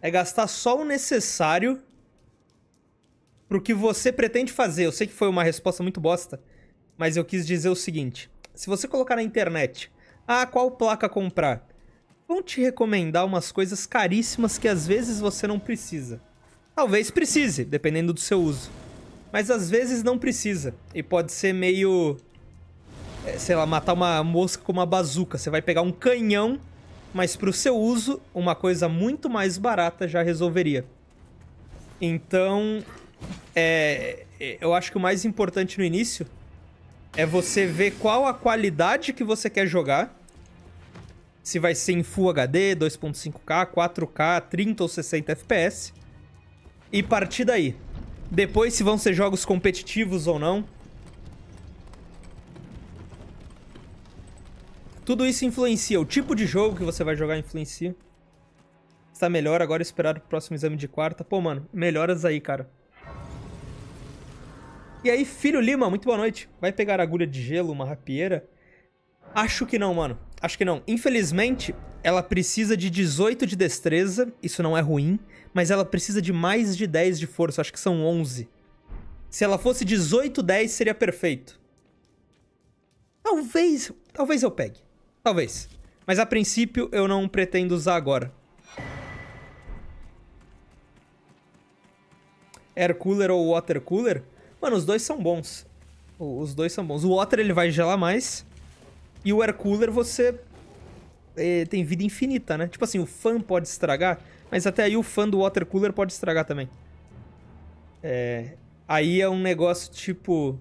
É gastar só o necessário pro que você pretende fazer. Eu sei que foi uma resposta muito bosta, mas eu quis dizer o seguinte. Se você colocar na internet, ah, qual placa comprar? Vão te recomendar umas coisas caríssimas que às vezes você não precisa. Talvez precise, dependendo do seu uso. Mas às vezes não precisa. E pode ser meio... sei lá, matar uma mosca com uma bazuca. Você vai pegar um canhão, mas pro seu uso, uma coisa muito mais barata já resolveria. Então, é, eu acho que o mais importante no início é você ver qual a qualidade que você quer jogar. Se vai ser em Full H D, dois ponto cinco K, quatro K, trinta ou sessenta F P S. E partir daí. Depois, se vão ser jogos competitivos ou não. Tudo isso influencia. O tipo de jogo que você vai jogar influencia. Está melhor agora esperar o próximo exame de quarta. Pô, mano, melhoras aí, cara. E aí, Filho Lima, muito boa noite. Vai pegar agulha de gelo, uma rapieira? Acho que não, mano. Acho que não. Infelizmente, ela precisa de dezoito de destreza. Isso não é ruim. Mas ela precisa de mais de dez de força. Acho que são onze. Se ela fosse dezoito, dez, seria perfeito. Talvez... Talvez eu pegue. Talvez. Mas a princípio, eu não pretendo usar agora. Air Cooler ou Water Cooler? Mano, os dois são bons. Os dois são bons. O Water, ele vai gelar mais. E o Air Cooler, você... É, tem vida infinita, né? Tipo assim, o fã pode estragar, mas até aí o fã do Water Cooler pode estragar também. É... Aí é um negócio tipo...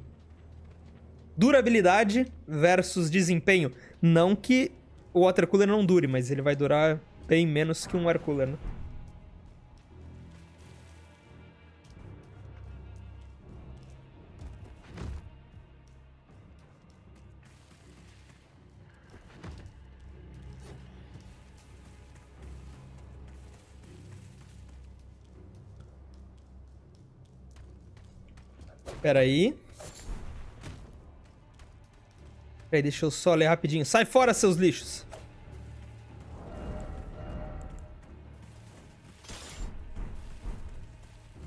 Durabilidade versus desempenho. Não que o Water Cooler não dure, mas ele vai durar bem menos que um Air Cooler, né? Pera aí. Pera aí, deixa eu só ler rapidinho. Sai fora, seus lixos!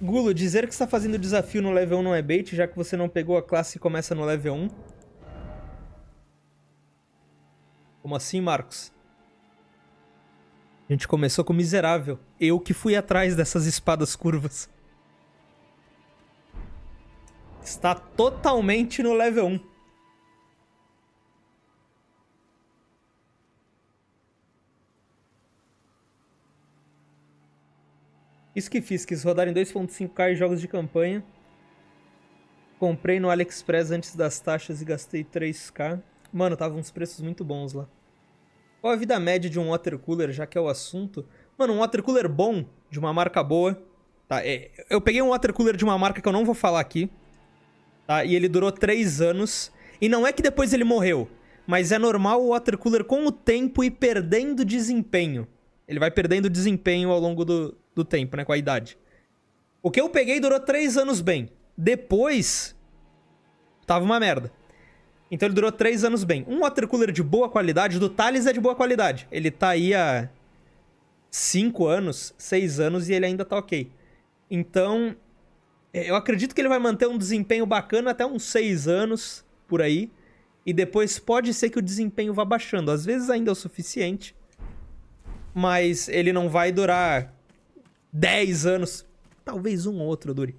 Gulo, dizer que está fazendo desafio no level um não é bait, já que você não pegou a classe que começa no level um. Como assim, Marcos? A gente começou com miserável. Eu que fui atrás dessas espadas curvas. Está totalmente no level um. Isso que fiz, quis rodar em dois ponto cinco K e jogos de campanha. Comprei no AliExpress antes das taxas e gastei três K. Mano, tava uns preços muito bons lá. Qual a vida média de um water cooler, já que é o assunto? Mano, um water cooler bom, de uma marca boa. Tá, é, eu peguei um water cooler de uma marca que eu não vou falar aqui. Tá, e ele durou três anos. E não é que depois ele morreu, mas é normal o water cooler com o tempo ir perdendo desempenho. Ele vai perdendo desempenho ao longo do, do tempo, né? Com a idade. O que eu peguei durou três anos bem. Depois, tava uma merda. Então ele durou três anos bem. Um water cooler de boa qualidade, do Thales é de boa qualidade. Ele tá aí há cinco anos, seis anos e ele ainda tá ok. Então... eu acredito que ele vai manter um desempenho bacana até uns seis anos, por aí. E depois pode ser que o desempenho vá baixando. Às vezes ainda é o suficiente. Mas ele não vai durar dez anos. Talvez um ou outro dure.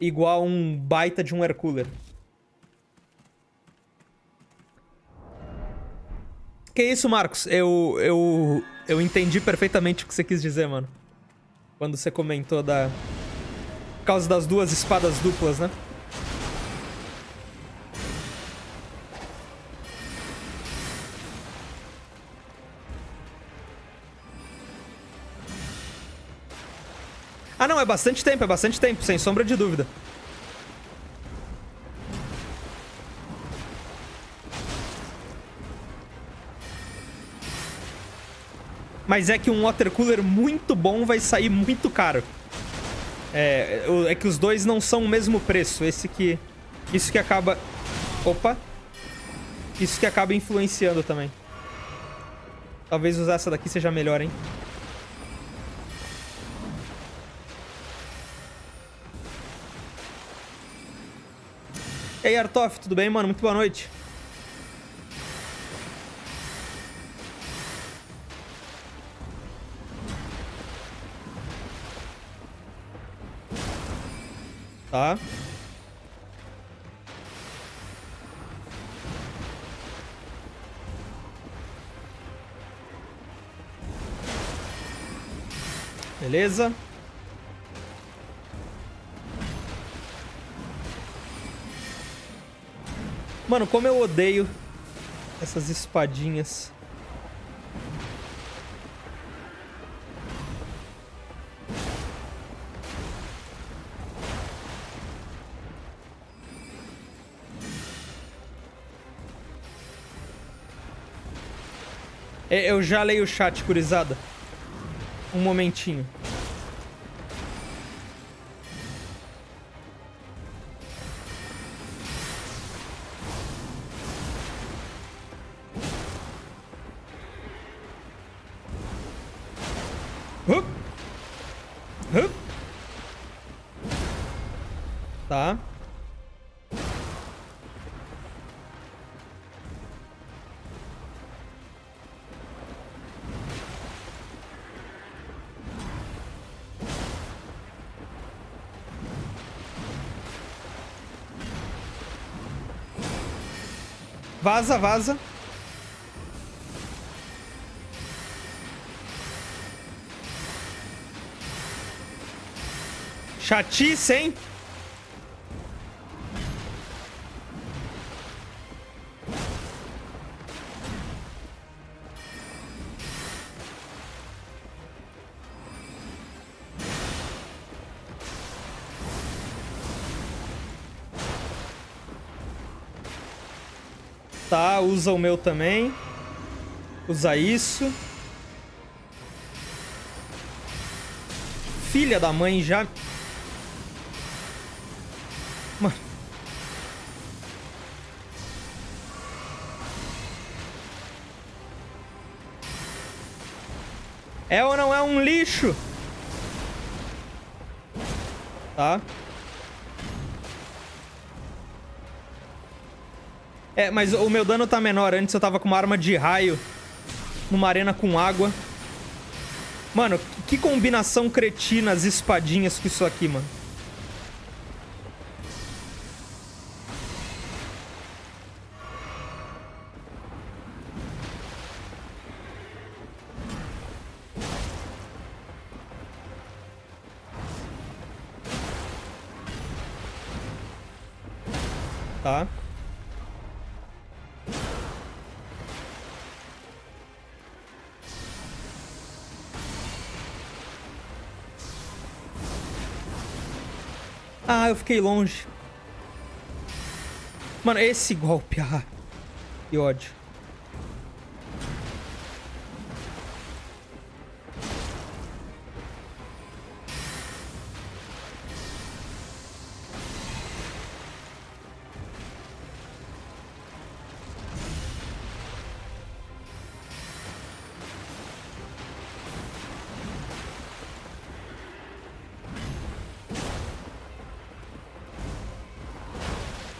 Igual um baita de um air cooler. Que isso, Marcos? Eu, eu, eu entendi perfeitamente o que você quis dizer, mano. Quando você comentou da... Por causa das duas espadas duplas, né? Ah, não, é bastante tempo, é bastante tempo, sem sombra de dúvida. Mas é que um water cooler muito bom vai sair muito caro. É, é que os dois não são o mesmo preço. Esse que... Isso que acaba... Opa! Isso que acaba influenciando também. Talvez usar essa daqui seja melhor, hein? E aí, Artof, tudo bem, mano? Muito boa noite. Tá. Beleza. Mano, como eu odeio essas espadinhas. Eu já leio o chat, gurizada. Um momentinho. tá? Vaza, vaza. Chatice, hein? Tá, usa o meu também. Usa isso. Filha da mãe já... Mano. É ou não é um lixo? Tá. É, mas o meu dano tá menor. Antes eu tava com uma arma de raio numa arena com água. Mano, que combinação cretina as espadinhas com isso aqui, mano. Tá. Ah, eu fiquei longe. Mano, esse golpe, ah. Que ódio.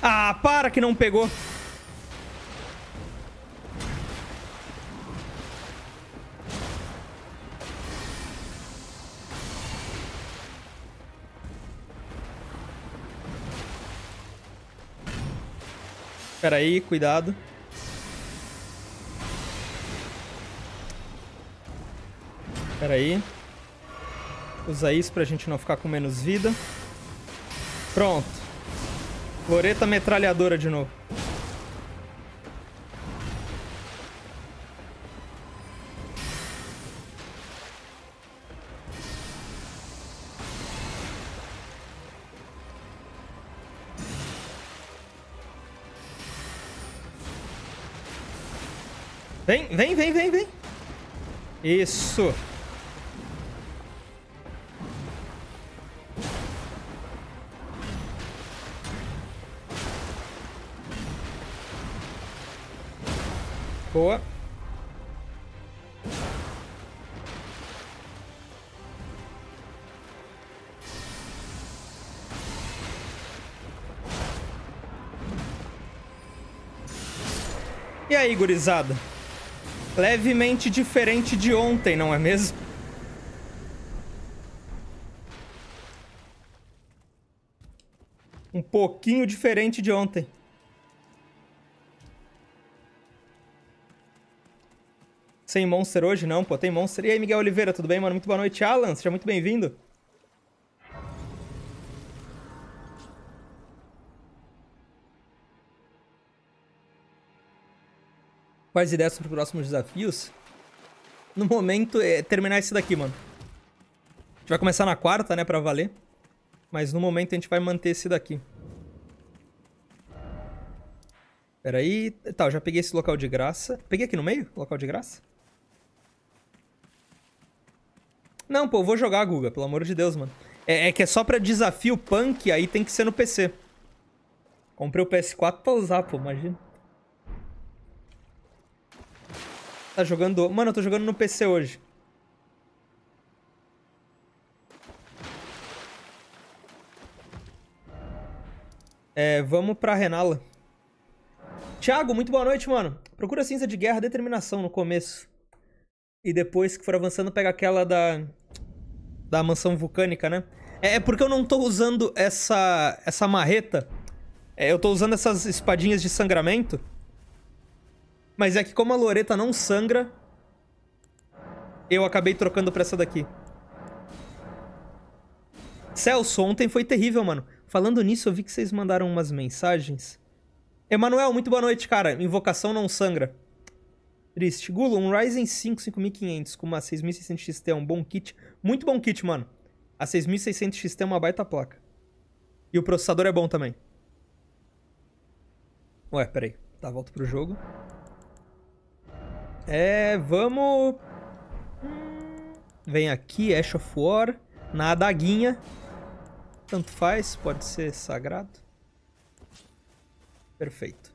Ah, para que não pegou. Espera aí, cuidado. Espera aí. Usa isso pra gente não ficar com menos vida. Pronto. Loreta metralhadora de novo. Vem, vem, vem, vem, vem. Isso. Boa. E aí, gurizada? Levemente diferente de ontem, não é mesmo? Um pouquinho diferente de ontem. Sem Monster hoje? Não, pô, tem Monster. E aí, Miguel Oliveira, tudo bem, mano? Muito boa noite. Alan, seja muito bem-vindo. Quais ideias para os próximos desafios? No momento, é terminar esse daqui, mano. A gente vai começar na quarta, né, pra valer. Mas no momento a gente vai manter esse daqui. Pera aí. Tá, eu já peguei esse local de graça. Peguei aqui no meio? Local de graça? Não, pô, eu vou jogar, Guga, pelo amor de Deus, mano. É, é que é só pra desafio punk, aí tem que ser no P C. Comprei o P S quatro pra usar, pô, imagina. Tá jogando... Mano, eu tô jogando no P C hoje. É, vamos pra Renala. Thiago, muito boa noite, mano. Procura a cinza de guerra, determinação no começo. E depois que for avançando, pega aquela da... da mansão vulcânica, né? É porque eu não tô usando essa... essa marreta. É, eu tô usando essas espadinhas de sangramento. Mas é que como a loreta não sangra, eu acabei trocando pra essa daqui. Celso, ontem foi terrível, mano. Falando nisso, eu vi que vocês mandaram umas mensagens. Emanuel, muito boa noite, cara. Invocação não sangra. Triste. Gulo, um Ryzen cinco cinco mil e quinhentos com uma seis mil e seiscentos X T é um bom kit. Muito bom kit, mano. A seis mil e seiscentos X T é uma baita placa. E o processador é bom também. Ué, peraí. Tá, volto pro jogo. É, vamos... Vem aqui, Ash of War. Na adaguinha. Tanto faz, pode ser sagrado. Perfeito.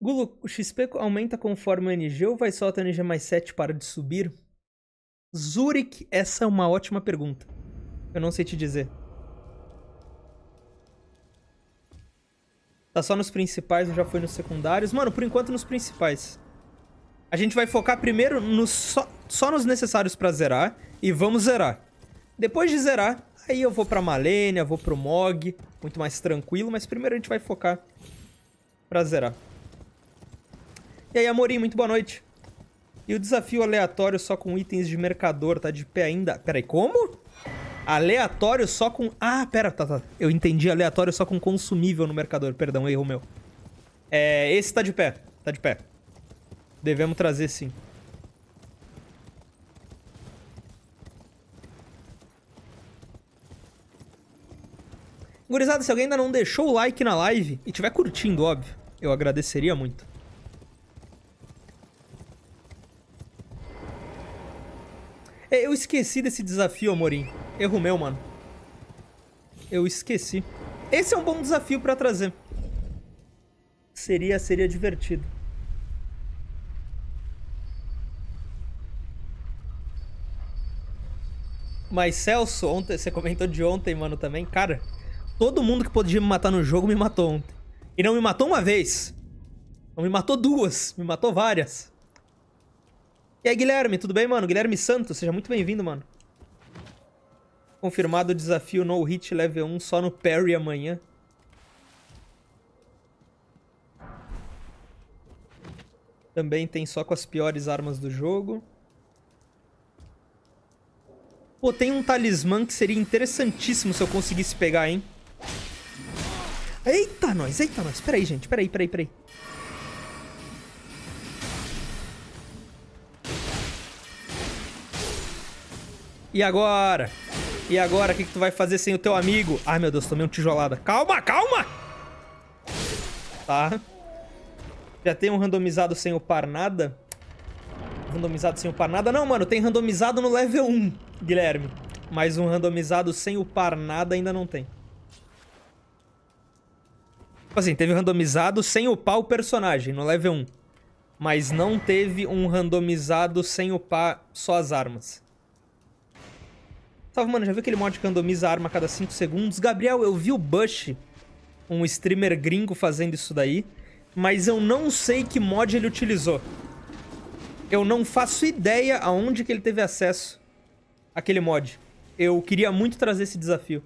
Gulo, o X P aumenta conforme o N G ou vai só até o N G mais sete para de subir? Zurich, essa é uma ótima pergunta. Eu não sei te dizer. Tá só nos principais ou já foi nos secundários? Mano, por enquanto nos principais. A gente vai focar primeiro no só, só nos necessários pra zerar. E vamos zerar. Depois de zerar, aí eu vou pra Malenia, vou pro Mog. Muito mais tranquilo, mas primeiro a gente vai focar pra zerar. E aí, Amorim, muito boa noite. E o desafio aleatório só com itens de mercador, tá de pé ainda? Pera aí, como? Aleatório só com... Ah, pera, tá, tá. Eu entendi aleatório só com consumível no mercador. Perdão, erro meu. É, esse tá de pé. Tá de pé. Devemos trazer, sim. Gurizada, se alguém ainda não deixou o like na live e estiver curtindo, óbvio, eu agradeceria muito. Eu esqueci desse desafio, Amorim. Erro meu, mano. Eu esqueci. Esse é um bom desafio pra trazer. Seria, seria divertido. Mas, Celso, ontem, você comentou de ontem, mano, também. Cara, todo mundo que podia me matar no jogo me matou ontem. E não me matou uma vez. Não me matou duas. Me matou várias. E aí, Guilherme, tudo bem, mano? Guilherme Santos, seja muito bem-vindo, mano. Confirmado o desafio no hit level um só no parry amanhã. Também tem só com as piores armas do jogo. Pô, tem um talismã que seria interessantíssimo se eu conseguisse pegar, hein? Eita, nós, eita, nós. Peraí, gente, peraí, peraí, peraí. E agora? E agora? O que, que tu vai fazer sem o teu amigo? Ai, meu Deus, tomei um tijolada. Calma, calma! Tá. Já tem um randomizado sem upar nada? Randomizado sem upar nada? Não, mano, tem randomizado no level um. Guilherme, mais um randomizado sem upar nada ainda não tem. Assim, teve randomizado sem upar o personagem no level um. Mas não teve um randomizado sem upar só as armas. Salve, mano, já viu aquele mod que randomiza a arma a cada cinco segundos? Gabriel, eu vi o Bush, um streamer gringo, fazendo isso daí. Mas eu não sei que mod ele utilizou. Eu não faço ideia aonde que ele teve acesso. Aquele mod. Eu queria muito trazer esse desafio.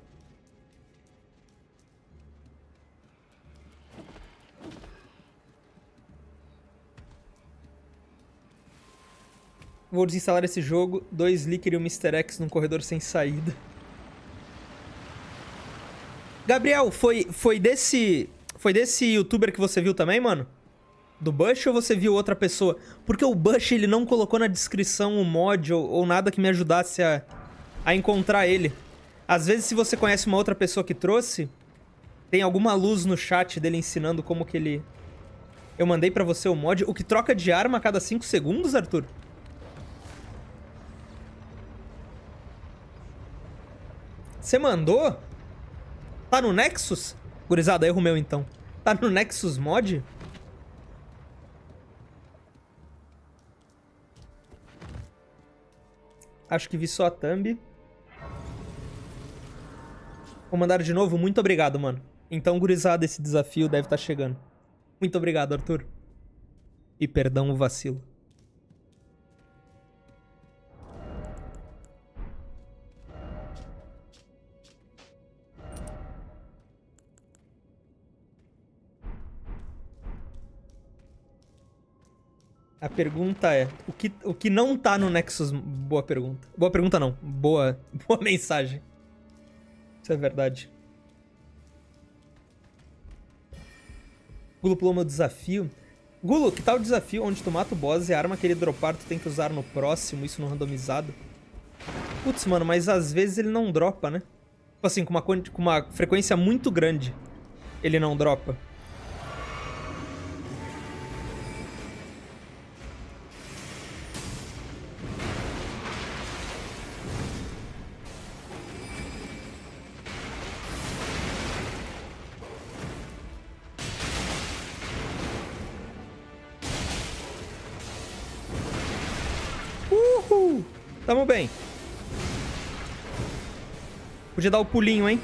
Vou desinstalar esse jogo. Dois Licker e o mister X num corredor sem saída. Gabriel, foi, foi desse... Foi desse youtuber que você viu também, mano? Do Bush ou você viu outra pessoa? Porque o Bush, ele não colocou na descrição o mod ou, ou nada que me ajudasse a, a encontrar ele. Às vezes, se você conhece uma outra pessoa que trouxe, tem alguma luz no chat dele ensinando como que ele... Eu mandei pra você o mod. O que troca de arma a cada cinco segundos, Arthur? Você mandou? Tá no Nexus? Gurizada, erro meu então. Tá no Nexus Mod? Acho que vi só a thumb. Comandar de novo? Muito obrigado, mano. Então, gurizada, esse desafio deve estar chegando. Muito obrigado, Arthur. E perdão o vacilo. A pergunta é, o que, o que não tá no Nexus... Boa pergunta. Boa pergunta não. Boa, boa mensagem. Isso é verdade. Gulo pulou meu desafio. Gulo, que tal o desafio onde tu mata o boss e a arma que ele dropar tu tem que usar no próximo, isso no randomizado? Putz, mano, mas às vezes ele não dropa, né? Tipo assim, com uma, com uma frequência muito grande, ele não dropa. Tamo bem. Podia dar o pulinho, hein?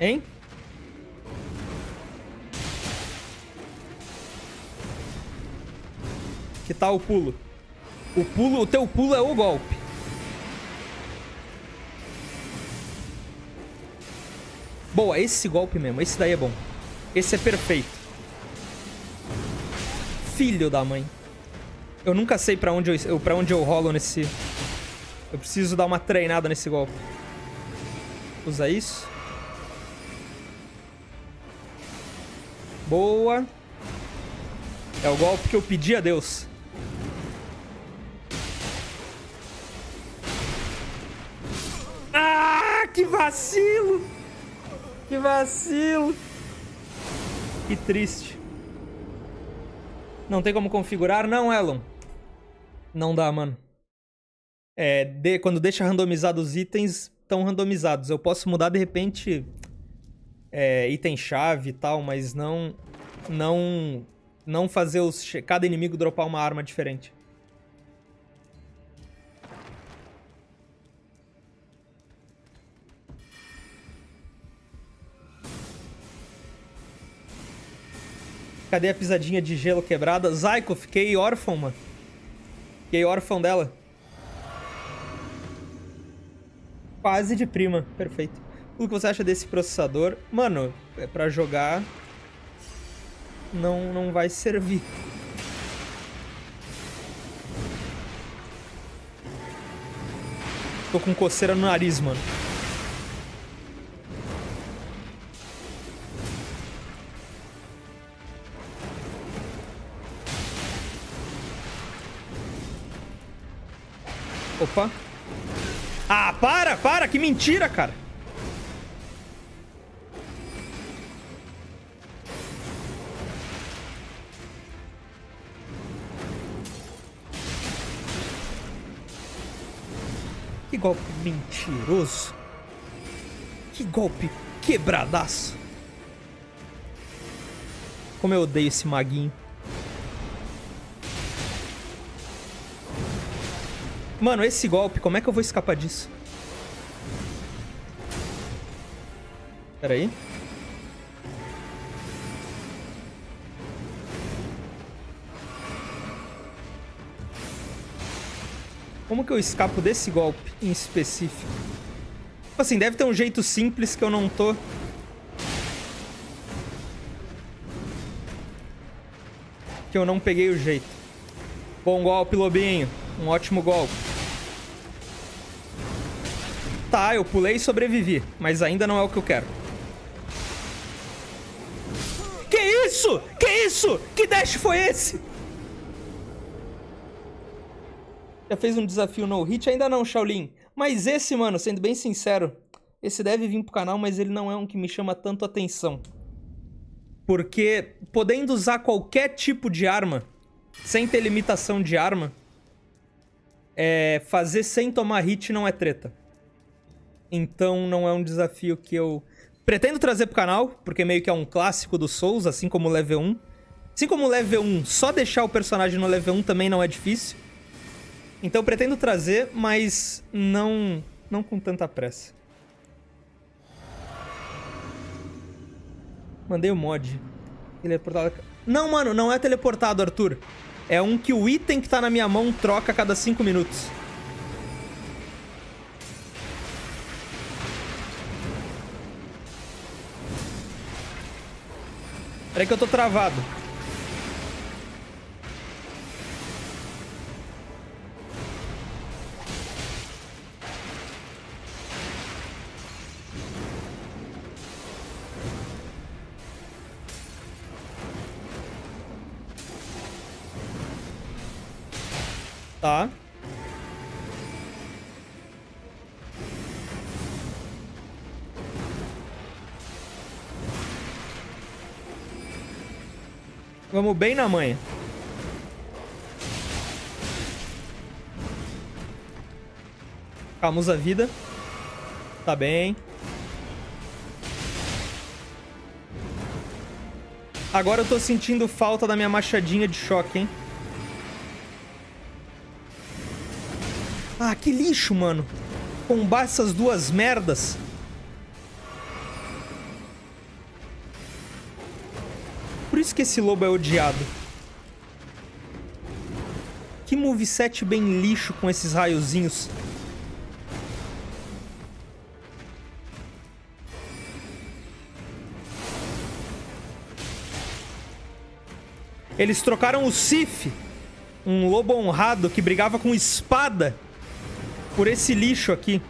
Hein? Que tal o pulo? O pulo, o teu pulo é o golpe. Boa, esse golpe mesmo. Esse daí é bom. Esse é perfeito. Filho da mãe. Eu nunca sei pra onde eu, eu, pra onde eu rolo nesse... Eu preciso dar uma treinada nesse golpe. Usa isso. Boa. É o golpe que eu pedi a Deus. Ah, que vacilo! Que vacilo! Que triste. Não tem como configurar, não, Elon? Não dá, mano. É, de, quando deixa randomizados os itens, estão randomizados. Eu posso mudar, de repente, é, item-chave e tal, mas não... Não... Não fazer os, cada inimigo dropar uma arma diferente. Cadê a pisadinha de gelo quebrada? Zyko, fiquei órfão, mano. Fiquei órfão dela. Quase de prima. Perfeito. O que você acha desse processador? Mano, é pra jogar... Não, não vai servir. Tô com coceira no nariz, mano. Opa. Ah, para, para, que mentira, cara. Que golpe mentiroso. Que golpe quebradaço. Como eu odeio esse maguinho. Mano, esse golpe, como é que eu vou escapar disso? Pera aí. Como que eu escapo desse golpe em específico? Assim, deve ter um jeito simples que eu não tô... Que eu não peguei o jeito. Bom golpe, lobinho. Um ótimo golpe. Tá, eu pulei e sobrevivi, mas ainda não é o que eu quero. Que isso? Que isso? Que dash foi esse? Já fez um desafio no hit? Ainda não, Shaolin. Mas esse, mano, sendo bem sincero, esse deve vir pro canal, mas ele não é um que me chama tanto atenção. Porque podendo usar qualquer tipo de arma, sem ter limitação de arma... É, fazer sem tomar hit não é treta. Então não é um desafio que eu pretendo trazer pro canal, porque meio que é um clássico do Souls, assim como o level um. Assim como o level um, só deixar o personagem no level um também não é difícil. Então eu pretendo trazer, mas não, não com tanta pressa. Mandei o mod. Teleportado. Não, mano, não é teleportado, Arthur. É um que o item que tá na minha mão troca a cada cinco minutos. Peraí que eu tô travado. Tá. Vamos bem na manha. Calmos a vida. Tá bem. Agora eu tô sentindo falta da minha machadinha de choque, hein? Ah, que lixo, mano. Combar essas duas merdas. Por isso que esse lobo é odiado. Que moveset bem lixo com esses raiozinhos. Eles trocaram o Sif, um lobo honrado que brigava com espada, por esse lixo aqui.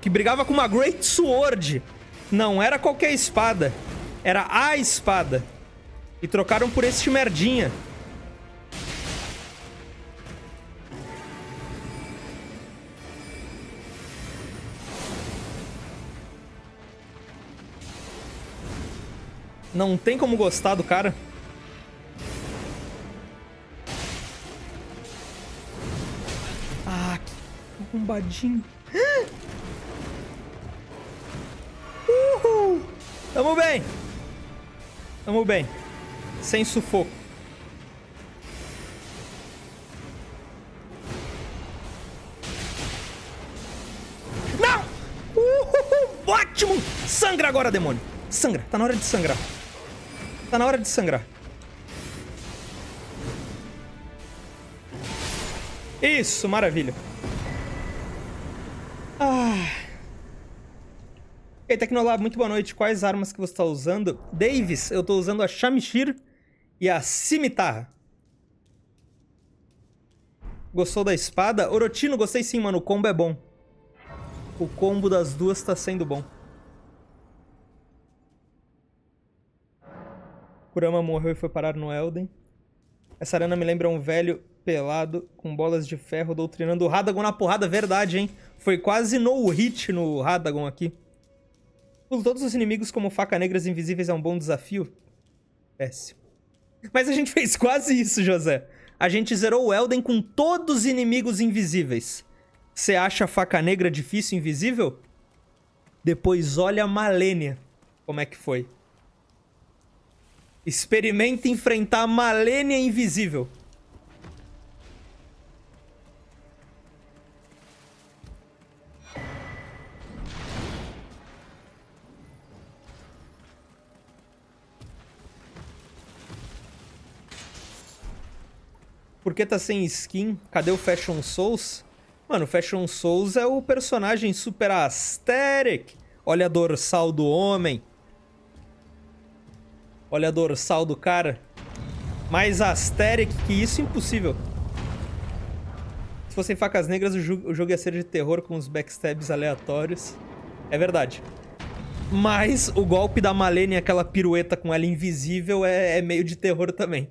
Que brigava com uma Great Sword. Não era qualquer espada. Era a espada. E trocaram por este merdinha. Não tem como gostar do cara. Ah, que bombadinho. Uhul! Tamo bem! Tamo bem. Sem sufoco. Não! Uhul! Ótimo! Sangra agora, demônio! Sangra! Tá na hora de sangrar. Tá na hora de sangrar. Isso! Maravilha! Ah... E aí, Tecnolab, muito boa noite. Quais armas que você está usando? Davis, eu estou usando a Shamshir e a Cimitarra. Gostou da espada? Orotino, gostei sim, mano. O combo é bom. O combo das duas está sendo bom. Kurama morreu e foi parar no Elden. Essa arena me lembra um velho pelado com bolas de ferro doutrinando o Radagon na porrada. Verdade, hein? Foi quase no hit no Radagon aqui. Pulo todos os inimigos como faca negras invisíveis é um bom desafio? Péssimo. Mas a gente fez quase isso, José. A gente zerou o Elden com todos os inimigos invisíveis. Você acha a faca negra difícil, invisível? Depois olha a Malenia. Como é que foi? Experimenta enfrentar a Malenia invisível. Por que tá sem skin? Cadê o Fashion Souls? Mano, o Fashion Souls é o personagem super aesthetic. Olha a dorsal do homem. Olha a dorsal do cara. Mais aesthetic que isso, impossível. Se fossem facas negras, o jogo, o jogo ia ser de terror com os backstabs aleatórios. É verdade. Mas o golpe da Malenia, aquela pirueta com ela invisível, é, é meio de terror também.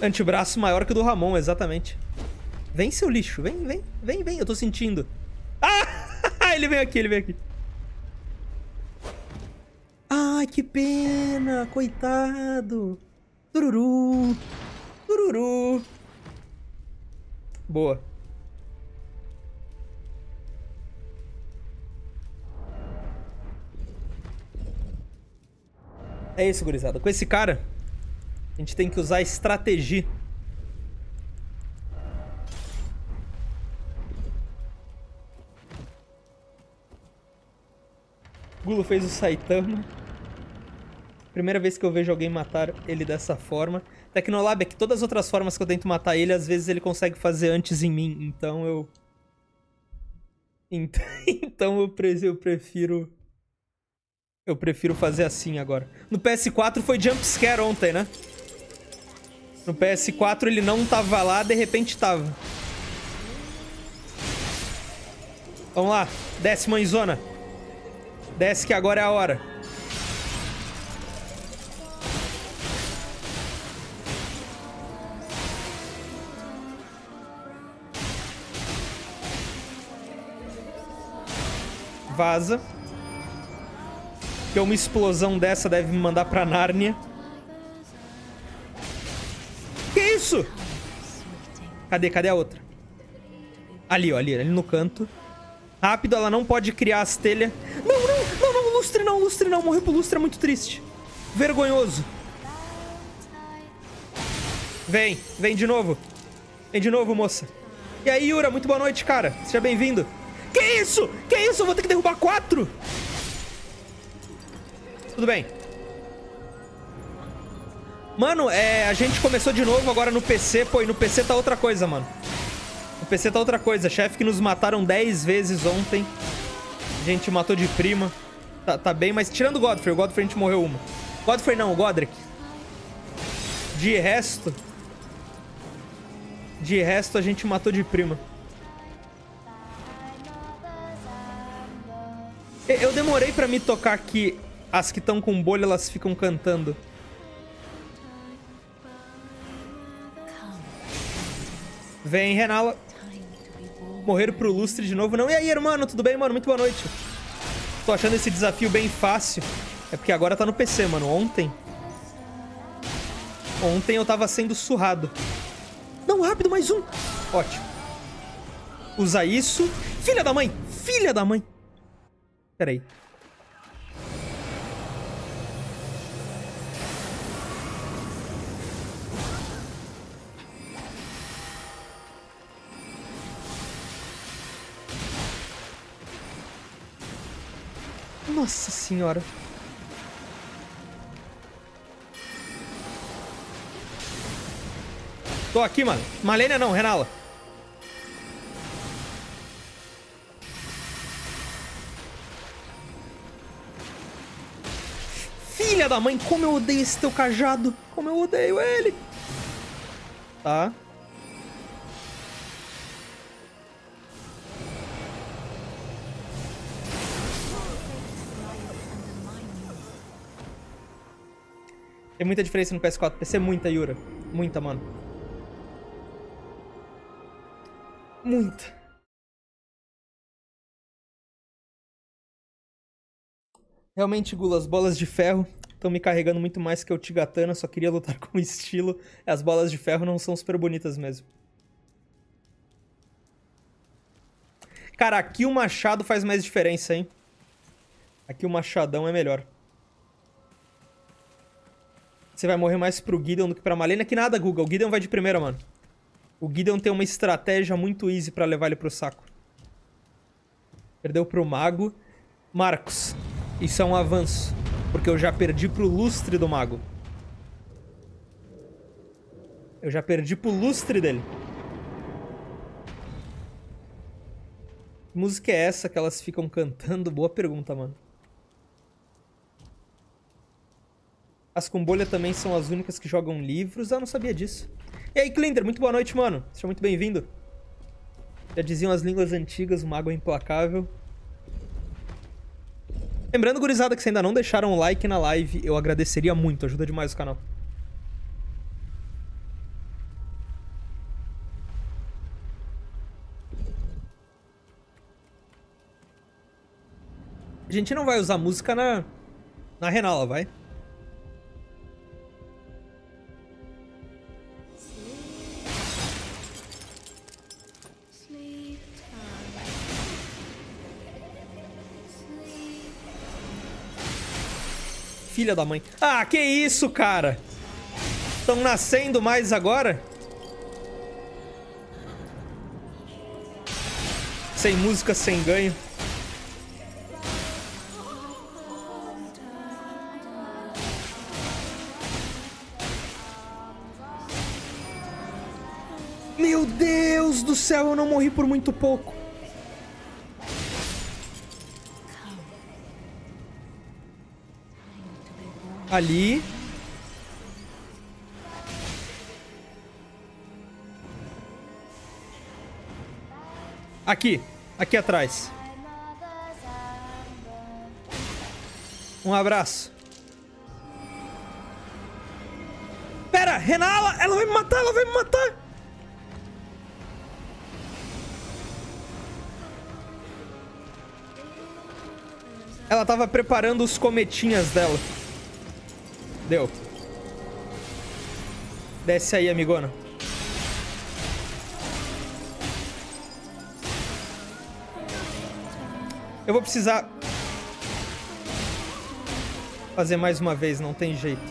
Antebraço maior que o do Ramon, exatamente. Vem, seu lixo. Vem, vem, vem, vem. Eu tô sentindo. Ah! Ele veio aqui, ele veio aqui. Ai, que pena. Coitado. Tururu. Tururu. Boa. É isso, gurizada. Com esse cara, a gente tem que usar estratégia. Gulo fez o Saitama. Primeira vez que eu vejo alguém matar ele dessa forma. Tecnolab é que todas as outras formas que eu tento matar ele, às vezes ele consegue fazer antes em mim. Então eu... Então eu, pre eu prefiro... Eu prefiro fazer assim agora. No P S quatro foi jumpscare ontem, né? No P S quatro ele não tava lá, de repente tava. Vamos lá. Desce, mãezona. Desce que agora é a hora. Vaza. Porque uma explosão dessa deve me mandar pra Nárnia. Que isso? Cadê? Cadê a outra? Ali, ó. Ali, ali no canto. Rápido, ela não pode criar as telhas. Não, não! Lustre não, lustre não. Morrer pro lustre é muito triste. Vergonhoso. Vem, vem de novo. Vem de novo, moça. E aí, Yura, muito boa noite, cara. Seja bem-vindo. Que isso? Que isso? Eu vou ter que derrubar quatro? Tudo bem. Mano, é, a gente começou de novo agora no P C. Pô, e no P C tá outra coisa, mano. No P C tá outra coisa. Chefe que nos mataram dez vezes ontem. A gente matou de prima. Tá, tá bem, mas tirando o Godfrey. O Godfrey a gente morreu uma. Godfrey não, o Godric. De resto... De resto a gente matou de prima. Eu demorei pra me tocar que as que estão com bolha, elas ficam cantando. Vem, Renala. Morreram pro lustre de novo. Não, e aí, irmão? Tudo bem, mano? Muito boa noite. Tô achando esse desafio bem fácil. É porque agora tá no P C, mano. Ontem... Ontem eu tava sendo surrado. Não, rápido, mais um. Ótimo. Usa isso. Filha da mãe! Filha da mãe! Pera aí. Nossa senhora. Tô aqui, mano. Malenia não, Renala. Filha da mãe, como eu odeio esse teu cajado. Como eu odeio ele. Tá. Tem muita diferença no P S quatro. P C muita, Yura. Muita, mano. Muita. Realmente, Gula, as bolas de ferro estão me carregando muito mais que o Tigatana. Só queria lutar com estilo. As bolas de ferro não são super bonitas mesmo. Cara, aqui o machado faz mais diferença, hein? Aqui o machadão é melhor. Você vai morrer mais pro Gideon do que pra Malenia. Que nada, Guga. O Gideon vai de primeira, mano. O Gideon tem uma estratégia muito easy pra levar ele pro saco. Perdeu pro Mago. Marcos. Isso é um avanço. Porque eu já perdi pro lustre do Mago. Eu já perdi pro lustre dele. Que música é essa que elas ficam cantando? Boa pergunta, mano. As com bolha também são as únicas que jogam livros. Ah, não sabia disso. E aí, Clinder, muito boa noite, mano. Seja muito bem-vindo. Já diziam as línguas antigas, o mago é implacável. Lembrando, gurizada, que se ainda não deixaram o like na live, eu agradeceria muito. Ajuda demais o canal. A gente não vai usar música na, na Renala, vai? filha da mãe. Ah, que isso, cara? Estão nascendo mais agora? Sem música, sem ganho. Meu Deus do céu, eu não morri por muito pouco. Ali. Aqui. Aqui atrás. Um abraço. Pera, Renala! Ela vai me matar, ela vai me matar! Ela tava preparando os cometinhas dela. Deu. Desce aí, amigona. Eu vou precisar fazer mais uma vez, não tem jeito.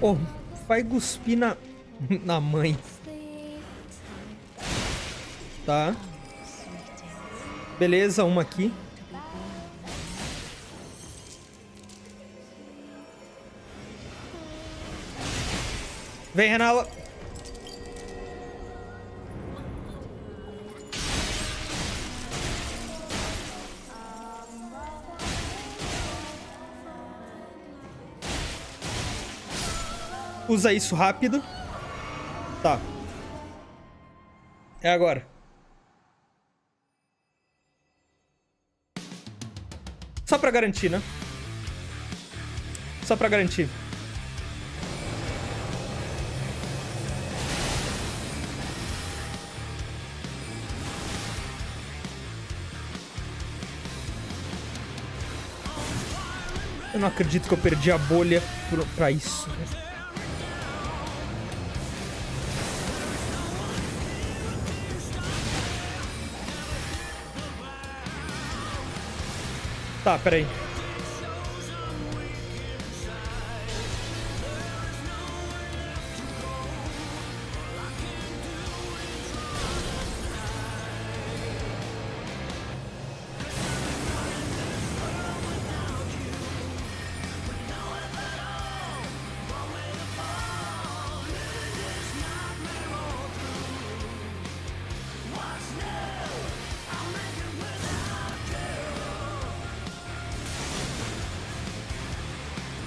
Oh, vai cuspir na, na mãe. Tá. Beleza, uma aqui. Vem, Renala. Usa isso rápido. Tá. É agora. Só pra garantir, né? Só pra garantir. Eu não acredito que eu perdi a bolha pra isso. Tá, peraí.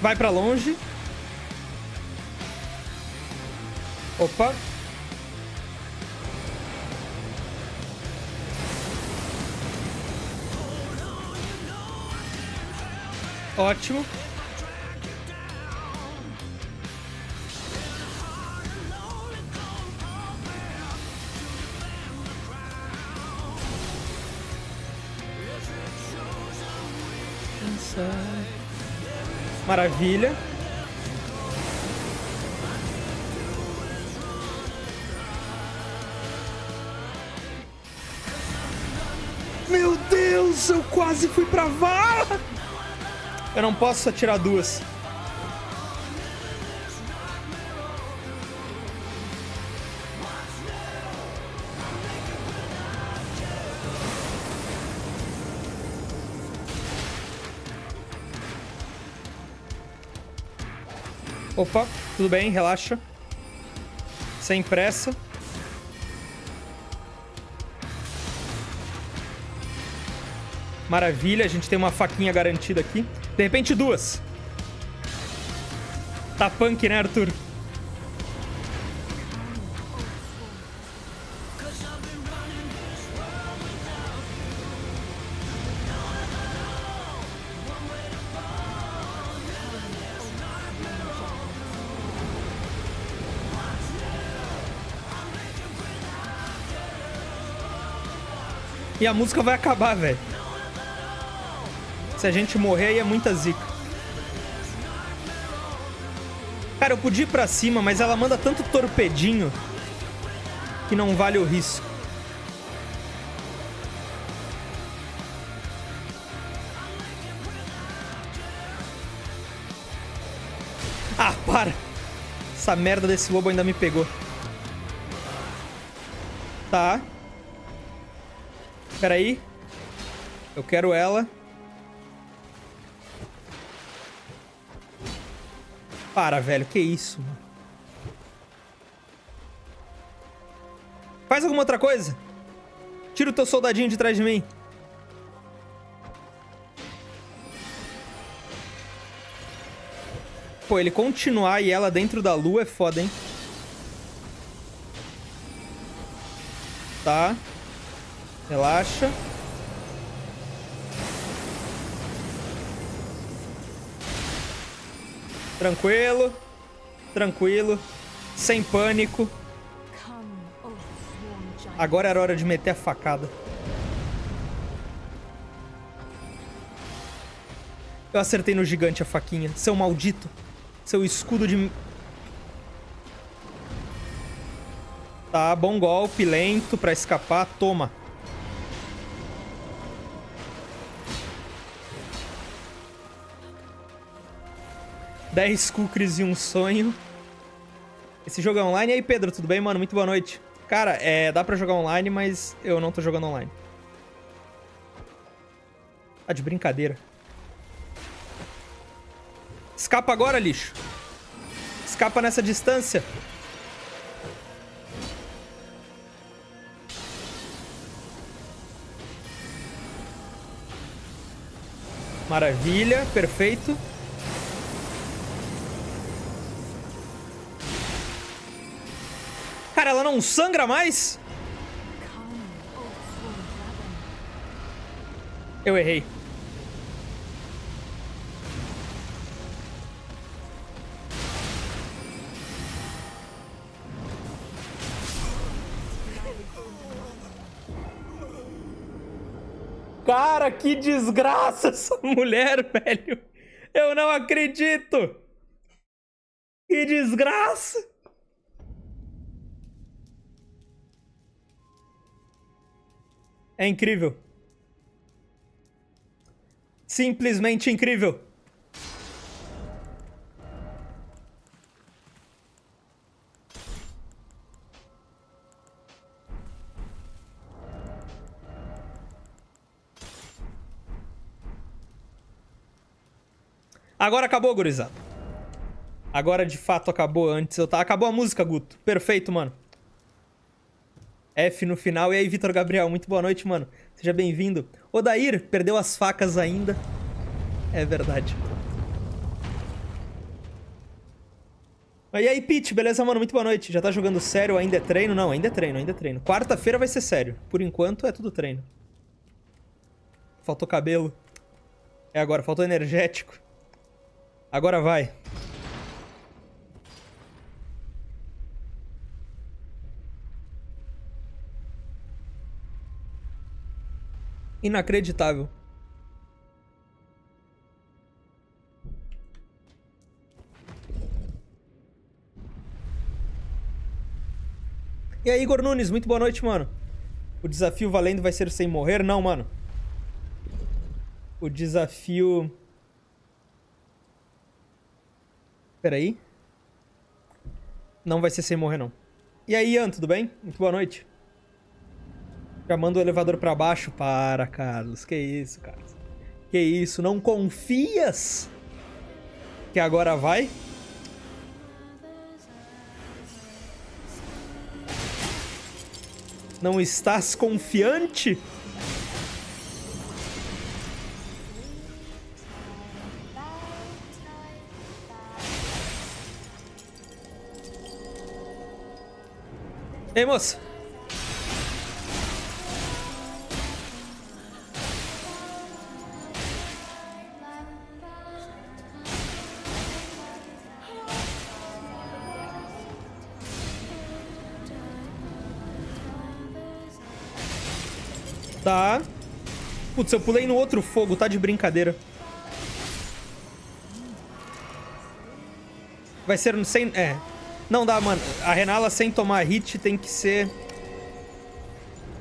Vai pra longe. Opa. Ótimo. Maravilha. Meu Deus, eu quase fui pra vala. Eu não posso atirar duas. Opa, tudo bem, relaxa. Sem pressa. Maravilha, a gente tem uma faquinha garantida aqui. De repente, duas. Tá punk, né, Arthur? E a música vai acabar, velho. Se a gente morrer, aí é muita zica. Cara, eu podia ir pra cima, mas ela manda tanto torpedinho que não vale o risco. Ah, para! Essa merda desse lobo ainda me pegou. Tá. Espera aí. Eu quero ela. Para, velho. Que isso, mano? Faz alguma outra coisa. Tira o teu soldadinho de trás de mim. Pô, ele continuar e ela dentro da lua é foda, hein? Tá. Relaxa. Tranquilo. Tranquilo. Sem pânico. Agora era hora de meter a facada. Eu acertei no gigante a faquinha. Seu maldito. Seu escudo de... Tá, bom golpe, lento pra escapar. Toma. dez kukris e um sonho. Esse jogo é online. E aí, Pedro, tudo bem, mano? Muito boa noite. Cara, é, dá pra jogar online, mas eu não tô jogando online. Tá de brincadeira. Escapa agora, lixo. Escapa nessa distância. Maravilha, perfeito. Cara, ela não sangra mais? Eu errei. Cara, que desgraça essa mulher, velho. Eu não acredito. Que desgraça. É incrível. Simplesmente incrível. Agora acabou, gurizada. Agora, de fato, acabou. Antes eu tava... Acabou a música, Guto. Perfeito, mano. F no final. E aí, Vitor Gabriel. Muito boa noite, mano. Seja bem-vindo. Odair perdeu as facas ainda. É verdade. E aí, Pete. Beleza, mano? Muito boa noite. Já tá jogando sério? Ainda é treino? Não, ainda é treino. Ainda é treino. Quarta-feira vai ser sério. Por enquanto, é tudo treino. Faltou cabelo. É agora. Faltou energético. Agora vai. Inacreditável. E aí, Igor Nunes, muito boa noite, mano. O desafio valendo vai ser sem morrer? Não, mano. O desafio... Espera aí. Não vai ser sem morrer, não. E aí, Ian, tudo bem? Muito boa noite. Já manda o elevador pra baixo. Para, Carlos. Que isso, Carlos. Que isso. Não confias? Que agora vai? Não estás confiante? Ei, moça. Tá. Putz, eu pulei no outro fogo. Tá de brincadeira. Vai ser no sem... É... Não dá, mano. A Renala sem tomar hit tem que ser...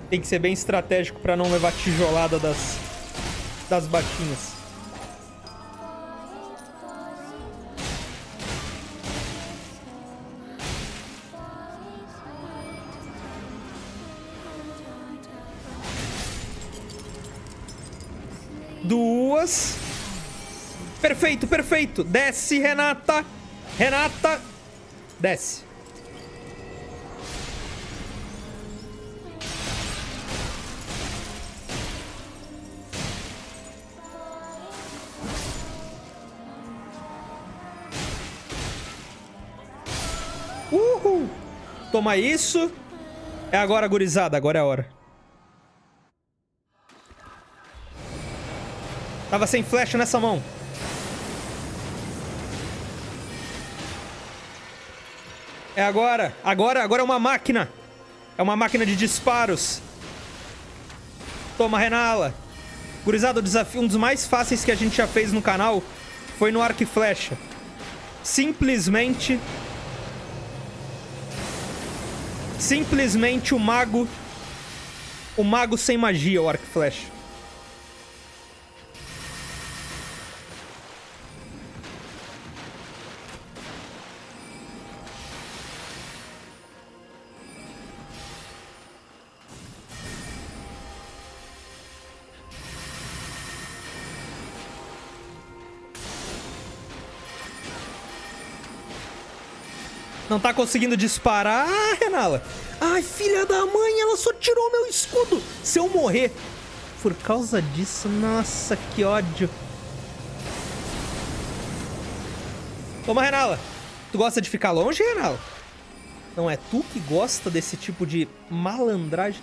Tem que ser bem estratégico pra não levar tijolada das... Das batinhas. boas. Perfeito, perfeito. Desce, Renata. Renata. Desce. Uhul. Toma isso. É agora, gurizada. Agora é a hora. Tava sem flecha nessa mão. É agora. Agora, agora é uma máquina. É uma máquina de disparos. Toma, Renala. Gurizada, o desafio, um dos mais fáceis que a gente já fez no canal foi no arco e flecha. Simplesmente... Simplesmente o mago... O mago sem magia, o arco e flecha. Não tá conseguindo disparar, ah, Renala. Ai, filha da mãe, ela só tirou meu escudo. Se eu morrer por causa disso, nossa, que ódio. Toma, Renala. Tu gosta de ficar longe, Renala? Não é tu que gosta desse tipo de malandragem?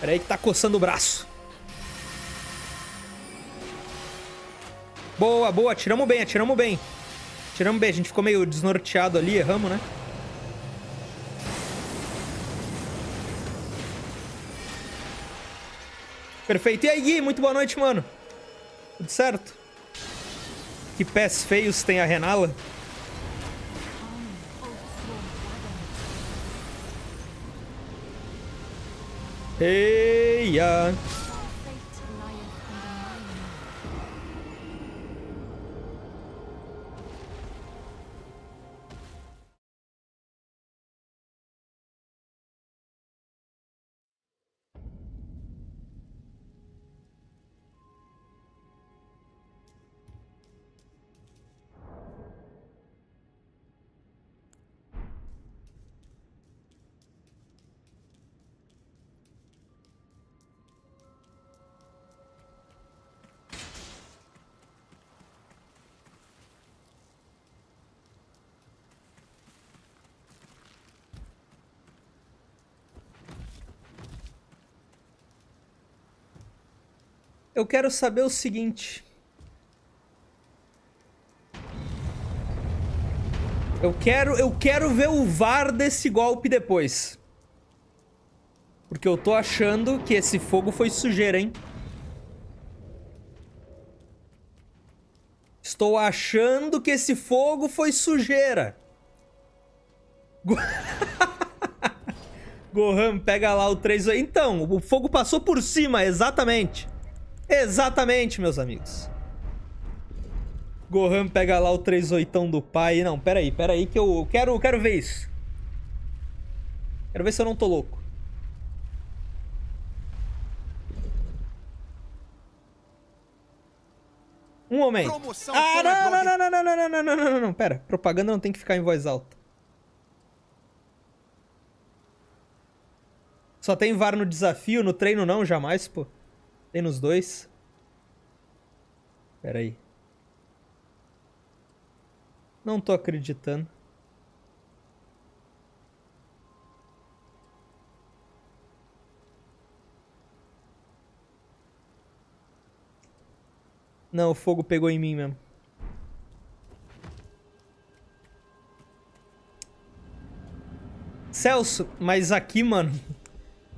Peraí que tá coçando o braço. Boa, boa. Atiramos bem, atiramos bem. Atiramos bem. A gente ficou meio desnorteado ali. Erramos, né? Perfeito. E aí, Gui? Muito boa noite, mano. Tudo certo? Que pés feios tem a Renala. Eia... Eu quero saber o seguinte. Eu quero, eu quero ver o V A R desse golpe depois. Porque eu tô achando que esse fogo foi sujeira, hein? Estou achando que esse fogo foi sujeira. Go... Gohan, pega lá o três... Então, o fogo passou por cima, exatamente. Exatamente, meus amigos. Gohan pega lá o três oitão do pai. Não, peraí, peraí que eu quero, quero ver isso. Quero ver se eu não tô louco. Um momento. Ah, não, não, não, não, não, não, não, não, não, não. Pera, propaganda não tem que ficar em voz alta. Só tem V A R no desafio, no treino não, jamais, pô. Tem nos dois. Pera aí. Não tô acreditando. Não, o fogo pegou em mim mesmo. Celso, mas aqui, mano...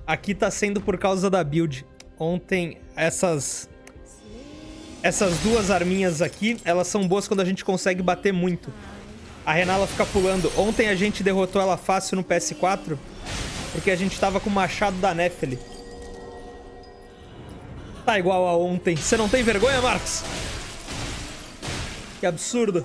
Aqui tá sendo por causa da build. Ontem, essas... Essas duas arminhas aqui, elas são boas quando a gente consegue bater muito. A Renala fica pulando. Ontem a gente derrotou ela fácil no P S quatro, porque a gente tava com o machado da Nefeli. Tá igual a ontem. Você não tem vergonha, Marcos? Que absurdo.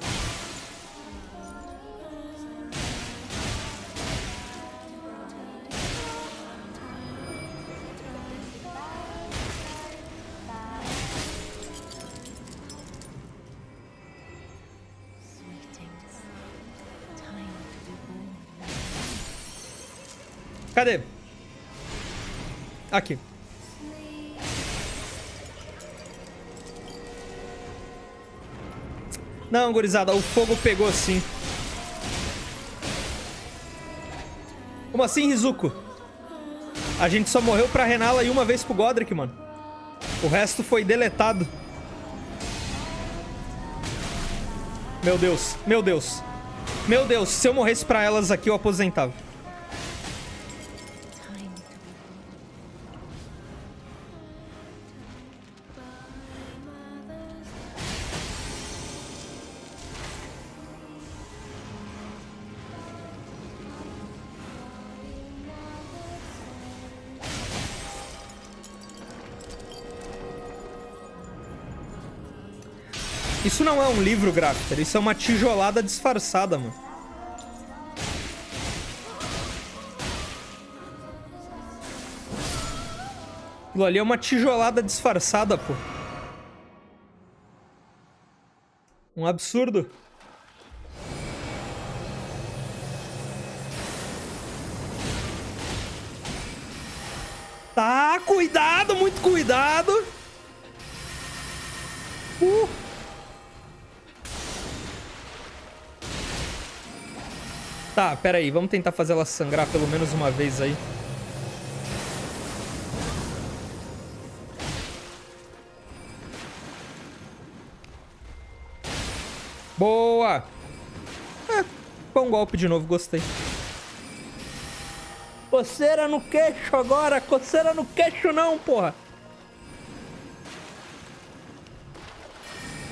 Cadê? Aqui. Não, gurizada, o fogo pegou sim. Como assim, Rizuko? A gente só morreu pra Renala e uma vez pro Godric, mano. O resto foi deletado. Meu Deus, meu Deus. Meu Deus, se eu morresse pra elas aqui, eu aposentava. Isso não é um livro, Grafter. Isso é uma tijolada disfarçada, mano. Aquilo ali é uma tijolada disfarçada, pô. Um absurdo. Tá, cuidado, muito cuidado. Uh. Tá, pera aí, vamos tentar fazer ela sangrar pelo menos uma vez aí. Boa! É, foi um golpe de novo, gostei. Coceira no queixo agora! Coceira no queixo não, porra!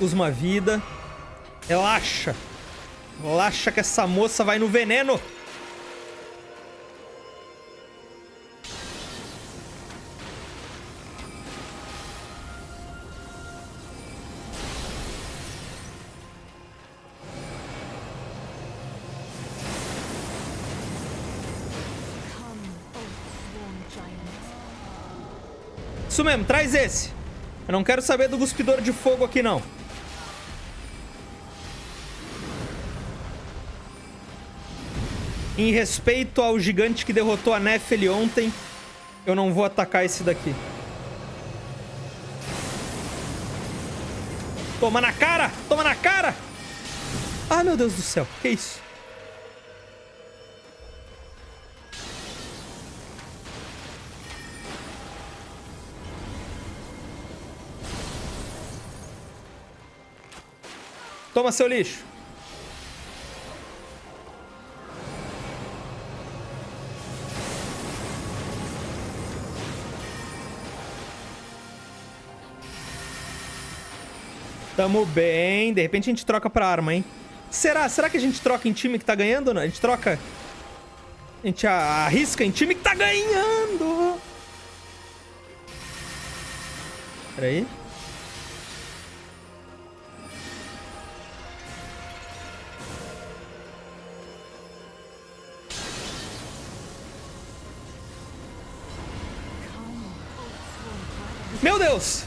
Usa uma vida. Relaxa! Relaxa que essa moça vai no veneno. Isso mesmo, traz esse. Eu não quero saber do cuspidor de fogo aqui, não. Em respeito ao gigante que derrotou a Nefeli ontem, eu não vou atacar esse daqui. Toma na cara! Toma na cara! Ah, meu Deus do céu. Que isso? Toma, seu lixo. Tamo bem. De repente a gente troca pra arma, hein? Será? Será que a gente troca em time que tá ganhando? Não? A gente troca... A gente arrisca em time que tá ganhando! Peraí. Meu Deus!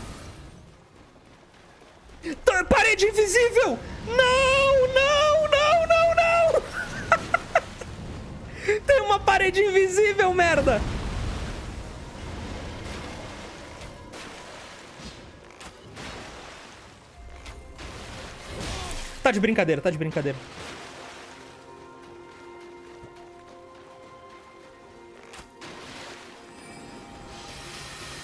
Parede invisível! Não, não, não, não, não! Tem uma parede invisível, merda! Tá de brincadeira, tá de brincadeira.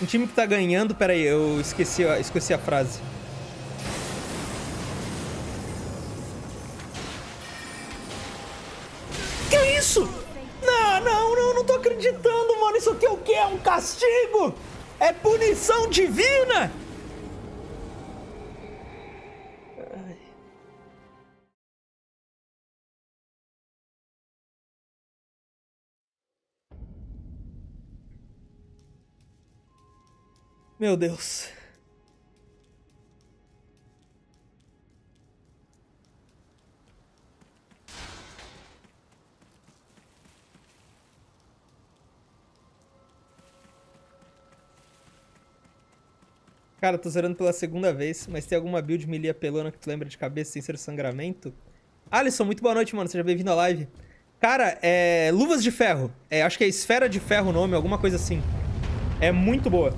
Um time que tá ganhando... Pera aí, eu esqueci, eu esqueci a frase. Não, não, não, não tô acreditando, mano. Isso aqui é o quê? É um castigo? É punição divina? Ai. Meu Deus. Cara, tô zerando pela segunda vez, mas tem alguma build melee apelona que tu lembra de cabeça sem ser sangramento? Alisson, muito boa noite, mano. Seja bem-vindo à live. Cara, é... Luvas de Ferro. É, acho que é Esfera de Ferro o nome, alguma coisa assim. É muito boa.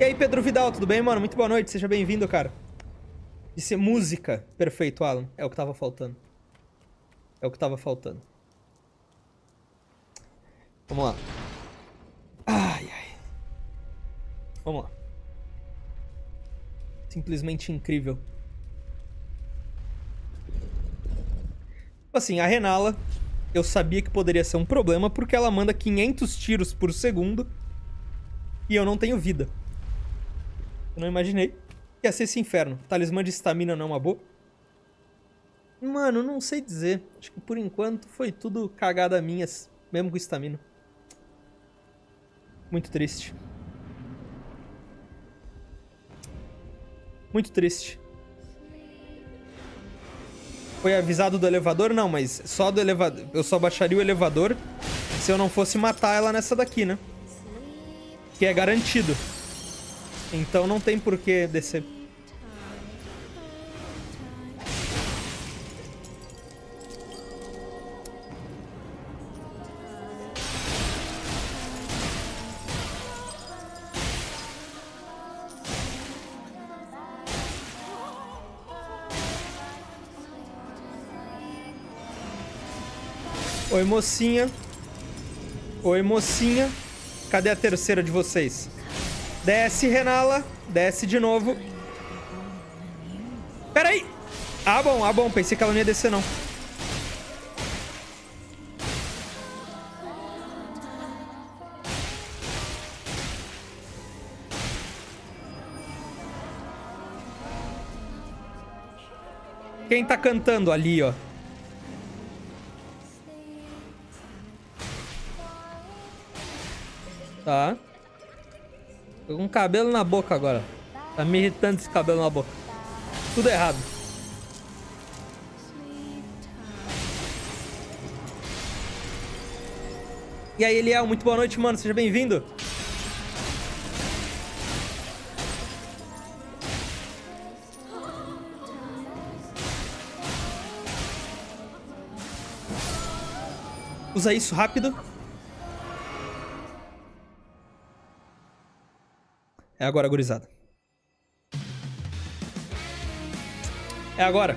E aí, Pedro Vidal, tudo bem, mano? Muito boa noite, seja bem-vindo, cara. Disse música. Perfeito, Alan. É o que tava faltando. É o que tava faltando. Vamos lá. Ai, ai. Vamos lá. Simplesmente incrível. Assim, a Renala, eu sabia que poderia ser um problema porque ela manda quinhentos tiros por segundo e eu não tenho vida. Eu não imaginei que ia ser esse inferno. Talismã de estamina não é uma boa. Mano, não sei dizer. Acho que por enquanto foi tudo cagada minha, mesmo com estamina. Muito triste. Muito triste. Foi avisado do elevador? Não, mas só do elevador. Eu só baixaria o elevador se eu não fosse matar ela nessa daqui, né? Que é garantido. Então não tem por que descer. Oi, mocinha. Oi, mocinha. Cadê a terceira de vocês? Desce, Renala. Desce de novo. Peraí. Ah, bom, ah, bom. Pensei que ela não ia descer, não. Quem tá cantando ali, ó? Tá. Tô com cabelo na boca agora. Tá me irritando esse cabelo na boca. Tudo errado. E aí, Eliel, muito boa noite, mano. Seja bem-vindo. Usa isso rápido. É agora, gurizada. É agora.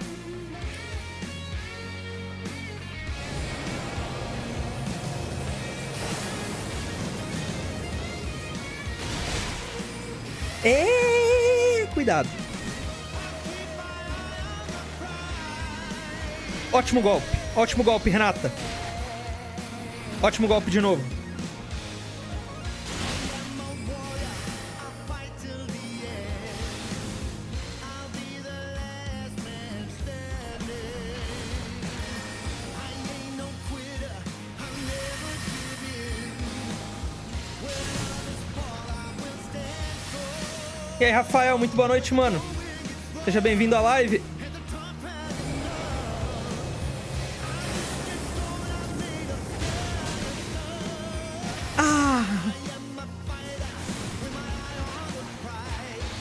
E... Cuidado. Ótimo golpe. Ótimo golpe, Renata. Ótimo golpe de novo. E aí, Rafael, muito boa noite, mano. Seja bem-vindo à live. Ah!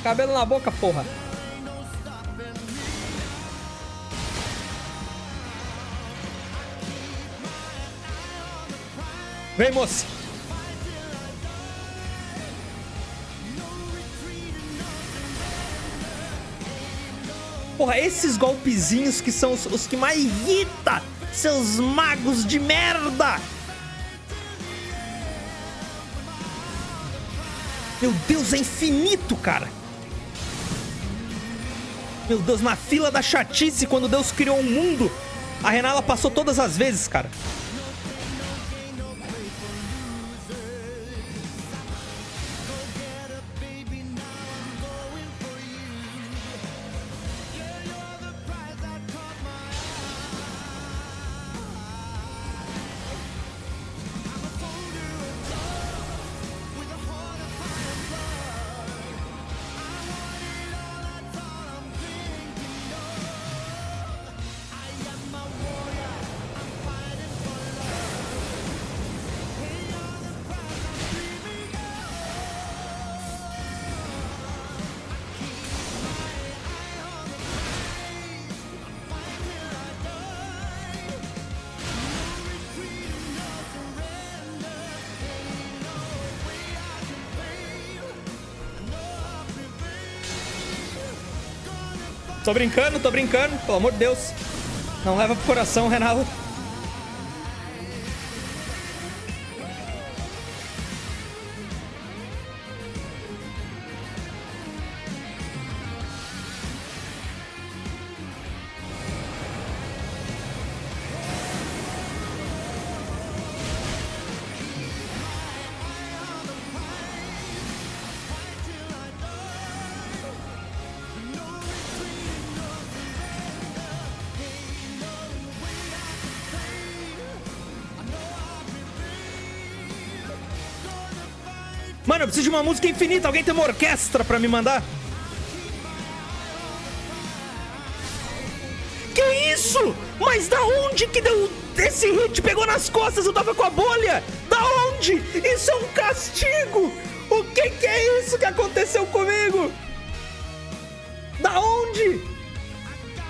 Cabelo na boca, porra. Vem, moça. Porra, esses golpezinhos que são os, os que mais irrita, seus magos de merda! Meu Deus, é infinito, cara! Meu Deus, na fila da chatice, quando Deus criou o mundo, a Renala passou todas as vezes, cara. Tô brincando, tô brincando. Pelo amor de Deus. Não leva pro coração, Renal. Mano, eu preciso de uma música infinita. Alguém tem uma orquestra pra me mandar? Que isso? Mas da onde que deu esse hit? Pegou nas costas, eu tava com a bolha. Da onde? Isso é um castigo. O que que é isso que aconteceu comigo? Da onde?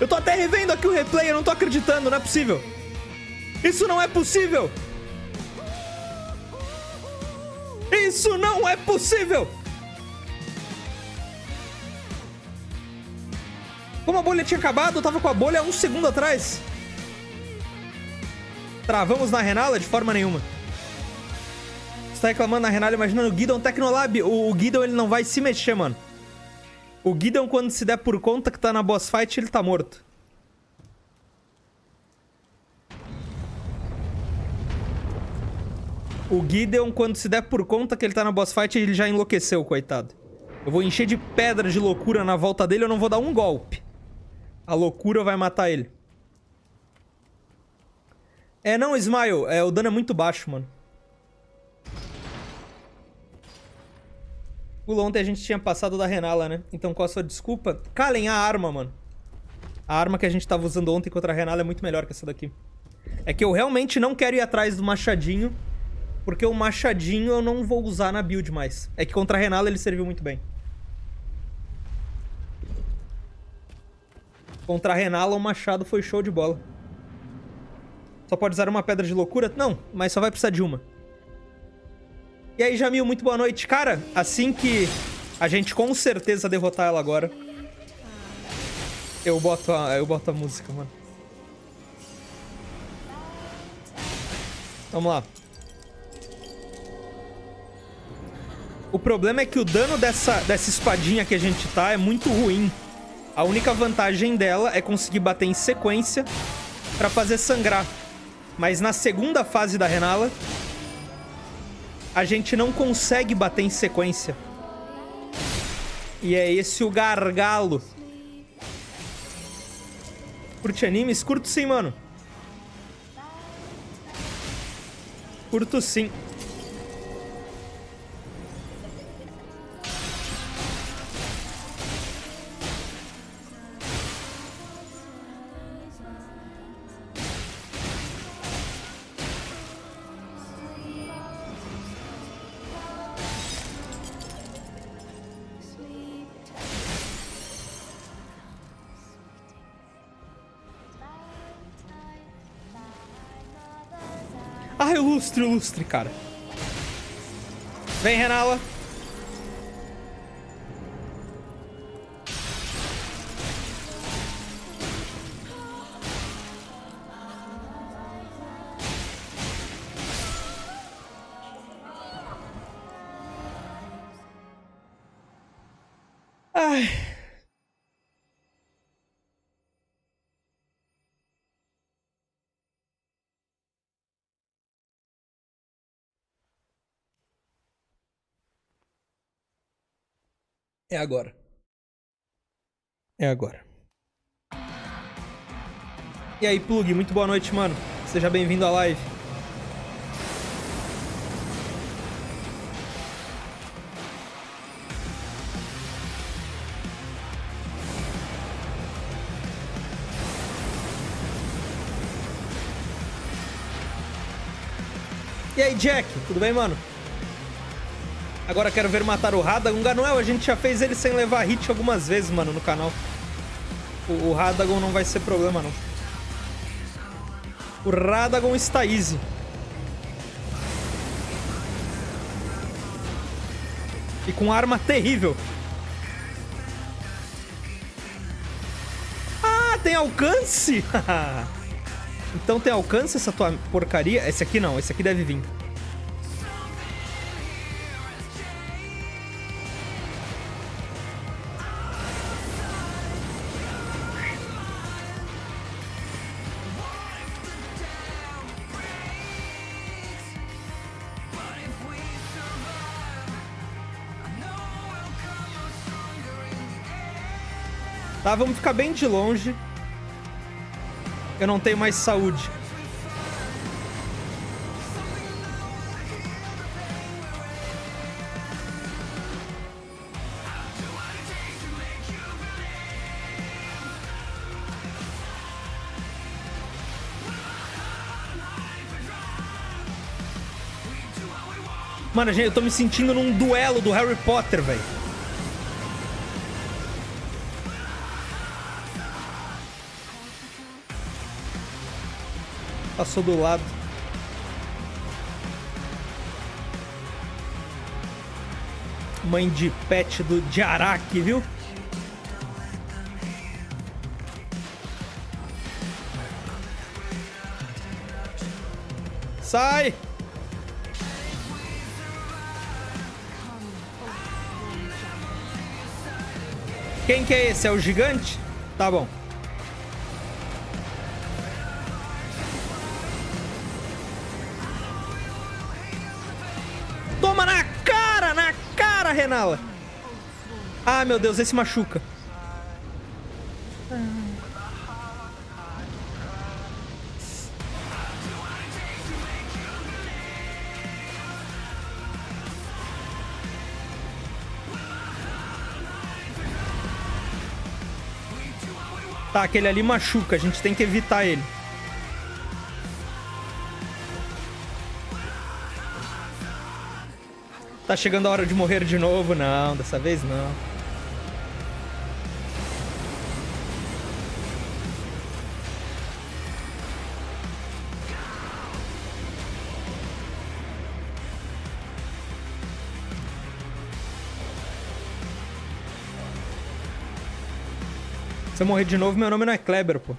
Eu tô até revendo aqui o replay, eu não tô acreditando, não é possível. Isso não é possível. Isso não é possível! Como a bolha tinha acabado, eu tava com a bolha um segundo atrás. Travamos na Renala? De forma nenhuma. Você tá reclamando na Renala, imaginando o Guidon Tecnolab. O, o Guidon, ele não vai se mexer, mano. O Guidon, quando se der por conta que tá na boss fight, ele tá morto. O Gideon, quando se der por conta que ele tá na boss fight, ele já enlouqueceu, coitado. Eu vou encher de pedra de loucura na volta dele, eu não vou dar um golpe. A loucura vai matar ele. É, não, Smile. É, o dano é muito baixo, mano. Pula, ontem a gente tinha passado da Renala, né? Então qual a sua desculpa? Calem a arma, mano. A arma que a gente tava usando ontem contra a Renala é muito melhor que essa daqui. É que eu realmente não quero ir atrás do machadinho... Porque o machadinho eu não vou usar na build mais. É que contra a Renala ele serviu muito bem. Contra a Renala o machado foi show de bola. Só pode usar uma pedra de loucura? Não, mas só vai precisar de uma. E aí, Jamil, muito boa noite. Cara, assim que a gente com certeza derrotar ela agora, eu boto a, eu boto a música, mano. Vamos lá. O problema é que o dano dessa, dessa espadinha que a gente tá é muito ruim. A única vantagem dela é conseguir bater em sequência pra fazer sangrar. Mas na segunda fase da Renala, a gente não consegue bater em sequência. E é esse o gargalo. Curte animes? Curto sim, mano. Curto sim. Ilustre, ilustre, cara. Vem, Renala. Ai... É agora. É agora. E aí, Plug, muito boa noite, mano. Seja bem-vindo à live. E aí, Jack, tudo bem, mano? Agora quero ver matar o Radagon. Ganoel, a gente já fez ele sem levar hit algumas vezes, mano, no canal. O, o Radagon não vai ser problema, não. O Radagon está easy. E com arma terrível. tem alcance? Então tem alcance essa tua porcaria? Esse aqui não, esse aqui deve vir. Tá, vamos ficar bem de longe. Eu não tenho mais saúde. Mano, gente, eu tô me sentindo num duelo do Harry Potter, velho. Passou do lado. Mãe de pet do Diaraque, viu? Sai! Quem que é esse? É o gigante? Tá bom. Renala. Ah, meu Deus, esse machuca. Tá, aquele ali machuca. A gente tem que evitar ele. Tá chegando a hora de morrer de novo? Não, dessa vez não. Se eu morrer de novo, meu nome não é Kleber, pô.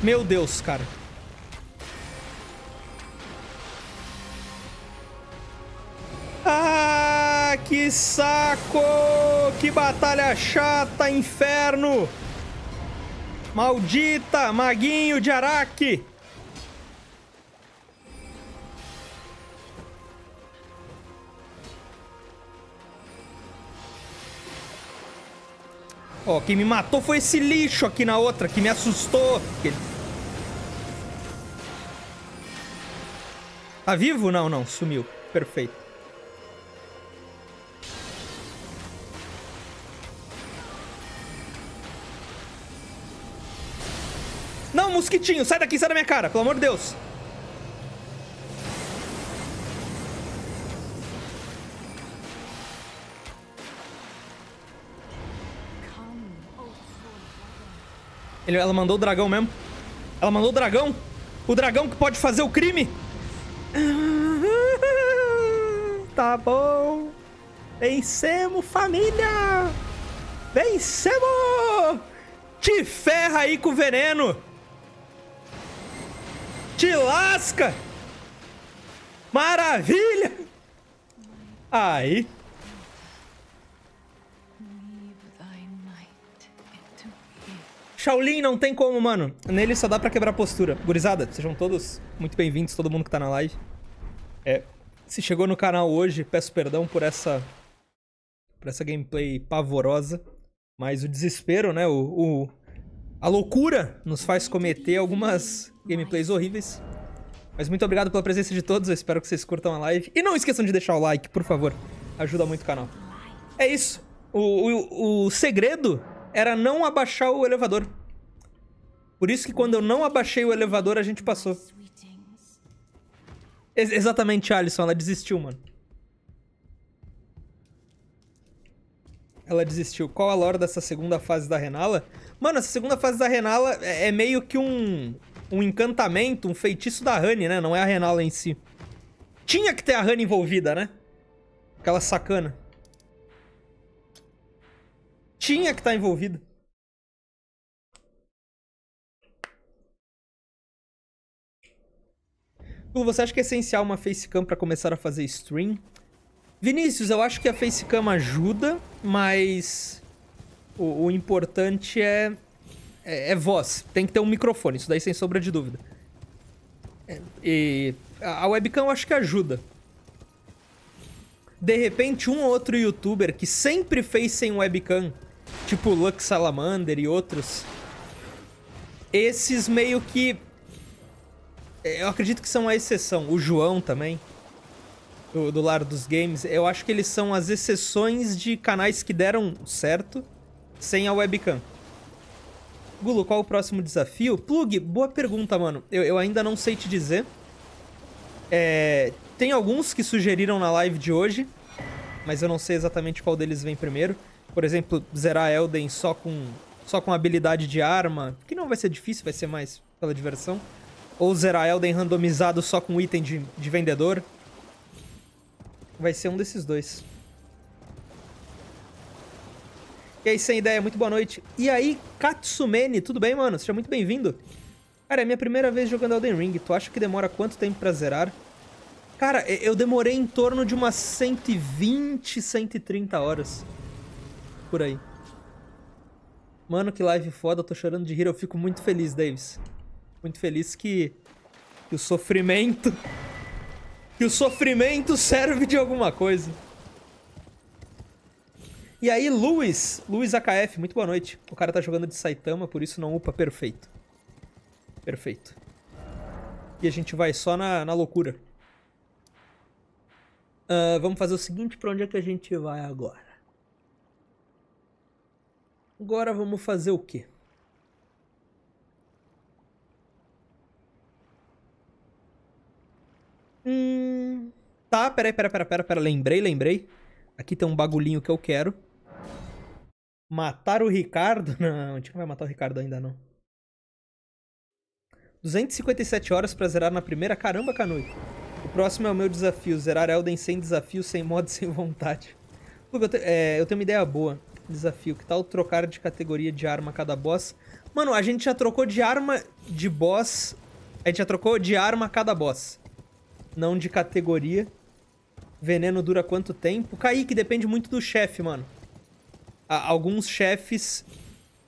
Meu Deus, cara. Ah, que saco! Que batalha chata, inferno! Maldita, maguinho de Araque! Ó, quem me matou foi esse lixo aqui na outra, que me assustou. Tá vivo? Não, não. Sumiu. Perfeito. Não, mosquitinho. Sai daqui, sai da minha cara. Pelo amor de Deus. Ele, ela mandou o dragão mesmo. Ela mandou o dragão. O dragão que pode fazer o crime. Tá bom. Vencemos, família. Vencemos. Te ferra aí com o veneno. Te lasca. Maravilha. Aí. Shaolin não tem como, mano. Nele só dá pra quebrar postura. Gurizada, sejam todos muito bem-vindos, todo mundo que tá na live. É, se chegou no canal hoje, peço perdão por essa por essa gameplay pavorosa. Mas o desespero, né? O, o, a loucura nos faz cometer algumas gameplays horríveis. Mas muito obrigado pela presença de todos. Eu espero que vocês curtam a live. E não esqueçam de deixar o like, por favor. Ajuda muito o canal. É isso. O, o, o segredo era não abaixar o elevador. Por isso que quando eu não abaixei o elevador, a gente passou. Ex exatamente, Alisson. Ela desistiu, mano. Ela desistiu. Qual a lore dessa segunda fase da Rennala? Mano, essa segunda fase da Rennala é meio que um, um encantamento, um feitiço da Honey, né? Não é a Rennala em si. Tinha que ter a Honey envolvida, né? Aquela sacana. Tinha que estar envolvida. Você acha que é essencial uma facecam pra começar a fazer stream? Vinícius, eu acho que a facecam ajuda, mas o, o importante é, é... é voz. Tem que ter um microfone, isso daí sem sombra de dúvida. E a, a webcam eu acho que ajuda. De repente, um ou outro youtuber que sempre fez sem webcam, tipo Lux Salamander e outros, esses meio que... eu acredito que são a exceção. O João também, do, do Lar dos Games. Eu acho que eles são as exceções de canais que deram certo sem a webcam. Gulo, qual o próximo desafio? Plug, boa pergunta, mano. Eu, eu ainda não sei te dizer. É, tem alguns que sugeriram na live de hoje, mas eu não sei exatamente qual deles vem primeiro. Por exemplo, zerar Elden só com, só com habilidade de arma, que não vai ser difícil, vai ser mais pela diversão. Ou zerar Elden randomizado só com item de, de vendedor. Vai ser um desses dois. E aí, sem ideia, muito boa noite. E aí, Katsumene, tudo bem, mano? Seja muito bem-vindo. Cara, é minha primeira vez jogando Elden Ring. Tu acha que demora quanto tempo pra zerar? Cara, eu demorei em torno de umas cento e vinte, cento e trinta horas. Por aí. Mano, que live foda. Eu tô chorando de rir. Eu fico muito feliz, Davis. Muito feliz que, que o sofrimento... Que o sofrimento serve de alguma coisa. E aí, Luiz. Luiz A K F, muito boa noite. O cara tá jogando de Saitama, por isso não upa. Perfeito. Perfeito. E a gente vai só na, na loucura. Uh, vamos fazer o seguinte, pra onde é que a gente vai agora? Agora vamos fazer o quê? Hum, tá, peraí, peraí, peraí, peraí, peraí, lembrei, lembrei. Aqui tem um bagulhinho que eu quero. Matar o Ricardo? Não, a gente não vai matar o Ricardo ainda, não. duzentas e cinquenta e sete horas pra zerar na primeira? Caramba, Canoe. O próximo é o meu desafio, zerar Elden sem desafio, sem modo, sem vontade. Pô, eu, te, é, eu tenho uma ideia boa. Desafio, que tal trocar de categoria de arma a cada boss? Mano, a gente já trocou de arma de boss... A gente já trocou de arma a cada boss. Não de categoria. Veneno dura quanto tempo? Kaique, depende muito do chefe, mano. Há alguns chefes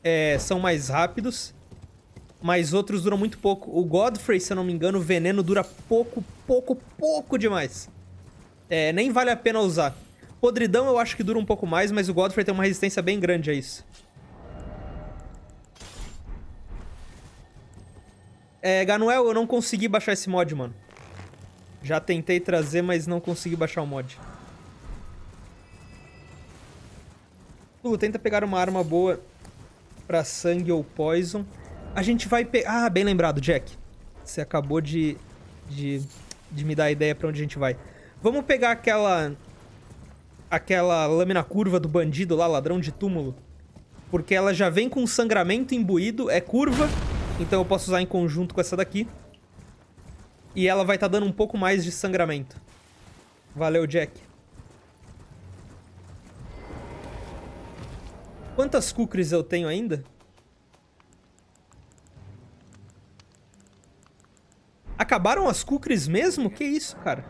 é, são mais rápidos, mas outros duram muito pouco. O Godfrey, se eu não me engano, o veneno dura pouco, pouco, pouco demais. É, nem vale a pena usar. Podridão eu acho que dura um pouco mais, mas o Godfrey tem uma resistência bem grande a isso. É, Ganuel, eu não consegui baixar esse mod, mano. Já tentei trazer, mas não consegui baixar o mod. Pulo, tenta pegar uma arma boa pra sangue ou poison. A gente vai pegar... Ah, bem lembrado, Jack. Você acabou de, de, de me dar a ideia pra onde a gente vai. Vamos pegar aquela... Aquela lâmina curva do bandido lá, ladrão de túmulo. Porque ela já vem com sangramento imbuído, é curva. Então eu posso usar em conjunto com essa daqui. E ela vai estar dando um pouco mais de sangramento. Valeu, Jack. Quantas kukris eu tenho ainda? Acabaram as kukris mesmo? Que isso, cara?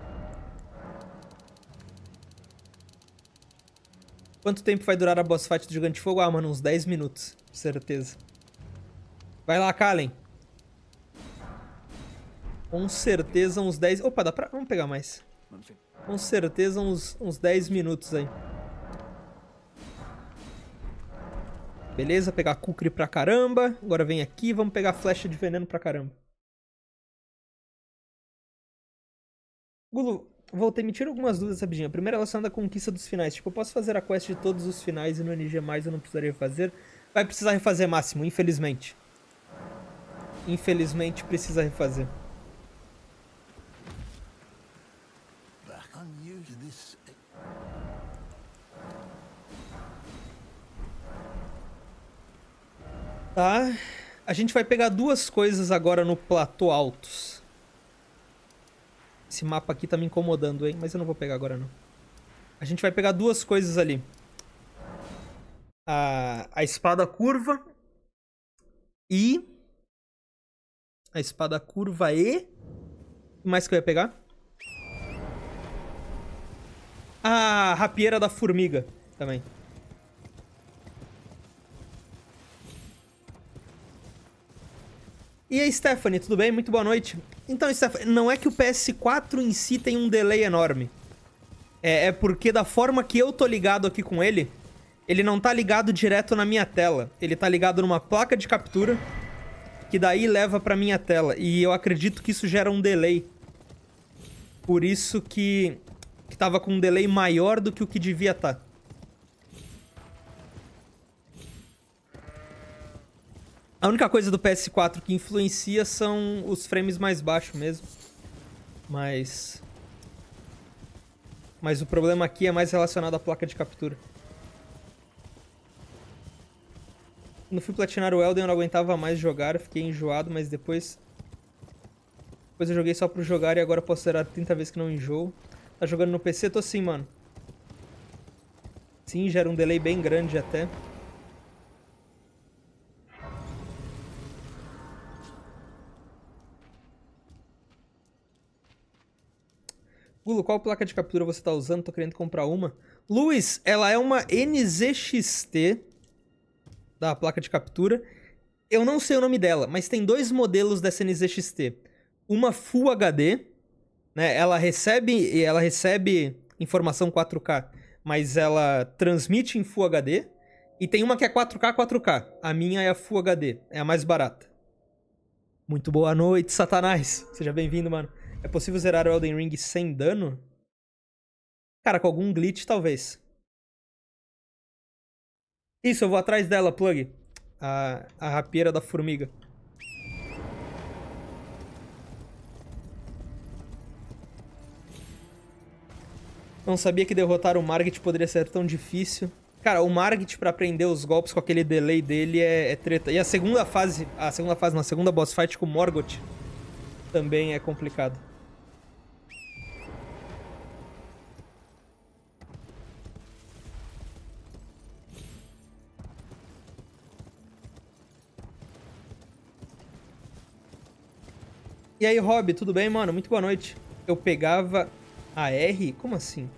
Quanto tempo vai durar a boss fight do Gigante de Fogo? Ah, mano, uns dez minutos, com certeza. Vai lá, Kallen. Com certeza uns dez... Opa, dá pra... Vamos pegar mais. Com certeza uns, uns dez minutos aí. Beleza, pegar Kukri pra caramba. Agora vem aqui, vamos pegar flecha de veneno pra caramba. Gulo, voltei. Me tira algumas dúvidas rapidinho. Primeiro, relacionada à conquista dos finais. Tipo, eu posso fazer a quest de todos os finais e no N G mais eu não precisaria fazer? Vai precisar refazer máximo, infelizmente. infelizmente precisa refazer. Tá? A gente vai pegar duas coisas agora no Platô Altos. Esse mapa aqui tá me incomodando, hein? Mas eu não vou pegar agora, não. A gente vai pegar duas coisas ali. A, a espada curva e... A espada curva e... O que mais que eu ia pegar? A rapieira da formiga também. E aí, Stephanie, tudo bem? Muito boa noite. Então, Stephanie, não é que o P S quatro em si tem um delay enorme. É, é porque da forma que eu tô ligado aqui com ele, ele não tá ligado direto na minha tela. Ele tá ligado numa placa de captura, que daí leva pra minha tela. E eu acredito que isso gera um delay. Por isso que, que tava com um delay maior do que o que devia estar. A única coisa do P S quatro que influencia são os frames mais baixos mesmo. Mas... Mas o problema aqui é mais relacionado à placa de captura. Quando fui platinar o Elden, eu não aguentava mais jogar. Fiquei enjoado, mas depois... Depois eu joguei só pro jogar e agora posso zerar trinta vezes que não enjoo. Tá jogando no P C? Tô sim, mano. Sim, gera um delay bem grande até. Gulo, qual placa de captura você tá usando? Tô querendo comprar uma. Luiz, ela é uma N Z X T da placa de captura. Eu não sei o nome dela, mas tem dois modelos dessa N Z X T. Uma Full H D, né? Ela recebe, ela recebe informação quatro K, mas ela transmite em Full H D. E tem uma que é quatro K, quatro K. A minha é a Full H D, é a mais barata. Muito boa noite, Satanás. Seja bem-vindo, mano. É possível zerar o Elden Ring sem dano? Cara, com algum glitch, talvez. Isso, eu vou atrás dela, Plug. A, a rapieira da formiga. Não sabia que derrotar o Margit poderia ser tão difícil. Cara, o Margit pra aprender os golpes com aquele delay dele é, é treta. E a segunda fase... A segunda fase, na segunda boss fight com o Morgoth também é complicado. E aí, Rob, tudo bem, mano? Muito boa noite. Eu pegava a R? Como assim?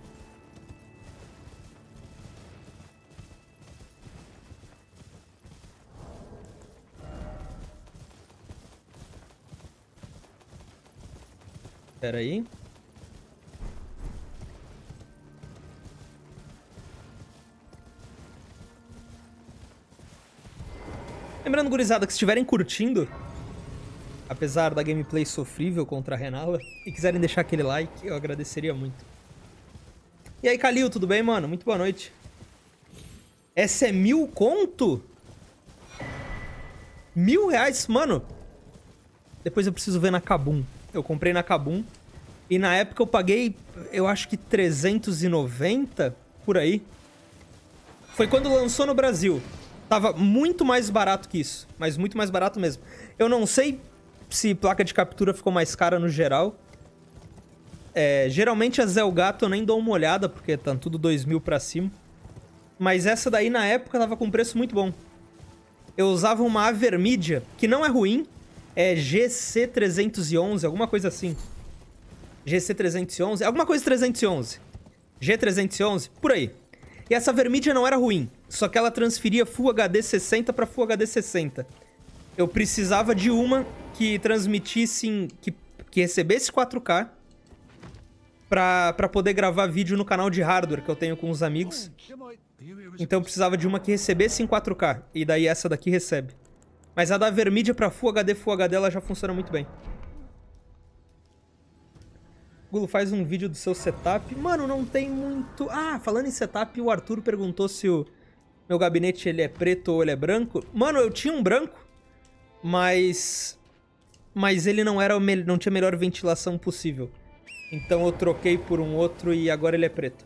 Pera aí. Lembrando, gurizada, que se estiverem curtindo... Apesar da gameplay sofrível contra a Renala, e quiserem deixar aquele like, eu agradeceria muito. E aí, Kalil, tudo bem, mano? Muito boa noite. Essa é mil conto? Mil reais? Mano, depois eu preciso ver na Kabum. Eu comprei na Kabum, e na época eu paguei, eu acho que trezentos e noventa, por aí. Foi quando lançou no Brasil. Tava muito mais barato que isso, mas muito mais barato mesmo. Eu não sei... Se placa de captura ficou mais cara no geral. É, geralmente as Elgato eu nem dou uma olhada, porque tá tudo dois mil pra cima. Mas essa daí na época tava com preço muito bom. Eu usava uma Avermedia, que não é ruim. É G C trezentos e onze, alguma coisa assim. G C trezentos e onze, alguma coisa trezentos e onze. G trezentos e onze, por aí. E essa Avermedia não era ruim, só que ela transferia Full H D sessenta pra Full H D sessenta. Eu precisava de uma... que transmitisse, em, que, que recebesse quatro K pra, pra poder gravar vídeo no canal de hardware que eu tenho com os amigos. Então eu precisava de uma que recebesse em quatro K, e daí essa daqui recebe. Mas a da Avermedia pra Full H D, Full H D, ela já funciona muito bem. Gulo, faz um vídeo do seu setup. Mano, não tem muito... Ah, falando em setup, o Arthur perguntou se o meu gabinete ele é preto ou ele é branco. Mano, eu tinha um branco, mas... mas ele não, era o me... não tinha a melhor ventilação possível. Então eu troquei por um outro e agora ele é preto.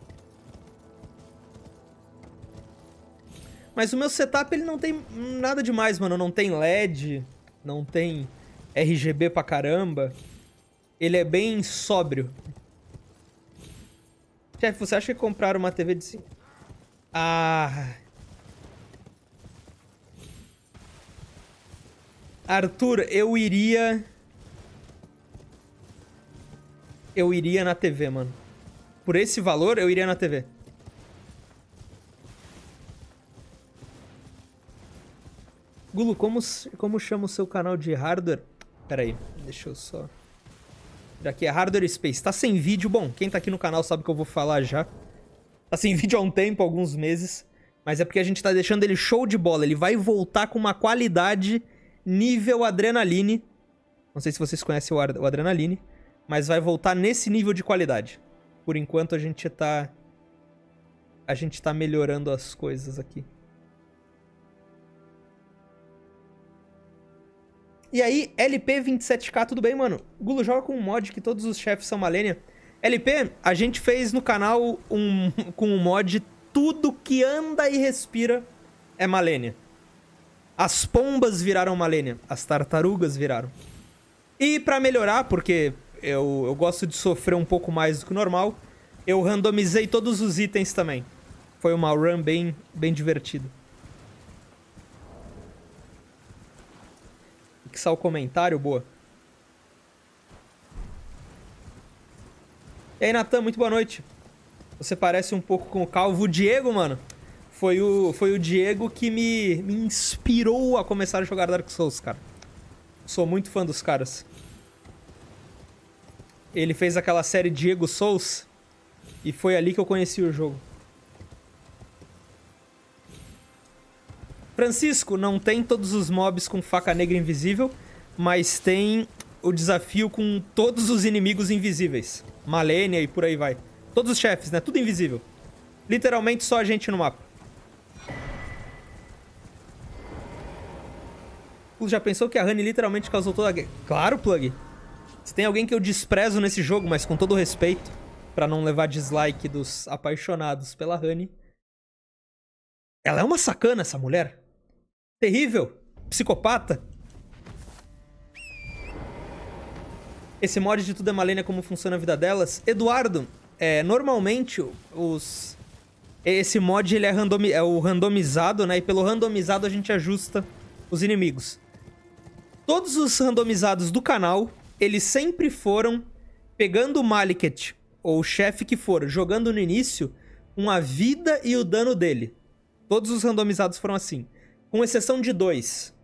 Mas o meu setup ele não tem nada demais, mano. Não tem L E D, não tem R G B pra caramba. Ele é bem sóbrio. Chefe, você acha que compraram uma T V de cinco? Ah... Arthur, eu iria... Eu iria na T V, mano. Por esse valor, eu iria na T V. Gulo, como, como chama o seu canal de hardware? Pera aí, deixa eu só... Daqui é Hardware Space. Tá sem vídeo. Bom, quem tá aqui no canal sabe que eu vou falar já. Tá sem vídeo há um tempo, alguns meses. Mas é porque a gente tá deixando ele show de bola. Ele vai voltar com uma qualidade... nível Adrenaline. Não sei se vocês conhecem o, o Adrenaline, mas vai voltar nesse nível de qualidade. Por enquanto a gente tá... A gente tá melhorando as coisas aqui. E aí, L P vinte e sete K, tudo bem, mano? Gulo, joga com um mod que todos os chefes são Malenia. L P, a gente fez no canal um, com um mod, tudo que anda e respira é Malenia. As pombas viraram Malenia. As tartarugas viraram. E pra melhorar, porque eu, eu gosto de sofrer um pouco mais do que o normal, eu randomizei todos os itens também. Foi uma run bem, bem divertida. Fixar o comentário, boa. E aí, Natan, muito boa noite. Você parece um pouco com o Calvo. O Diego, mano... Foi o, foi o Diego que me, me inspirou a começar a jogar Dark Souls, cara. Sou muito fã dos caras. Ele fez aquela série Diego Souls e foi ali que eu conheci o jogo. Francisco, não tem todos os mobs com faca negra invisível, mas tem o desafio com todos os inimigos invisíveis. Malenia e por aí vai. Todos os chefes, né? Tudo invisível. Literalmente só a gente no mapa. Já pensou que a Honey literalmente causou toda a guerra? Claro, Plug. Se tem alguém que eu desprezo nesse jogo, mas com todo respeito, pra não levar dislike dos apaixonados pela Honey. Ela é uma sacana, essa mulher. Terrível. Psicopata. Esse mod de tudo é Malenia, como funciona a vida delas. Eduardo, é, normalmente os... Esse mod ele é, randomi... é o randomizado, né? E pelo randomizado a gente ajusta os inimigos. Todos os randomizados do canal, eles sempre foram pegando o Maliket, ou o chefe que for, jogando no início, com a vida e o dano dele. Todos os randomizados foram assim. Com exceção de dois.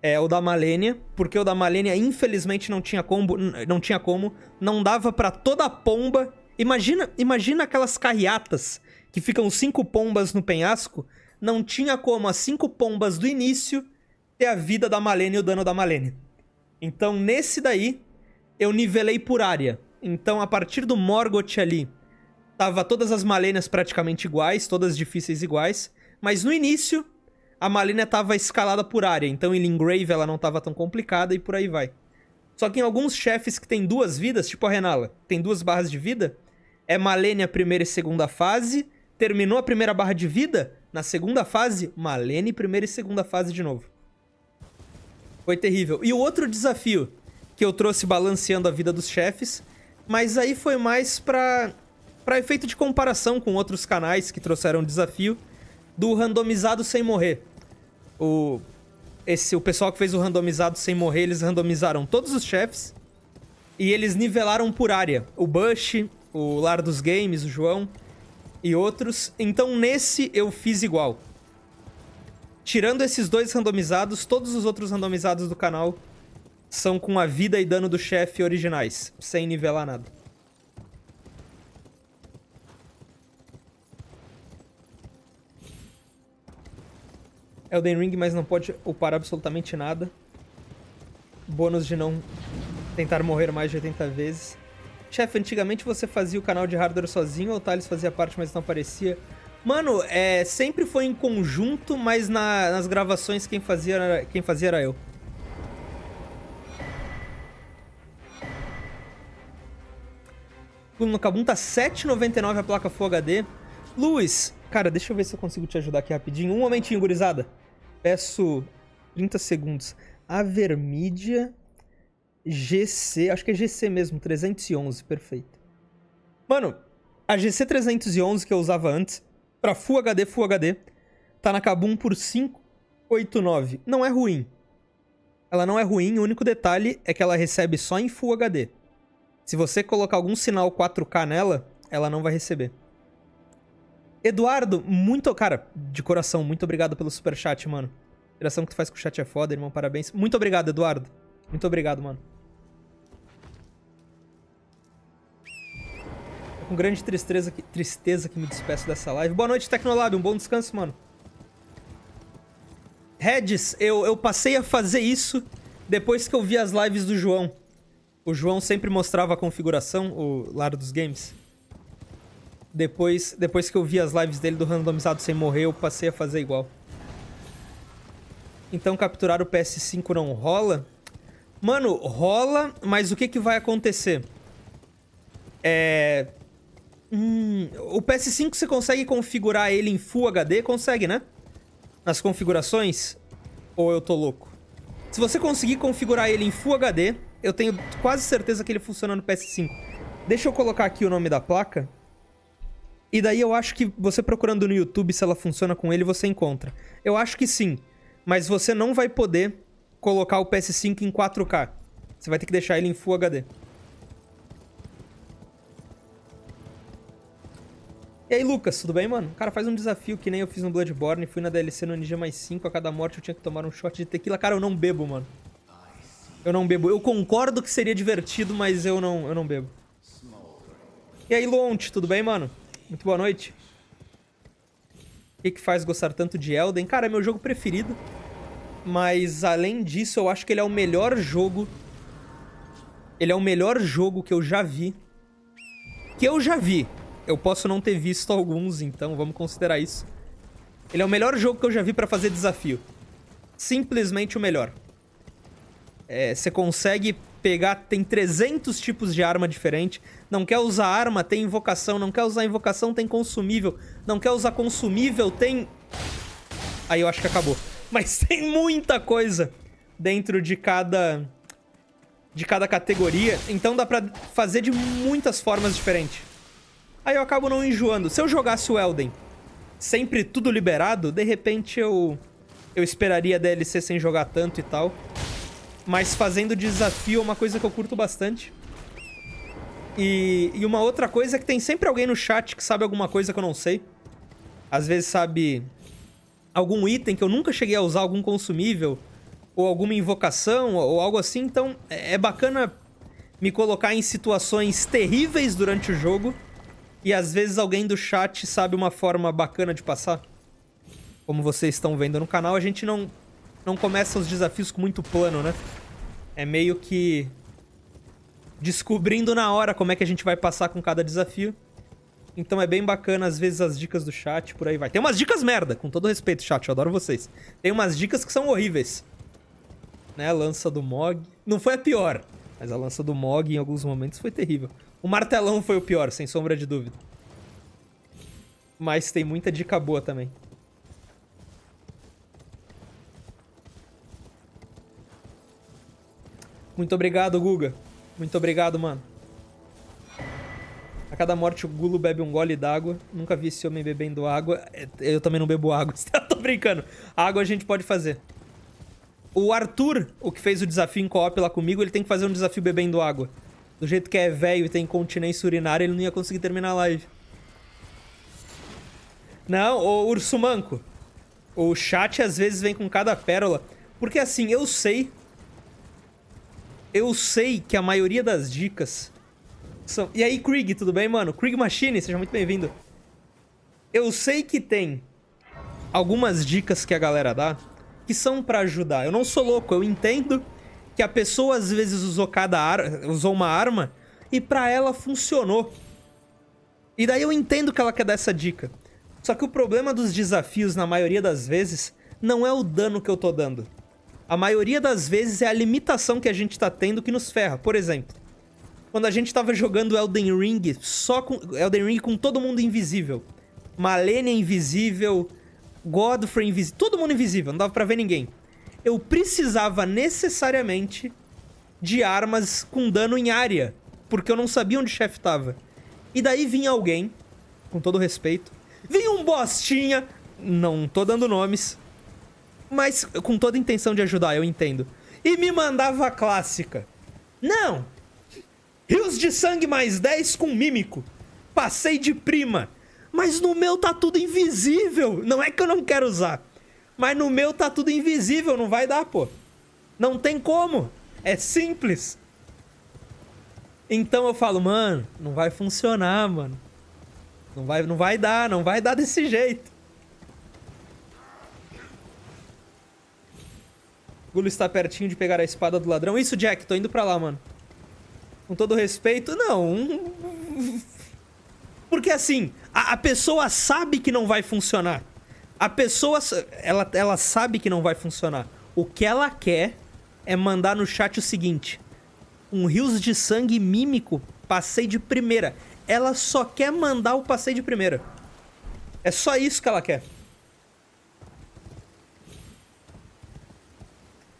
É, o da Malenia, porque o da Malenia, infelizmente, não tinha combo, não tinha como, não dava pra toda a pomba. Imagina, imagina aquelas carreatas que ficam cinco pombas no penhasco, não tinha como as cinco pombas do início... ter a vida da Malenia e o dano da Malenia. Então, nesse daí, eu nivelei por área. Então, a partir do Morgoth ali, tava todas as Malenias praticamente iguais, todas difíceis iguais. Mas no início, a Malenia tava escalada por área. Então, em Lingrave, ela não tava tão complicada e por aí vai. Só que em alguns chefes que tem duas vidas, tipo a Rennala, tem duas barras de vida, é Malenia primeira e segunda fase, terminou a primeira barra de vida, na segunda fase, Malenia primeira e segunda fase de novo. Foi terrível. E o outro desafio que eu trouxe balanceando a vida dos chefes, mas aí foi mais pra, pra efeito de comparação com outros canais que trouxeram desafio do randomizado sem morrer. O, esse, o pessoal que fez o randomizado sem morrer, eles randomizaram todos os chefes e eles nivelaram por área. O Bush, o Lar dos Games, o João e outros. Então nesse eu fiz igual. Tirando esses dois randomizados, todos os outros randomizados do canal são com a vida e dano do chefe originais, sem nivelar nada. Elden Ring, mas não pode upar absolutamente nada. Bônus de não tentar morrer mais de oitenta vezes. Chefe, antigamente você fazia o canal de hardware sozinho, ou o Thales fazia parte, mas não aparecia... Mano, é, sempre foi em conjunto, mas na, nas gravações quem fazia, era, quem fazia era eu. No Kabum tá sete reais e noventa e nove centavos a placa Full H D. Luiz, cara, deixa eu ver se eu consigo te ajudar aqui rapidinho. Um momentinho, gurizada. Peço trinta segundos. Avermedia G C, acho que é G C mesmo, trezentos e onze, perfeito. Mano, a G C trezentos e onze que eu usava antes, pra Full H D, Full H D, tá na Kabum por cinco reais e oitenta e nove centavos. Não é ruim. Ela não é ruim, o único detalhe é que ela recebe só em Full H D. Se você colocar algum sinal quatro K nela, ela não vai receber. Eduardo, muito... Cara, de coração, muito obrigado pelo superchat, mano. A interação que tu faz com o chat é foda, irmão, parabéns. Muito obrigado, Eduardo. Muito obrigado, mano. Tô com grande tristeza que, tristeza que me despeço dessa live. Boa noite, Tecnolab. Um bom descanso, mano. Regis, eu, eu passei a fazer isso depois que eu vi as lives do João. O João sempre mostrava a configuração, o Lar dos Games. Depois, depois que eu vi as lives dele do Randomizado Sem Morrer, eu passei a fazer igual. Então capturar o P S cinco não rola? Mano, rola, mas o que que vai acontecer? É... Hum, o P S cinco você consegue configurar ele em Full H D? Consegue, né? Nas configurações? Ou eu tô louco? Se você conseguir configurar ele em Full H D, eu tenho quase certeza que ele funciona no P S cinco. Deixa eu colocar aqui o nome da placa. E daí eu acho que você procurando no YouTube se ela funciona com ele, você encontra. Eu acho que sim. Mas você não vai poder colocar o P S cinco em quatro K. Você vai ter que deixar ele em Full H D. E aí, Lucas, tudo bem, mano? Cara, faz um desafio que nem eu fiz no Bloodborne. Fui na D L C no Ninja mais cinco. A cada morte eu tinha que tomar um shot de tequila. Cara, eu não bebo, mano. Eu não bebo. Eu concordo que seria divertido, mas eu não, eu não bebo. E aí, Lonte, tudo bem, mano? Muito boa noite. O que que faz gostar tanto de Elden? Cara, é meu jogo preferido. Mas, além disso, eu acho que ele é o melhor jogo... Ele é o melhor jogo que eu já vi. Que eu já vi. Eu posso não ter visto alguns, então vamos considerar isso. Ele é o melhor jogo que eu já vi pra fazer desafio. Simplesmente o melhor. É, você consegue pegar... Tem trezentos tipos de arma diferente. Não quer usar arma, tem invocação. Não quer usar invocação, tem consumível. Não quer usar consumível, tem... Aí eu acho que acabou. Mas tem muita coisa dentro de cada... De cada categoria. Então dá pra fazer de muitas formas diferentes. Aí eu acabo não enjoando. Se eu jogasse o Elden sempre tudo liberado, de repente eu, eu esperaria a D L C sem jogar tanto e tal. Mas fazendo desafio é uma coisa que eu curto bastante. E, e uma outra coisa é que tem sempre alguém no chat que sabe alguma coisa que eu não sei. Às vezes sabe algum item que eu nunca cheguei a usar, algum consumível, ou alguma invocação, ou algo assim. Então é bacana me colocar em situações terríveis durante o jogo. E às vezes alguém do chat sabe uma forma bacana de passar. Como vocês estão vendo no canal, a gente não, não começa os desafios com muito plano, né? É meio que descobrindo na hora como é que a gente vai passar com cada desafio. Então é bem bacana, às vezes, as dicas do chat, por aí vai. Tem umas dicas merda, com todo respeito, chat, eu adoro vocês. Tem umas dicas que são horríveis. Né, a lança do Mog... Não foi a pior, mas a lança do Mog em alguns momentos foi terrível. O martelão foi o pior, sem sombra de dúvida. Mas tem muita dica boa também. Muito obrigado, Guga. Muito obrigado, mano. A cada morte o Gulo bebe um gole d'água. Nunca vi esse homem bebendo água. Eu também não bebo água. Tô brincando. A água a gente pode fazer. O Arthur, o que fez o desafio em co-op lá comigo, ele tem que fazer um desafio bebendo água. Do jeito que é velho e tem continência urinária, ele não ia conseguir terminar a live. Não, o Urso Manco. O chat às vezes vem com cada pérola. Porque assim, eu sei... Eu sei que a maioria das dicas são... E aí, Krieg, tudo bem, mano? Krieg Machine, seja muito bem-vindo. Eu sei que tem algumas dicas que a galera dá que são pra ajudar. Eu não sou louco, eu entendo... Que a pessoa às vezes usou, cada ar... usou uma arma e pra ela funcionou. E daí eu entendo que ela quer dar essa dica. Só que o problema dos desafios, na maioria das vezes, não é o dano que eu tô dando. A maioria das vezes é a limitação que a gente tá tendo que nos ferra. Por exemplo, quando a gente tava jogando Elden Ring, só com Elden Ring com todo mundo invisível. Malenia invisível, Godfrey invisível, todo mundo invisível, não dava pra ver ninguém. Eu precisava necessariamente de armas com dano em área, porque eu não sabia onde o chefe tava. E daí vinha alguém, com todo respeito, vinha um bostinha, não tô dando nomes, mas com toda a intenção de ajudar, eu entendo. E me mandava a clássica. Não! Rios de sangue mais dez com mímico. Passei de prima. Mas no meu tá tudo invisível. Não é que eu não quero usar. Mas no meu tá tudo invisível. Não vai dar, pô. Não tem como. É simples. Então eu falo, mano, não vai funcionar, mano. Não vai, não vai dar. Não vai dar desse jeito. Gulo está pertinho de pegar a espada do ladrão. Isso, Jack, tô indo pra lá, mano. Com todo respeito, não. Porque assim, a, a pessoa sabe que não vai funcionar. A pessoa, ela, ela sabe que não vai funcionar. O que ela quer é mandar no chat o seguinte. Um rios de sangue mímico, passei de primeira. Ela só quer mandar o passei de primeira. É só isso que ela quer.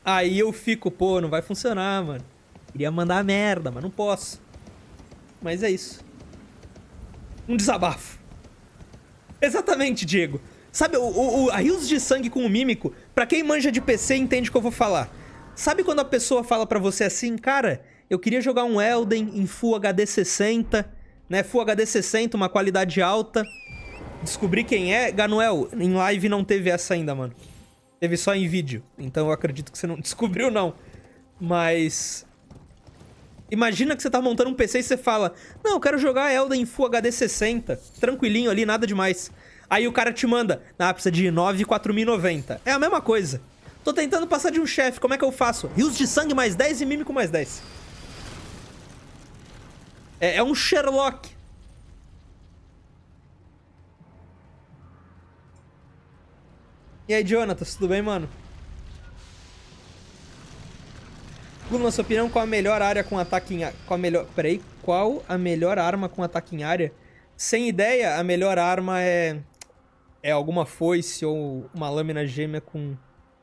Aí eu fico, pô, não vai funcionar, mano. Queria mandar a merda, mas não posso. Mas é isso. Um desabafo. Exatamente, Diego. Sabe, o, o, a rios de sangue com o mímico, pra quem manja de P C entende o que eu vou falar. Sabe quando a pessoa fala pra você assim, cara, eu queria jogar um Elden em Full H D sessenta, né? Full H D sessenta, uma qualidade alta. Descobri quem é. Ganuel, em live não teve essa ainda, mano. Teve só em vídeo, então eu acredito que você não descobriu, não. Mas... imagina que você tá montando um P C e você fala, não, eu quero jogar Elden em Full H D sessenta, tranquilinho ali, nada demais. Aí o cara te manda, ah, precisa de nove e quatro mil e noventa. É a mesma coisa. Tô tentando passar de um chefe, como é que eu faço? Rios de sangue mais dez e mímico mais dez. É, é um Sherlock. E aí, Jonatas, tudo bem, mano? Gulo, na sua opinião, qual a melhor área com ataque em área? Qual a melhor... Peraí, qual a melhor arma com ataque em área? Sem ideia, a melhor arma é... é alguma foice ou uma lâmina gêmea com,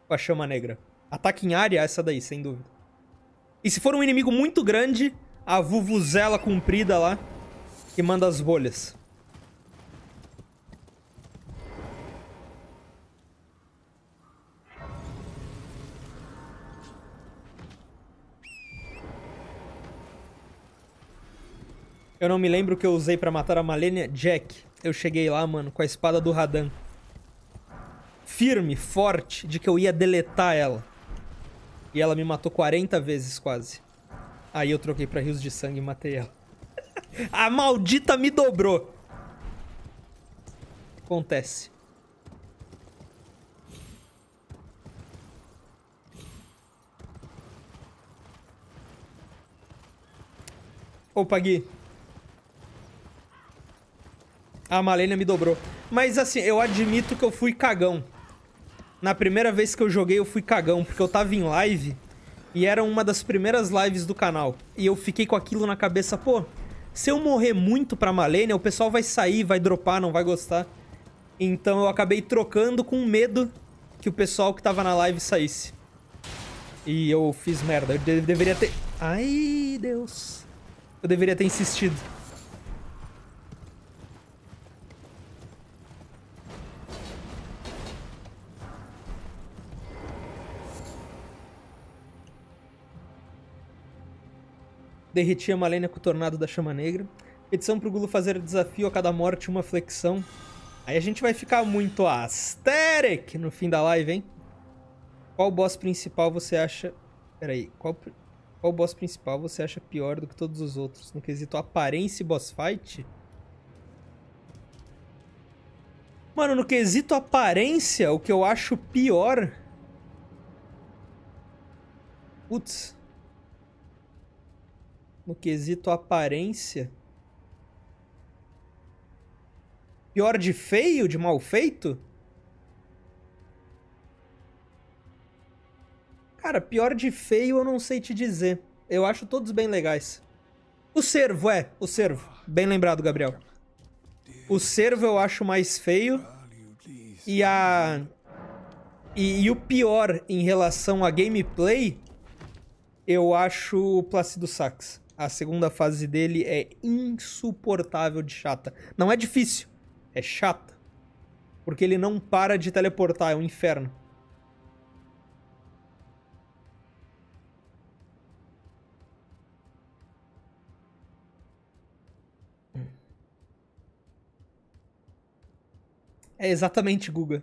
com a chama negra. Ataque em área é essa daí, sem dúvida. E se for um inimigo muito grande, a vuvuzela comprida lá, que manda as bolhas. Eu não me lembro o que eu usei pra matar a Malenia. Jack, eu cheguei lá, mano, com a espada do Radan. Firme, forte, de que eu ia deletar ela. E ela me matou quarenta vezes, quase. Aí eu troquei pra rios de sangue e matei ela. A maldita me dobrou. Acontece. Opa, Gui. A Malenia me dobrou. Mas assim, eu admito que eu fui cagão. Na primeira vez que eu joguei, eu fui cagão. Porque eu tava em live. E era uma das primeiras lives do canal. E eu fiquei com aquilo na cabeça. Pô, se eu morrer muito pra Malenia, o pessoal vai sair, vai dropar, não vai gostar. Então eu acabei trocando com medo que o pessoal que tava na live saísse. E eu fiz merda. Eu de- deveria ter... Ai, Deus. Eu deveria ter insistido. Derreti a Malenia com o tornado da chama negra. Petição pro Gulo fazer desafio a cada morte, uma flexão. Aí a gente vai ficar muito asteric no fim da live, hein? Qual boss principal você acha... Peraí, qual, qual boss principal você acha pior do que todos os outros? No quesito aparência e boss fight? Mano, no quesito aparência, o que eu acho pior... Putz... No quesito aparência. Pior de feio, de mal feito? Cara, pior de feio eu não sei te dizer. Eu acho todos bem legais. O cervo, é. O cervo. Bem lembrado, Gabriel. O cervo eu acho mais feio. E a... E, e o pior em relação a gameplay, eu acho o Plácido Sax. A segunda fase dele é insuportável de chata. Não é difícil, é chata. Porque ele não para de teleportar, é um inferno. É exatamente, Guga.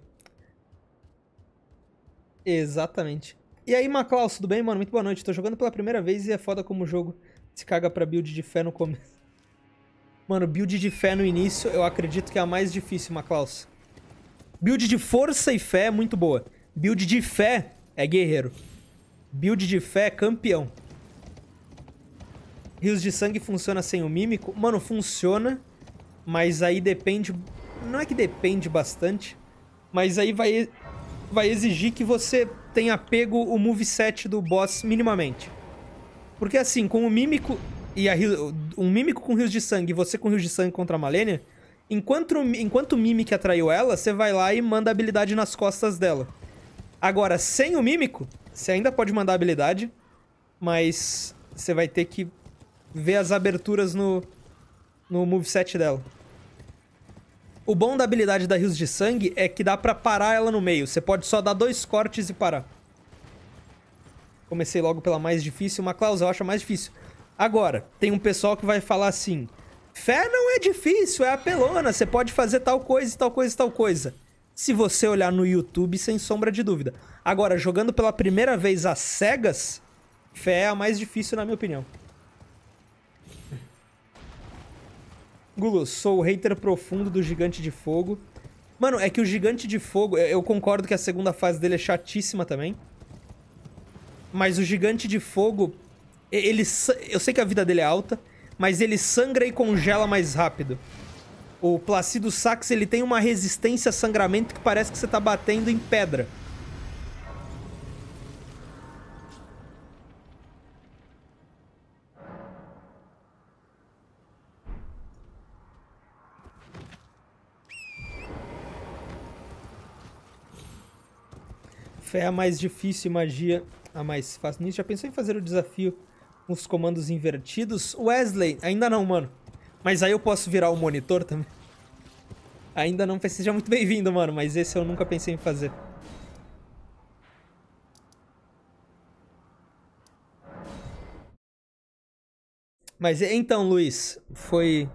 Exatamente. E aí, Maclaus, tudo bem, mano? Muito boa noite. Tô jogando pela primeira vez e é foda como o jogo se caga pra build de fé no começo. Mano, build de fé no início, eu acredito que é a mais difícil, Maclaus. Build de força e fé é muito boa. Build de fé é guerreiro. Build de fé é campeão. Rios de sangue funciona sem o mímico? Mano, funciona, mas aí depende... Não é que depende bastante, mas aí vai, vai exigir que você tenha pego o moveset do boss minimamente. Porque assim, com o mímico e a, um mímico com rios de sangue e você com rios de sangue contra a Malenia, enquanto, enquanto o mímico atraiu ela, você vai lá e manda a habilidade nas costas dela. Agora, sem o mímico, você ainda pode mandar a habilidade, mas você vai ter que ver as aberturas no, no moveset dela. O bom da habilidade da Rios de Sangue é que dá pra parar ela no meio. Você pode só dar dois cortes e parar. Comecei logo pela mais difícil. Uma cláusula, eu acho a mais difícil. Agora, tem um pessoal que vai falar assim... Fé não é difícil, é apelona. Você pode fazer tal coisa, tal coisa, tal coisa. Se você olhar no YouTube, sem sombra de dúvida. Agora, jogando pela primeira vez às cegas... Fé é a mais difícil, na minha opinião. Gulo, sou o hater profundo do Gigante de Fogo. Mano, é que o Gigante de Fogo... Eu concordo que a segunda fase dele é chatíssima também. Mas o Gigante de Fogo... ele, eu sei que a vida dele é alta, mas ele sangra e congela mais rápido. O Plácido Sax, ele tem uma resistência a sangramento que parece que você tá batendo em pedra. Fé é a mais difícil e magia a mais fácil. Nisso, já pensou em fazer o desafio com os comandos invertidos? Wesley, ainda não, mano. Mas aí eu posso virar o monitor também. Ainda não, seja muito bem-vindo, mano. Mas esse eu nunca pensei em fazer. Mas então, Luiz, foi...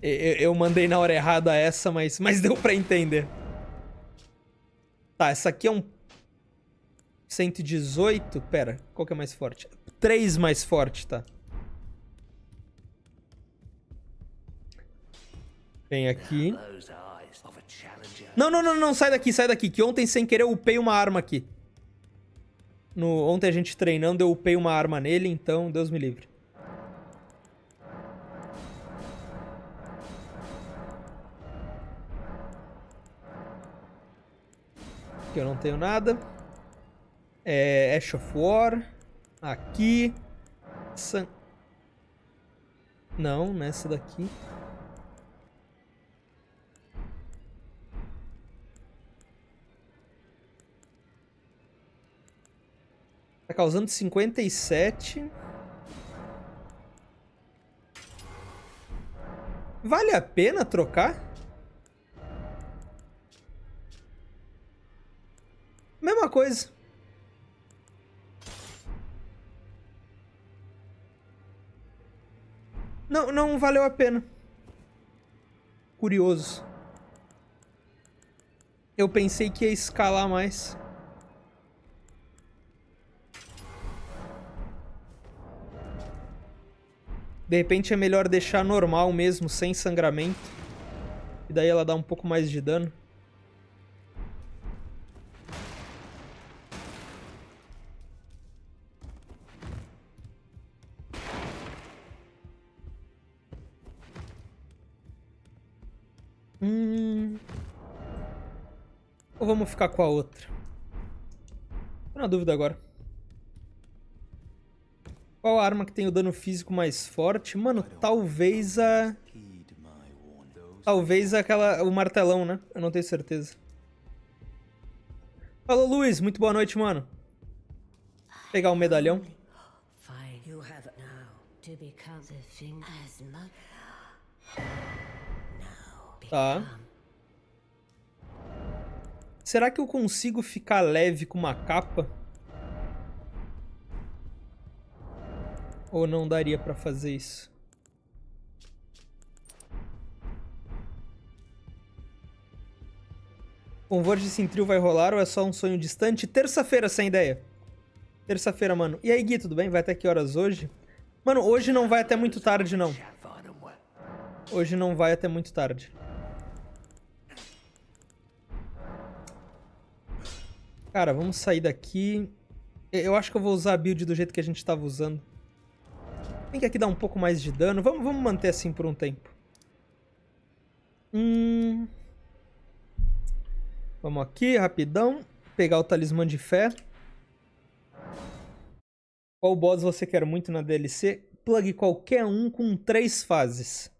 Eu, eu mandei na hora errada essa, mas, mas deu pra entender. Tá, essa aqui é um cento e dezoito, pera, qual que é mais forte? três mais forte, tá. Vem aqui. Não, não, não, não, sai daqui, sai daqui, que ontem sem querer eu upei uma arma aqui. No, ontem a gente treinando eu upei uma arma nele, então Deus me livre. Que eu não tenho nada. É... Ash of War. Aqui. San... Não, nessa daqui. Tá causando cinquenta e sete. Vale a pena trocar? Mesma coisa. Não, não valeu a pena. Curioso. Eu pensei que ia escalar mais. De repente é melhor deixar normal mesmo, sem sangramento. E daí ela dá um pouco mais de dano. Hum... Ou vamos ficar com a outra? Tô na dúvida agora. Qual a arma que tem o dano físico mais forte? Mano, talvez a... Talvez aquela... o martelão, né? Eu não tenho certeza. Alô, Luiz. Muito boa noite, mano. Vou pegar um medalhão. Tá. Será que eu consigo ficar leve com uma capa? Ou não daria pra fazer isso? Converge sem trio vai rolar ou é só um sonho distante? Terça-feira, sem ideia. Terça-feira, mano. E aí, Gui, tudo bem? Vai até que horas hoje? Mano, hoje não vai até muito tarde, não. Hoje não vai até muito tarde. Cara, vamos sair daqui. Eu acho que eu vou usar a build do jeito que a gente tava usando. Tem que aqui dar um pouco mais de dano. Vamos, vamos manter assim por um tempo. Hum... Vamos aqui, rapidão. Pegar o talismã de fé. Qual boss você quer muito na D L C? Plug qualquer um com três fases.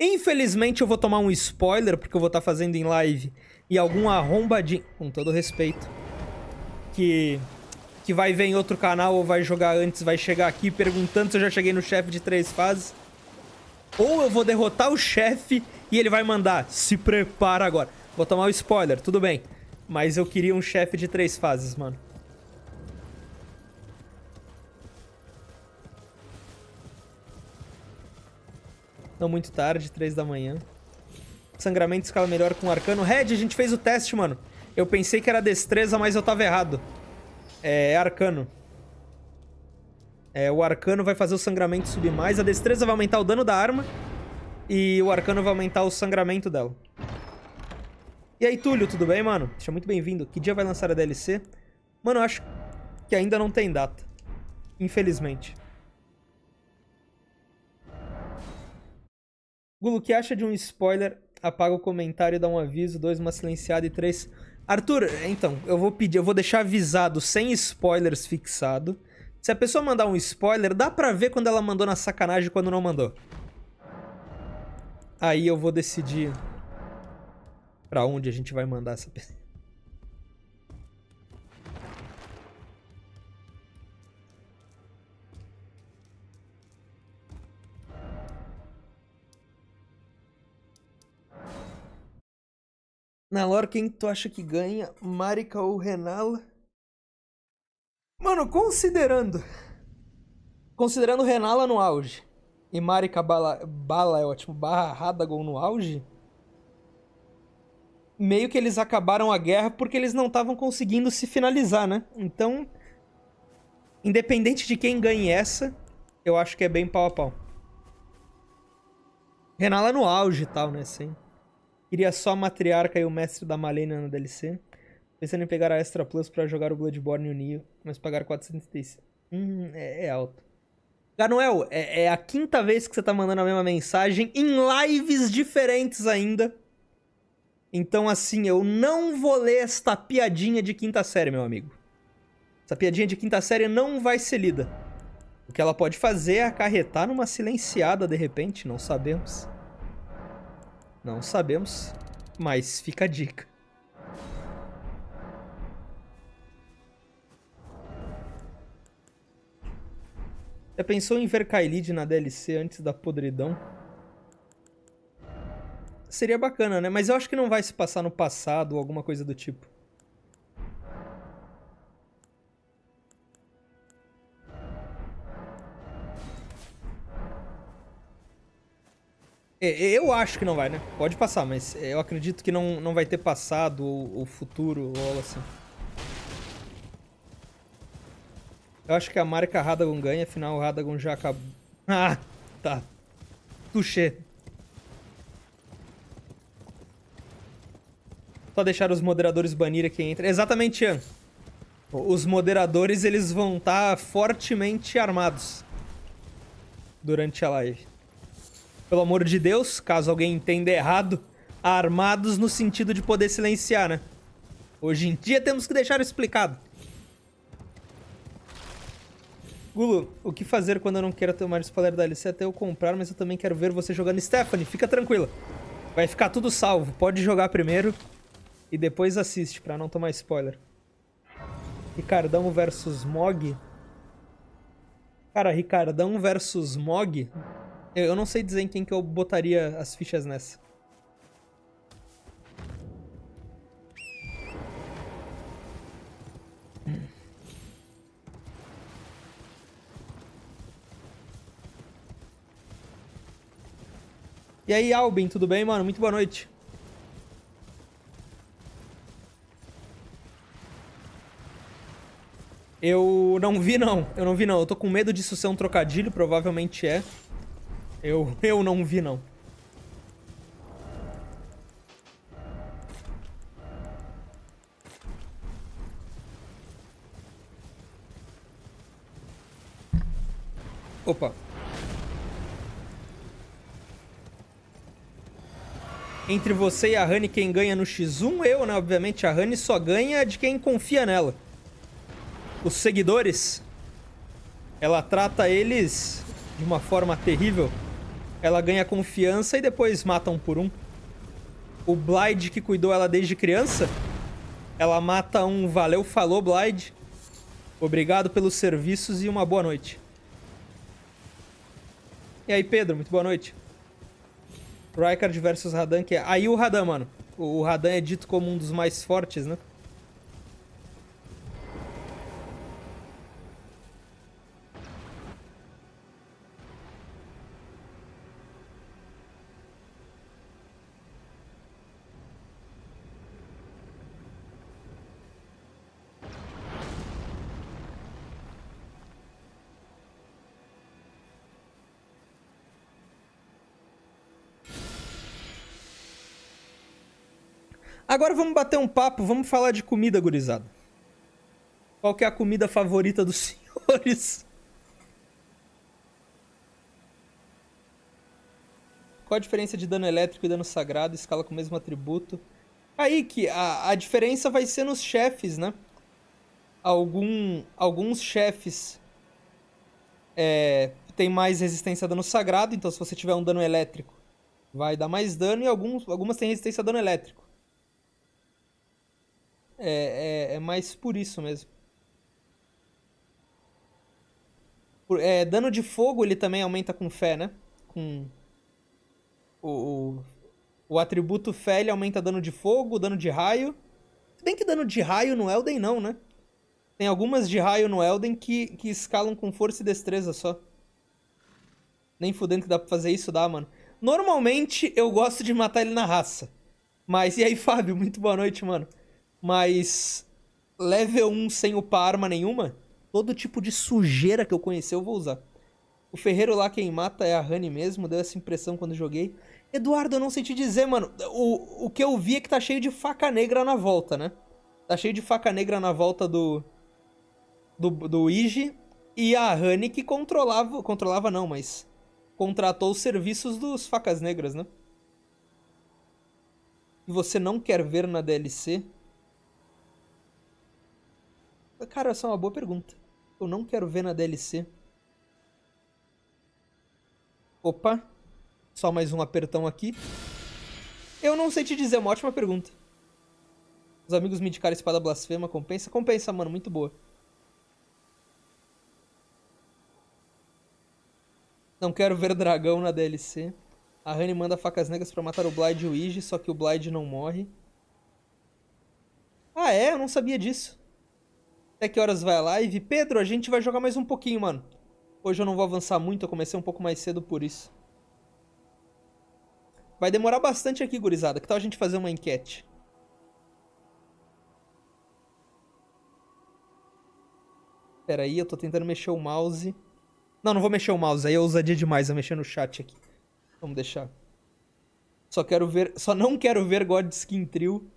Infelizmente eu vou tomar um spoiler, porque eu vou estar fazendo em live. E algum arrombadinho, com todo respeito, que... que vai ver em outro canal ou vai jogar antes, vai chegar aqui perguntando se eu já cheguei no chefe de três fases. Ou eu vou derrotar o chefe e ele vai mandar, se prepara agora. Vou tomar o spoiler, tudo bem. Mas eu queria um chefe de três fases, mano. Não muito tarde, três da manhã. Sangramento escala melhor com arcano. Red, a gente fez o teste, mano. Eu pensei que era destreza, mas eu tava errado. É arcano. É, o arcano vai fazer o sangramento subir mais. A destreza vai aumentar o dano da arma. E o arcano vai aumentar o sangramento dela. E aí, Túlio, tudo bem, mano? Seja muito bem-vindo. Que dia vai lançar a D L C? Mano, eu acho que ainda não tem data. Infelizmente. Gulo, o que acha de um spoiler? Apaga o comentário e dá um aviso. Dois, uma silenciada e três... Arthur, então, eu vou pedir, eu vou deixar avisado sem spoilers fixado. Se a pessoa mandar um spoiler, dá pra ver quando ela mandou na sacanagem e quando não mandou. Aí eu vou decidir pra onde a gente vai mandar essa pessoa. Na lore, quem tu acha que ganha? Marika ou Renala? Mano, considerando... Considerando Renala no auge e Marika Bala, Bala é ótimo, barra Radagon no auge, meio que eles acabaram a guerra porque eles não estavam conseguindo se finalizar, né? Então, independente de quem ganhe essa, eu acho que é bem pau a pau. Renala no auge e tal, né? Sim. Queria só a Matriarca e o Mestre da Malena na D L C. Pensando em pegar a Extra Plus pra jogar o Bloodborne e o Nioh, mas pagar quatrocentos e trinta e cinco. Hum, é, é alto. Ganoel, é, é a quinta vez que você tá mandando a mesma mensagem, em lives diferentes ainda. Então, assim, eu não vou ler esta piadinha de quinta série, meu amigo. Essa piadinha de quinta série não vai ser lida. O que ela pode fazer é acarretar numa silenciada, de repente, não sabemos. Não sabemos, mas fica a dica. Já pensou em ver Kaelid na D L C antes da podridão? Seria bacana, né? Mas eu acho que não vai se passar no passado ou alguma coisa do tipo. Eu acho que não vai, né? Pode passar, mas eu acredito que não, não vai ter passado ou, ou futuro ou algo assim. Eu acho que a marca Radagon ganha, afinal o Radagon já acabou. Ah, tá. Touché. Só deixar os moderadores banirem quem entra. Exatamente, Ian. Os moderadores, eles vão estar fortemente armados durante a live. Pelo amor de Deus, caso alguém entenda errado, armados no sentido de poder silenciar, né? Hoje em dia temos que deixar explicado. Gulo, o que fazer quando eu não quero tomar spoiler da D L C até eu comprar, mas eu também quero ver você jogando. Stephanie, fica tranquila. Vai ficar tudo salvo. Pode jogar primeiro e depois assiste pra não tomar spoiler. Ricardão versus Mog. Cara, Ricardão versus Mog. Eu, eu não sei dizer em quem que eu botaria as fichas nessa. E aí, Albin, tudo bem, mano? Muito boa noite. Eu não vi, não. Eu não vi, não. Eu tô com medo disso ser um trocadilho. Provavelmente é. Eu, eu não vi, não. Opa. Entre você e a Honey, quem ganha no X um? Eu, né? Obviamente, a Honey só ganha de quem confia nela. Os seguidores, ela trata eles de uma forma terrível. Ela ganha confiança e depois mata um por um. O Blyde, que cuidou ela desde criança, ela mata um valeu, falou, Blyde. Obrigado pelos serviços e uma boa noite. E aí, Pedro, muito boa noite. Rykard versus Radan, que é... Aí o Radan, mano. O Radan é dito como um dos mais fortes, né? Agora vamos bater um papo, vamos falar de comida, gurizada. Qual que é a comida favorita dos senhores? Qual a diferença de dano elétrico e dano sagrado? Escala com o mesmo atributo. Aí que a, a diferença vai ser nos chefes, né? Algum, alguns chefes é, tem mais resistência a dano sagrado, então se você tiver um dano elétrico vai dar mais dano, e alguns, algumas têm resistência a dano elétrico. É, é, é mais por isso mesmo. Por, é, dano de fogo ele também aumenta com fé, né? Com o, o, o atributo fé ele aumenta dano de fogo, dano de raio. Se bem que dano de raio no Elden não, né? Tem algumas de raio no Elden que, que escalam com força e destreza só. Nem fudendo que dá pra fazer isso, dá, mano. Normalmente eu gosto de matar ele na raça. Mas e aí, Fábio? Muito boa noite, mano. Mas level um sem upar arma nenhuma, todo tipo de sujeira que eu conhecer eu vou usar. O ferreiro lá quem mata é a Honey mesmo, deu essa impressão quando joguei. Eduardo, eu não sei te dizer, mano. O, o que eu vi é que tá cheio de faca negra na volta, né? Tá cheio de faca negra na volta do do, do Iji. E a Honey que controlava, controlava não, mas contratou os serviços dos facas negras, né? E você não quer ver na D L C... Cara, essa é uma boa pergunta. Eu não quero ver na D L C. Opa. Só mais um apertão aqui. Eu não sei te dizer, é uma ótima pergunta. Os amigos me indicaram espada blasfema, compensa? Compensa, mano, muito boa. Não quero ver dragão na D L C. A Honey manda facas negras pra matar o Blyde e o Iji, só que o Blyde não morre. Ah é? Eu não sabia disso. Até que horas vai a live? Pedro, a gente vai jogar mais um pouquinho, mano. Hoje eu não vou avançar muito, eu comecei um pouco mais cedo por isso. Vai demorar bastante aqui, gurizada. Que tal a gente fazer uma enquete? Pera aí, eu tô tentando mexer o mouse. Não, não vou mexer o mouse, aí eu ousadia demais eu mexer no chat aqui. Vamos deixar. Só quero ver... Só não quero ver God Skin Trio.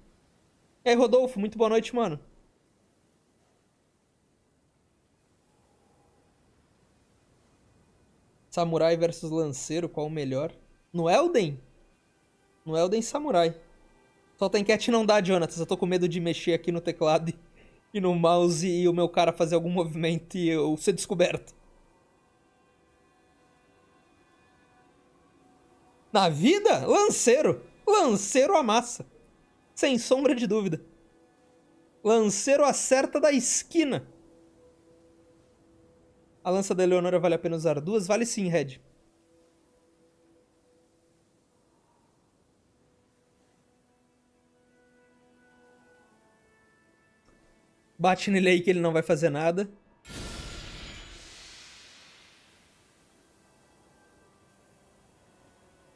E aí, Rodolfo, muito boa noite, mano. Samurai versus Lanceiro, qual o melhor? No Elden? No Elden, Samurai. Solta a enquete não dá, Jonathan. Eu tô com medo de mexer aqui no teclado e no mouse e o meu cara fazer algum movimento e eu ser descoberto. Da vida? Lanceiro. Lanceiro amassa. Sem sombra de dúvida. Lanceiro acerta da esquina. A lança da Eleonora vale a pena usar duas? Vale sim, Red. Bate nele aí que ele não vai fazer nada.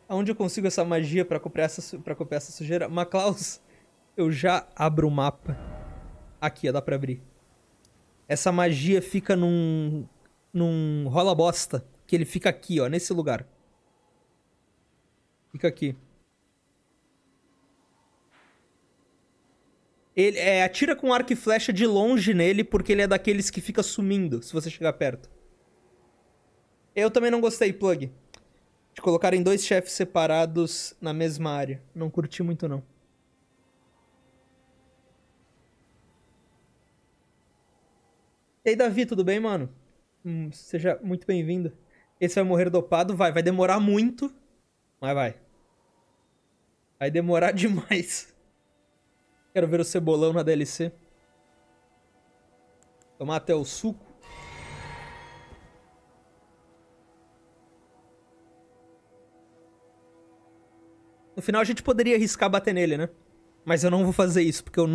Aonde eu consigo essa magia pra copiar essa, pra copiar essa sujeira? Maclaus, eu já abro o mapa. Aqui, ó, dá pra abrir. Essa magia fica num... num rola-bosta. Que ele fica aqui, ó, nesse lugar. Fica aqui. Ele é, atira com arco e flecha de longe nele, porque ele é daqueles que fica sumindo, se você chegar perto. Eu também não gostei, Plug, de colocarem dois chefes separados na mesma área. Não curti muito, não. E aí, Davi, tudo bem, mano? Hum, seja muito bem-vindo. Esse vai morrer dopado? Vai. Vai demorar muito, mas vai. Vai demorar demais. Quero ver o cebolão na D L C. Tomar até o suco. No final a gente poderia arriscar bater nele, né? Mas eu não vou fazer isso, porque eu...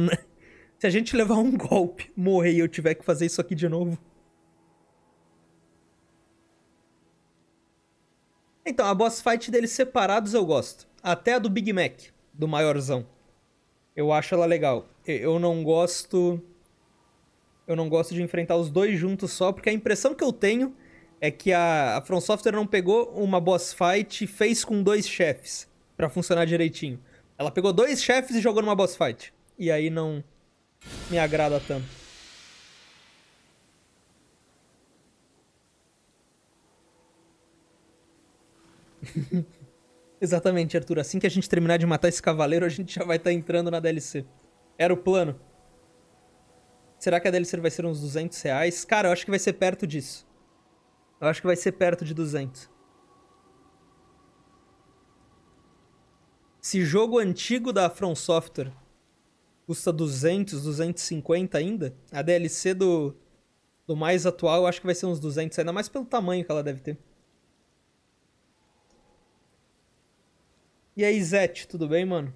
se a gente levar um golpe, morrer e eu tiver que fazer isso aqui de novo... Então, a boss fight deles separados eu gosto. Até a do Big Mac, do maiorzão. Eu acho ela legal. Eu não gosto... Eu não gosto de enfrentar os dois juntos só, porque a impressão que eu tenho é que a, a From Software não pegou uma boss fight e fez com dois chefes pra funcionar direitinho. Ela pegou dois chefes e jogou numa boss fight. E aí não me agrada tanto. Exatamente, Arthur. Assim que a gente terminar de matar esse cavaleiro, a gente já vai estar entrando na D L C. Era o plano. Será que a D L C vai ser uns duzentos reais? Cara, eu acho que vai ser perto disso. Eu acho que vai ser perto de duzentos. Se jogo antigo da From Software custa duzentos, duzentos e cinquenta ainda, a D L C do, do mais atual eu acho que vai ser uns duzentos, ainda mais pelo tamanho que ela deve ter. E aí, Zete, tudo bem, mano?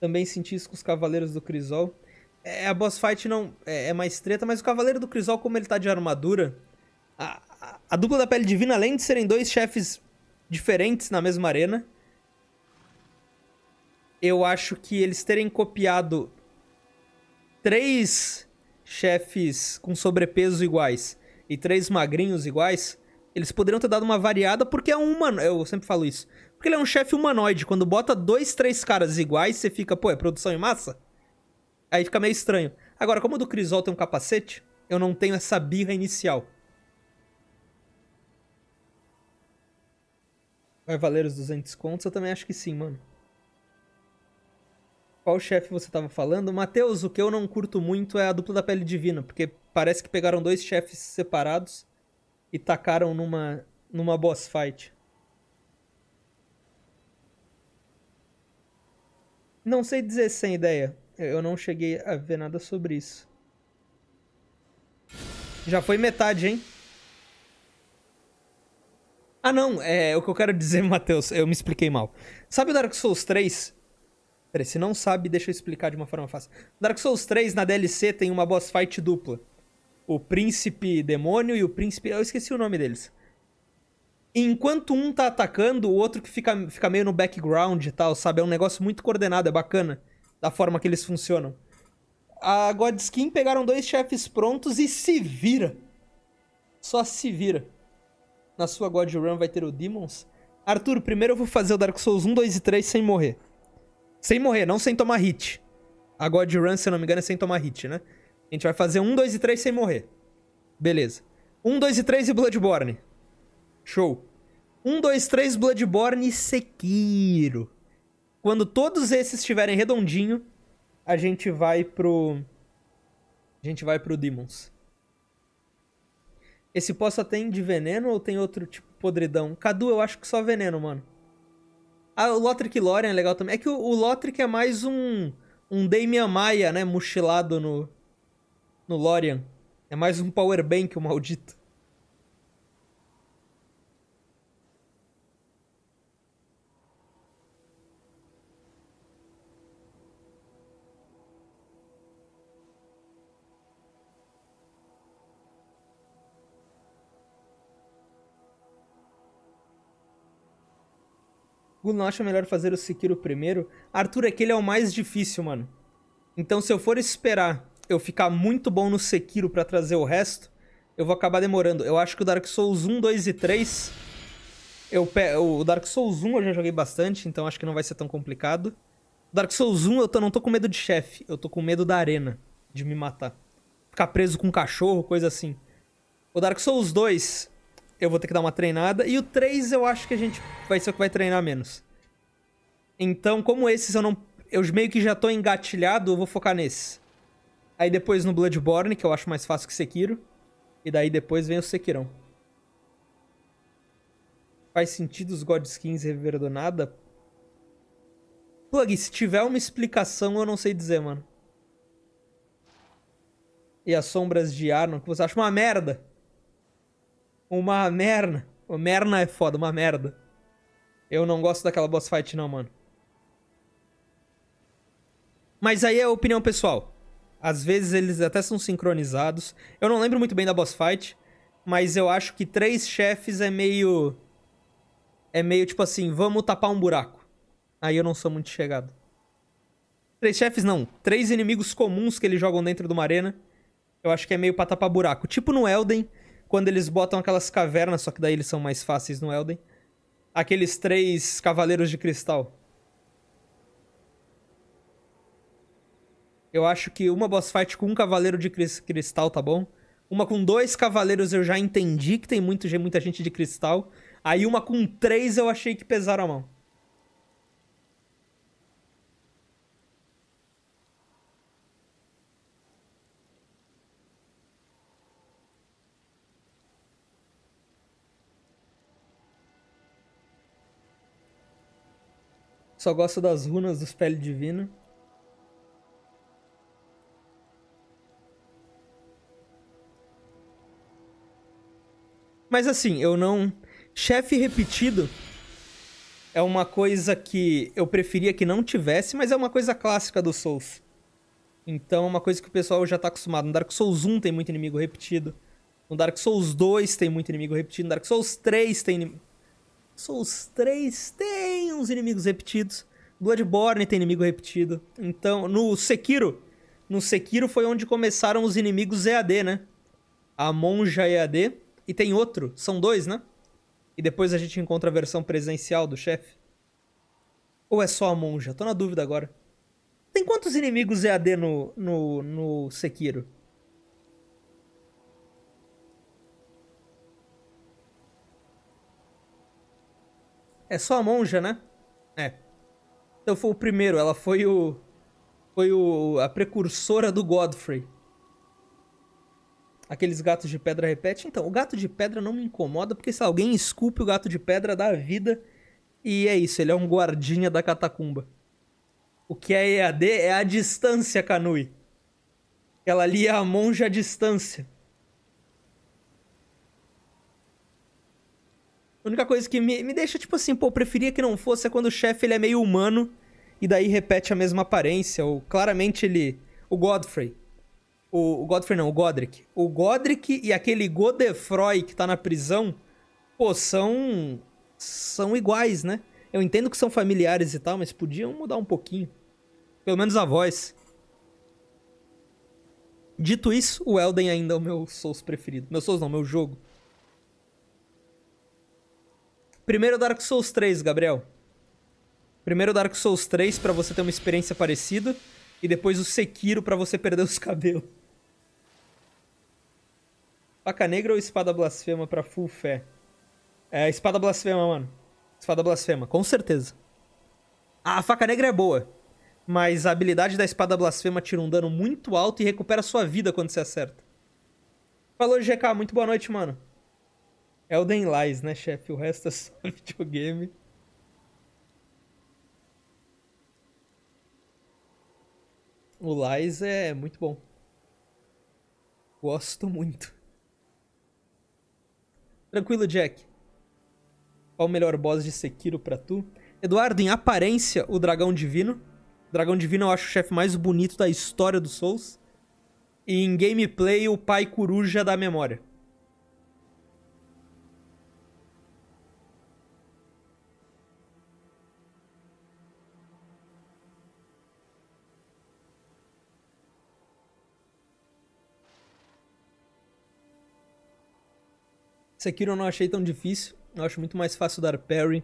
Também senti isso com os Cavaleiros do Crisol. É, a boss fight não é, é mais treta, mas o Cavaleiro do Crisol, como ele tá de armadura... A, a, a dupla da Pele Divina, além de serem dois chefes diferentes na mesma arena... Eu acho que eles terem copiado três chefes com sobrepeso iguais e três magrinhos iguais... Eles poderiam ter dado uma variada, porque é um humano... Eu sempre falo isso. Porque ele é um chefe humanoide. Quando bota dois, três caras iguais, você fica... Pô, é produção em massa? Aí fica meio estranho. Agora, como o do Crisol tem um capacete, eu não tenho essa birra inicial. Vai valer os duzentos contos? Eu também acho que sim, mano. Qual chefe você tava falando? Matheus, o que eu não curto muito é a dupla da Pele Divina. Porque parece que pegaram dois chefes separados... E tacaram numa, numa boss fight. Não sei dizer sem ideia. Eu não cheguei a ver nada sobre isso. Já foi metade, hein? Ah, não. É o que eu quero dizer, Matheus. Eu me expliquei mal. Sabe o Dark Souls três? Peraí, se não sabe, deixa eu explicar de uma forma fácil. Dark Souls três, na D L C, tem uma boss fight dupla. O príncipe demônio e o príncipe... Eu esqueci o nome deles. Enquanto um tá atacando, o outro que fica, fica meio no background e tal, sabe? É um negócio muito coordenado, é bacana. Da forma que eles funcionam. A Godskin pegaram dois chefes prontos e se vira. Só se vira. Na sua God Run vai ter o Demons. Arthur, primeiro eu vou fazer o Dark Souls um, dois e três sem morrer. Sem morrer, não sem tomar hit. A God Run, se eu não me engano, é sem tomar hit, né? A gente vai fazer um, dois e três sem morrer. Beleza. um, dois e três e Bloodborne. Show. um, dois, três, Bloodborne e Sekiro. Quando todos esses estiverem redondinho, a gente vai pro... A gente vai pro Demons. Esse pó só tem de veneno ou tem outro tipo podridão? Cadu, eu acho que só veneno, mano. Ah, o Lothric Lorian é legal também. É que o, o Lothric é mais um... Um Damian Maia, né? Mochilado no... No Lorian. É mais um powerbank, o maldito. Google não acha melhor fazer o Sekiro primeiro? Arthur, aquele é o mais difícil, mano. Então, se eu for esperar eu ficar muito bom no Sekiro pra trazer o resto, eu vou acabar demorando. Eu acho que o Dark Souls um, dois e três... Eu pe... O Dark Souls um eu já joguei bastante, então acho que não vai ser tão complicado. Dark Souls um eu tô... não tô com medo de chefe, eu tô com medo da arena, de me matar. Ficar preso com um cachorro, coisa assim. O Dark Souls dois... eu vou ter que dar uma treinada. E o três eu acho que a gente vai ser o que vai treinar menos. Então, como esses eu não... eu meio que já tô engatilhado, eu vou focar nesse. Aí depois no Bloodborne, que eu acho mais fácil que Sekiro. E daí depois vem o Sekirão. Faz sentido os God Skins reviver do nada? Plug, se tiver uma explicação eu não sei dizer, mano. E as sombras de Arnon, que você acha uma merda? Uma merda. O merda é foda, uma merda. Eu não gosto daquela boss fight não, mano. Mas aí é a opinião pessoal. Às vezes eles até são sincronizados. Eu não lembro muito bem da boss fight, mas eu acho que três chefes é meio... é meio tipo assim, vamos tapar um buraco. Aí eu não sou muito chegado. Três chefes não. Três inimigos comuns que eles jogam dentro de uma arena. Eu acho que é meio pra tapar buraco. Tipo no Elden... quando eles botam aquelas cavernas, só que daí eles são mais fáceis no Elden. Aqueles três cavaleiros de cristal. Eu acho que uma boss fight com um cavaleiro de cristal tá bom. Uma com dois cavaleiros eu já entendi que tem muito, muita gente de cristal. Aí uma com três eu achei que pesaram a mão. Só gosto das runas dos Pele Divina. Mas assim, eu não... chefe repetido é uma coisa que eu preferia que não tivesse, mas é uma coisa clássica do Souls. Então é uma coisa que o pessoal já tá acostumado. No Dark Souls um tem muito inimigo repetido. No Dark Souls dois tem muito inimigo repetido. No Dark Souls três tem inimigo... Souls três tem uns inimigos repetidos. Bloodborne tem inimigo repetido. Então, no Sekiro... no Sekiro foi onde começaram os inimigos E A D, né? A Monja E A D. E tem outro. São dois, né? E depois a gente encontra a versão presencial do chefe. Ou é só a Monja? Tô na dúvida agora. Tem quantos inimigos E A D no, no, no Sekiro? É só a monja, né? É. Então foi o primeiro. Ela foi o... foi o... a precursora do Godfrey. Aqueles gatos de pedra repetem. Então, o gato de pedra não me incomoda, porque se alguém esculpe o gato de pedra, dá vida. E é isso. Ele é um guardinha da catacumba. O que é E A D é a distância, Kanui. Ela ali é a monja à distância. A única coisa que me, me deixa, tipo assim, pô, eu preferia que não fosse é quando o chefe, ele é meio humano e daí repete a mesma aparência, ou claramente ele... O Godfrey. O, o Godfrey não, o Godric. O Godric e aquele Godefroy que tá na prisão, pô, são... são iguais, né? Eu entendo que são familiares e tal, mas podiam mudar um pouquinho. Pelo menos a voz. Dito isso, o Elden ainda é o meu Souls preferido. Meu Souls não, meu jogo. Primeiro Dark Souls três, Gabriel. Primeiro Dark Souls três pra você ter uma experiência parecida. E depois o Sekiro pra você perder os cabelos. Faca negra ou espada blasfema pra full fé? É, espada blasfema, mano. Espada blasfema, com certeza. A faca negra é boa. Mas a habilidade da espada blasfema tira um dano muito alto e recupera sua vida quando você acerta. Falou, G K. Muito boa noite, mano. Elden Lies, né, chefe? O resto é só videogame. O Lies é muito bom. Gosto muito. Tranquilo, Jack. Qual o melhor boss de Sekiro pra tu? Eduardo, em aparência, o Dragão Divino. O Dragão Divino eu acho o chefe mais bonito da história do Souls. E em gameplay, o Pai Coruja da memória. Sekiro eu não achei tão difícil. Eu acho muito mais fácil dar parry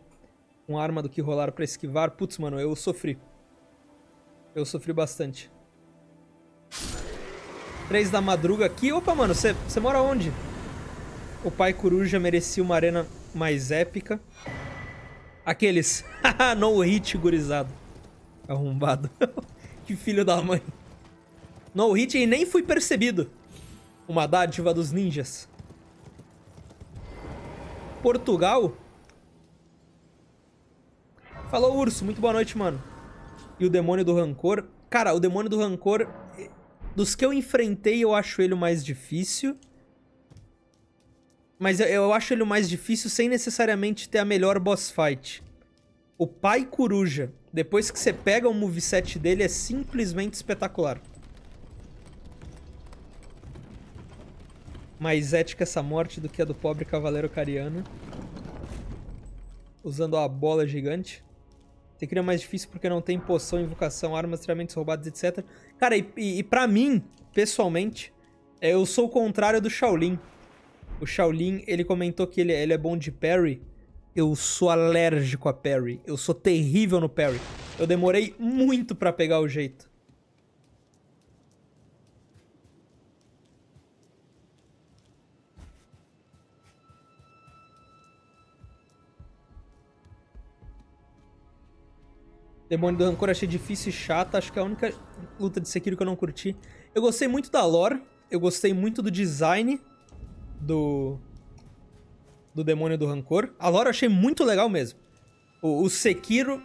com arma do que rolar pra esquivar. Putz, mano, eu sofri. Eu sofri bastante. Três da madruga aqui. Opa, mano, você mora onde? O Pai Coruja merecia uma arena mais épica. Aqueles. Haha, no hit, gurizado. Arrombado. Que filho da mãe. No hit e nem fui percebido. Uma dádiva dos ninjas. Portugal? Falou, Urso. Muito boa noite, mano. E o Demônio do Rancor? Cara, o Demônio do Rancor... Dos que eu enfrentei, eu acho ele o mais difícil. Mas eu, eu acho ele o mais difícil sem necessariamente ter a melhor boss fight. O Pai Coruja, depois que você pega o moveset dele, é simplesmente espetacular. Mais ética essa morte do que a do pobre cavaleiro cariano. Usando a bola gigante. Sekiro é mais difícil porque não tem poção, invocação, armas, treinamentos roubados, etcétera. Cara, e, e pra mim, pessoalmente, eu sou o contrário do Shaolin. O Shaolin, ele comentou que ele, ele é bom de parry. Eu sou alérgico a parry. Eu sou terrível no parry. Eu demorei muito pra pegar o jeito. Demônio do Rancor achei difícil e chata. Acho que é a única luta de Sekiro que eu não curti. Eu gostei muito da lore. Eu gostei muito do design do, do Demônio do Rancor. A lore eu achei muito legal mesmo. O, o Sekiro...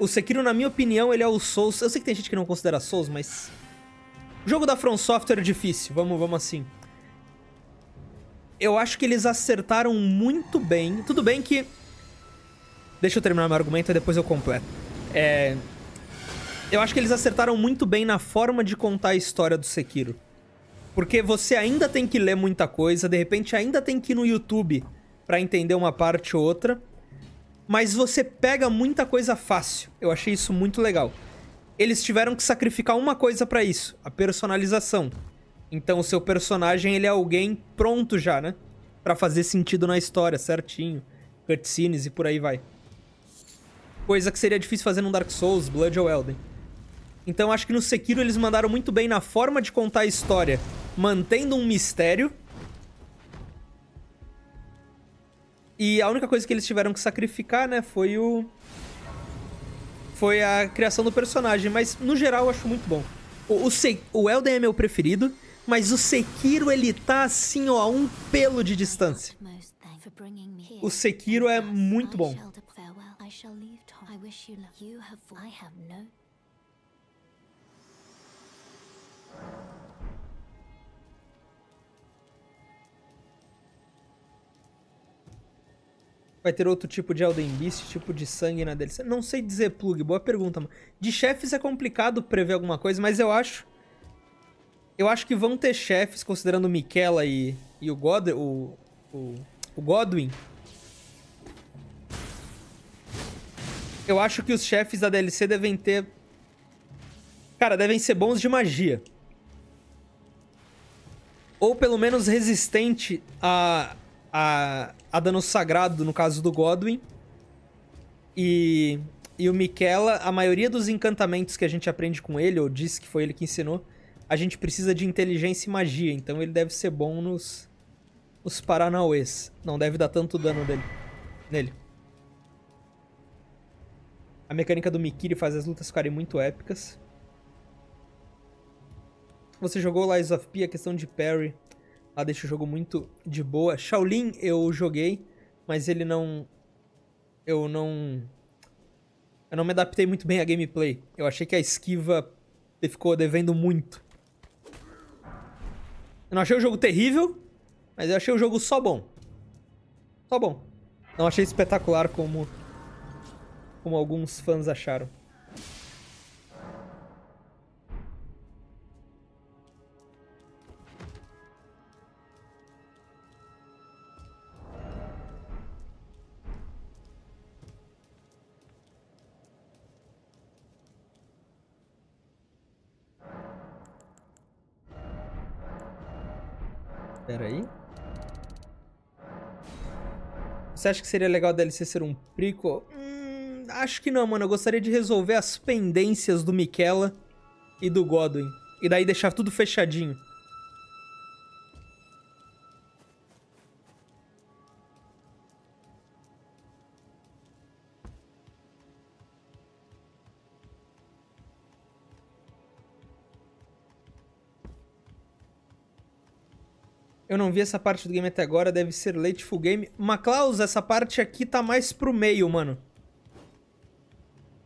O Sekiro, na minha opinião, ele é o Souls... Eu sei que tem gente que não considera Souls, mas... O jogo da From Software é difícil. Vamos, vamos assim. Eu acho que eles acertaram muito bem. Tudo bem que... Deixa eu terminar meu argumento e depois eu completo. É... Eu acho que eles acertaram muito bem na forma de contar a história do Sekiro. Porque você ainda tem que ler muita coisa, de repente ainda tem que ir no YouTube pra entender uma parte ou outra. Mas você pega muita coisa fácil. Eu achei isso muito legal. Eles tiveram que sacrificar uma coisa pra isso, a personalização. Então o seu personagem, ele é alguém pronto já, né? Pra fazer sentido na história, certinho. Cutscenes e por aí vai. Coisa que seria difícil fazer num Dark Souls, Blood ou Elden. Então acho que no Sekiro eles mandaram muito bem na forma de contar a história, mantendo um mistério. E a única coisa que eles tiveram que sacrificar, né, foi o... Foi a criação do personagem, mas no geral eu acho muito bom. O, o, Se... o Elden é meu preferido, mas o Sekiro ele tá assim, ó, a um pelo de distância. O Sekiro é muito bom. Vai ter outro tipo de Elden Beast, tipo de sangue na D L C? Não sei dizer, Plug, boa pergunta, mano. De chefes é complicado prever alguma coisa, mas eu acho... Eu acho que vão ter chefes, considerando o Miquela e, e o God... O, o, o Godwin... Eu acho que os chefes da D L C devem ter... Cara, devem ser bons de magia. Ou pelo menos resistente a, a, a dano sagrado, no caso do Godwin. E, e o Miquela, a maioria dos encantamentos que a gente aprende com ele, ou diz que foi ele que ensinou, a gente precisa de inteligência e magia. Então ele deve ser bom nos, nos paranauês. Não deve dar tanto dano dele, nele. A mecânica do Mikiri faz as lutas ficarem muito épicas. Você jogou Lies of P, a questão de parry. Ela deixa o jogo muito de boa. Shaolin eu joguei, mas ele não... Eu não... Eu não me adaptei muito bem à gameplay. Eu achei que a esquiva Ele ficou devendo muito. Eu não achei o jogo terrível, mas eu achei o jogo só bom. Só bom. Não achei espetacular como, como alguns fãs acharam. Você acha que seria legal o D L C ser um prequel? Hum, acho que não, mano. Eu gostaria de resolver as pendências do Miquela e do Godwin. E daí deixar tudo fechadinho. Eu não vi essa parte do game até agora, deve ser late full game. Maclaus, essa parte aqui tá mais pro meio, mano.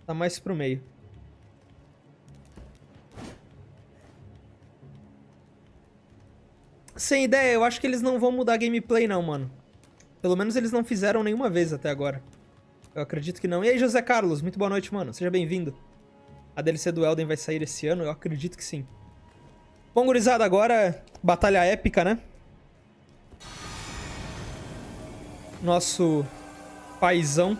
Tá mais pro meio. Sem ideia, eu acho que eles não vão mudar a gameplay não, mano. Pelo menos eles não fizeram nenhuma vez até agora. Eu acredito que não. E aí, José Carlos, muito boa noite, mano. Seja bem-vindo. A D L C do Elden vai sair esse ano? Eu acredito que sim. Bom, gurizada, agora batalha épica, né? Nosso paizão.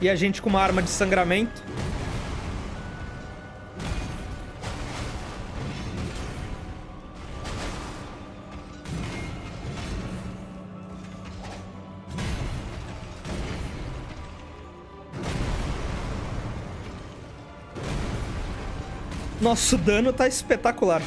E a gente com uma arma de sangramento. Nosso dano tá espetacular.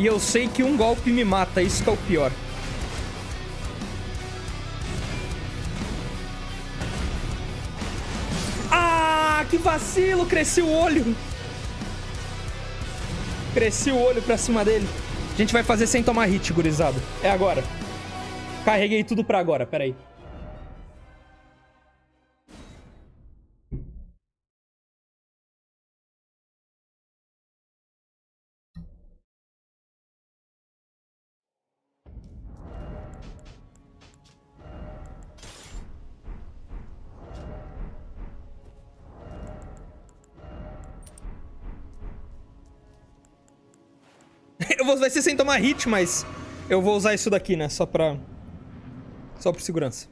E eu sei que um golpe me mata, isso que é o pior. Ah, que vacilo! Cresci o olho! Cresci o olho pra cima dele. A gente vai fazer sem tomar hit, gurizada. É agora. Carreguei tudo pra agora, peraí. Vai ser sem tomar hit, mas eu vou usar isso daqui, né? Só pra... Só por segurança.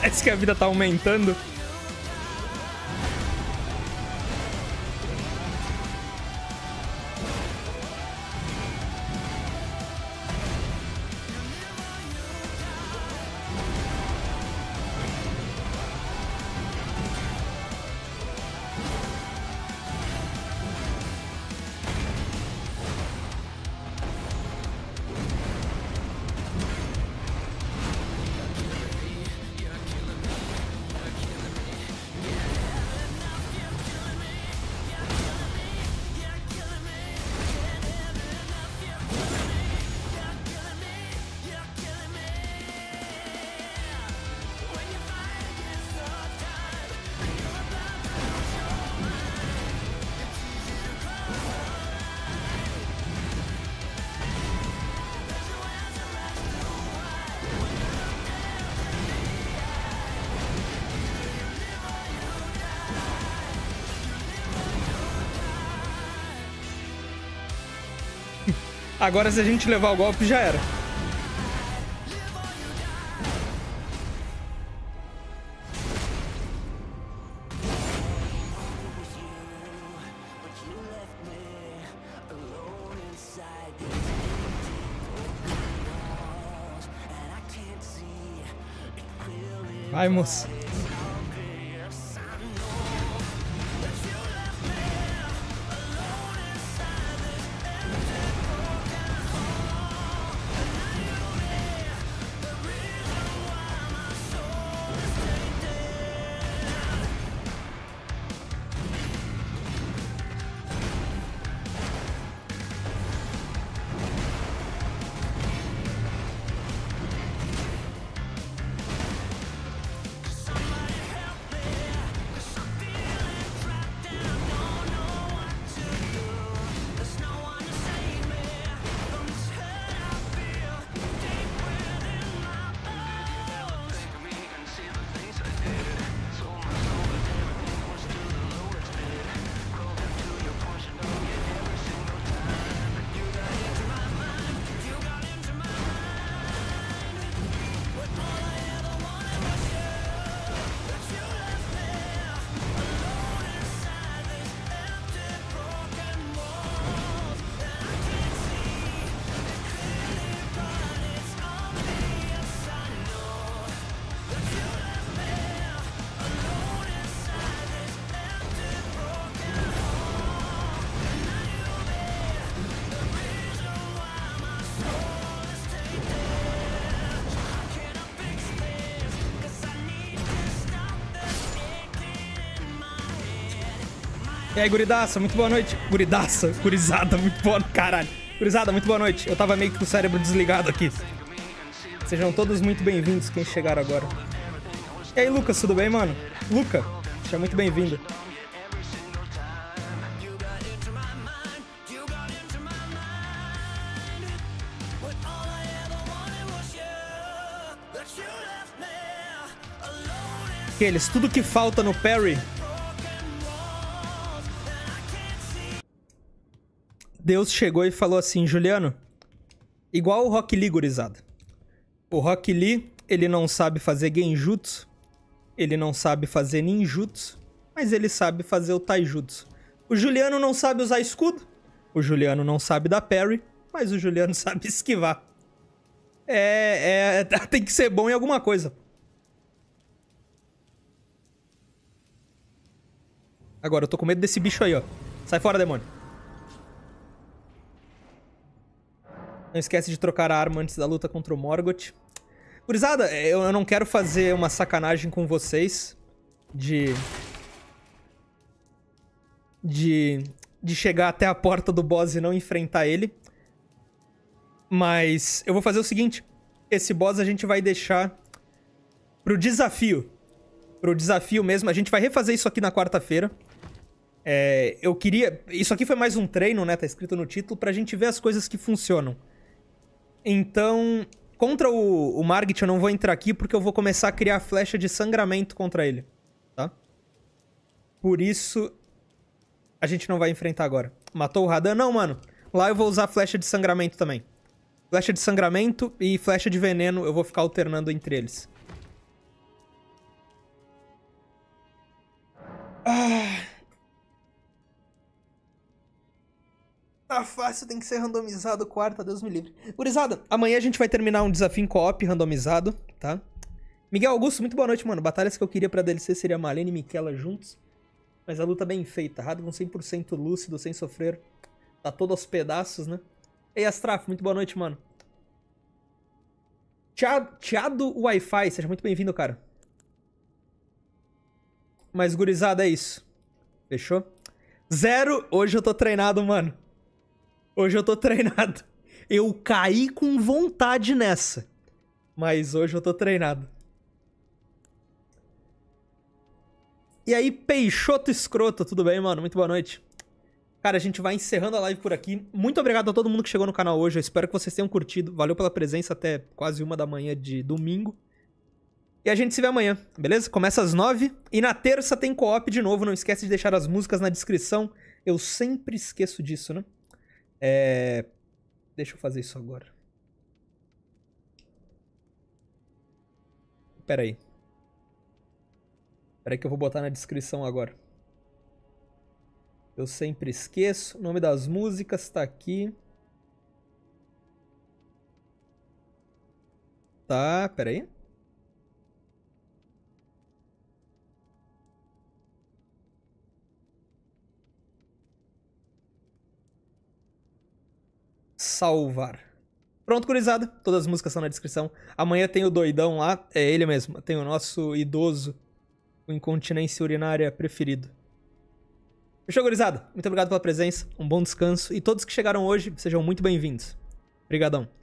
Parece que a vida tá aumentando. Agora, se a gente levar o golpe, já era. Vai, moço. E aí, guridaça, muito boa noite. Guridaça, gurizada, muito boa noite. Caralho. Gurizada, muito boa noite. Eu tava meio que com o cérebro desligado aqui. Sejam todos muito bem-vindos quem chegaram agora. E aí, Lucas, tudo bem, mano? Luca, seja muito bem-vindo. Aqueles, tudo que falta no parry... Deus chegou e falou assim, Juliano, igual o Rock Lee, gurizada. O Rock Lee, ele não sabe fazer genjutsu, ele não sabe fazer ninjutsu, mas ele sabe fazer o taijutsu. O Juliano não sabe usar escudo, o Juliano não sabe dar parry, mas o Juliano sabe esquivar. É, é, tem que ser bom em alguma coisa. Agora, eu tô com medo desse bicho aí, ó. Sai fora, demônio. Não esquece de trocar a arma antes da luta contra o Morgoth. Gurizada, eu não quero fazer uma sacanagem com vocês de... De... De chegar até a porta do boss e não enfrentar ele. Mas eu vou fazer o seguinte. Esse boss a gente vai deixar pro desafio. Pro desafio mesmo. A gente vai refazer isso aqui na quarta-feira. É, eu queria... Isso aqui foi mais um treino, né? Tá escrito no título. Pra gente ver as coisas que funcionam. Então, contra o, o Margit eu não vou entrar aqui porque eu vou começar a criar flecha de sangramento contra ele, tá? Por isso, a gente não vai enfrentar agora. Matou o Radan? Não, mano. Lá eu vou usar flecha de sangramento também. Flecha de sangramento e flecha de veneno eu vou ficar alternando entre eles. Ah. Tá fácil, tem que ser randomizado quarta, Deus me livre. Gurizada, amanhã a gente vai terminar um desafio em co-op randomizado, tá? Miguel Augusto, muito boa noite, mano. Batalhas que eu queria pra D L C seria Malene e Miquela juntos, mas a luta bem feita. Radgon cem por cento lúcido, sem sofrer. Tá todo aos pedaços, né? Ei, Astraf, muito boa noite, mano. Tiado Wi-Fi, seja muito bem-vindo, cara. Mas, gurizada, é isso. Fechou? Zero, hoje eu tô treinado, mano. Hoje eu tô treinado. Eu caí com vontade nessa. Mas hoje eu tô treinado. E aí, Peixoto Escroto, tudo bem, mano? Muito boa noite. Cara, a gente vai encerrando a live por aqui. Muito obrigado a todo mundo que chegou no canal hoje. Eu espero que vocês tenham curtido. Valeu pela presença até quase uma da manhã de domingo. E a gente se vê amanhã, beleza? Começa às nove. E na terça tem co-op de novo. Não esquece de deixar as músicas na descrição. Eu sempre esqueço disso, né? É... Deixa eu fazer isso agora. Pera aí. Pera aí que eu vou botar na descrição agora. Eu sempre esqueço. O nome das músicas tá aqui. Tá, pera aí. Salvar. Pronto, gurizada. Todas as músicas estão na descrição. Amanhã tem o doidão lá. É ele mesmo. Tem o nosso idoso. O incontinência urinária preferido. Fechou, gurizada? Muito obrigado pela presença. Um bom descanso. E todos que chegaram hoje, sejam muito bem-vindos. Obrigadão.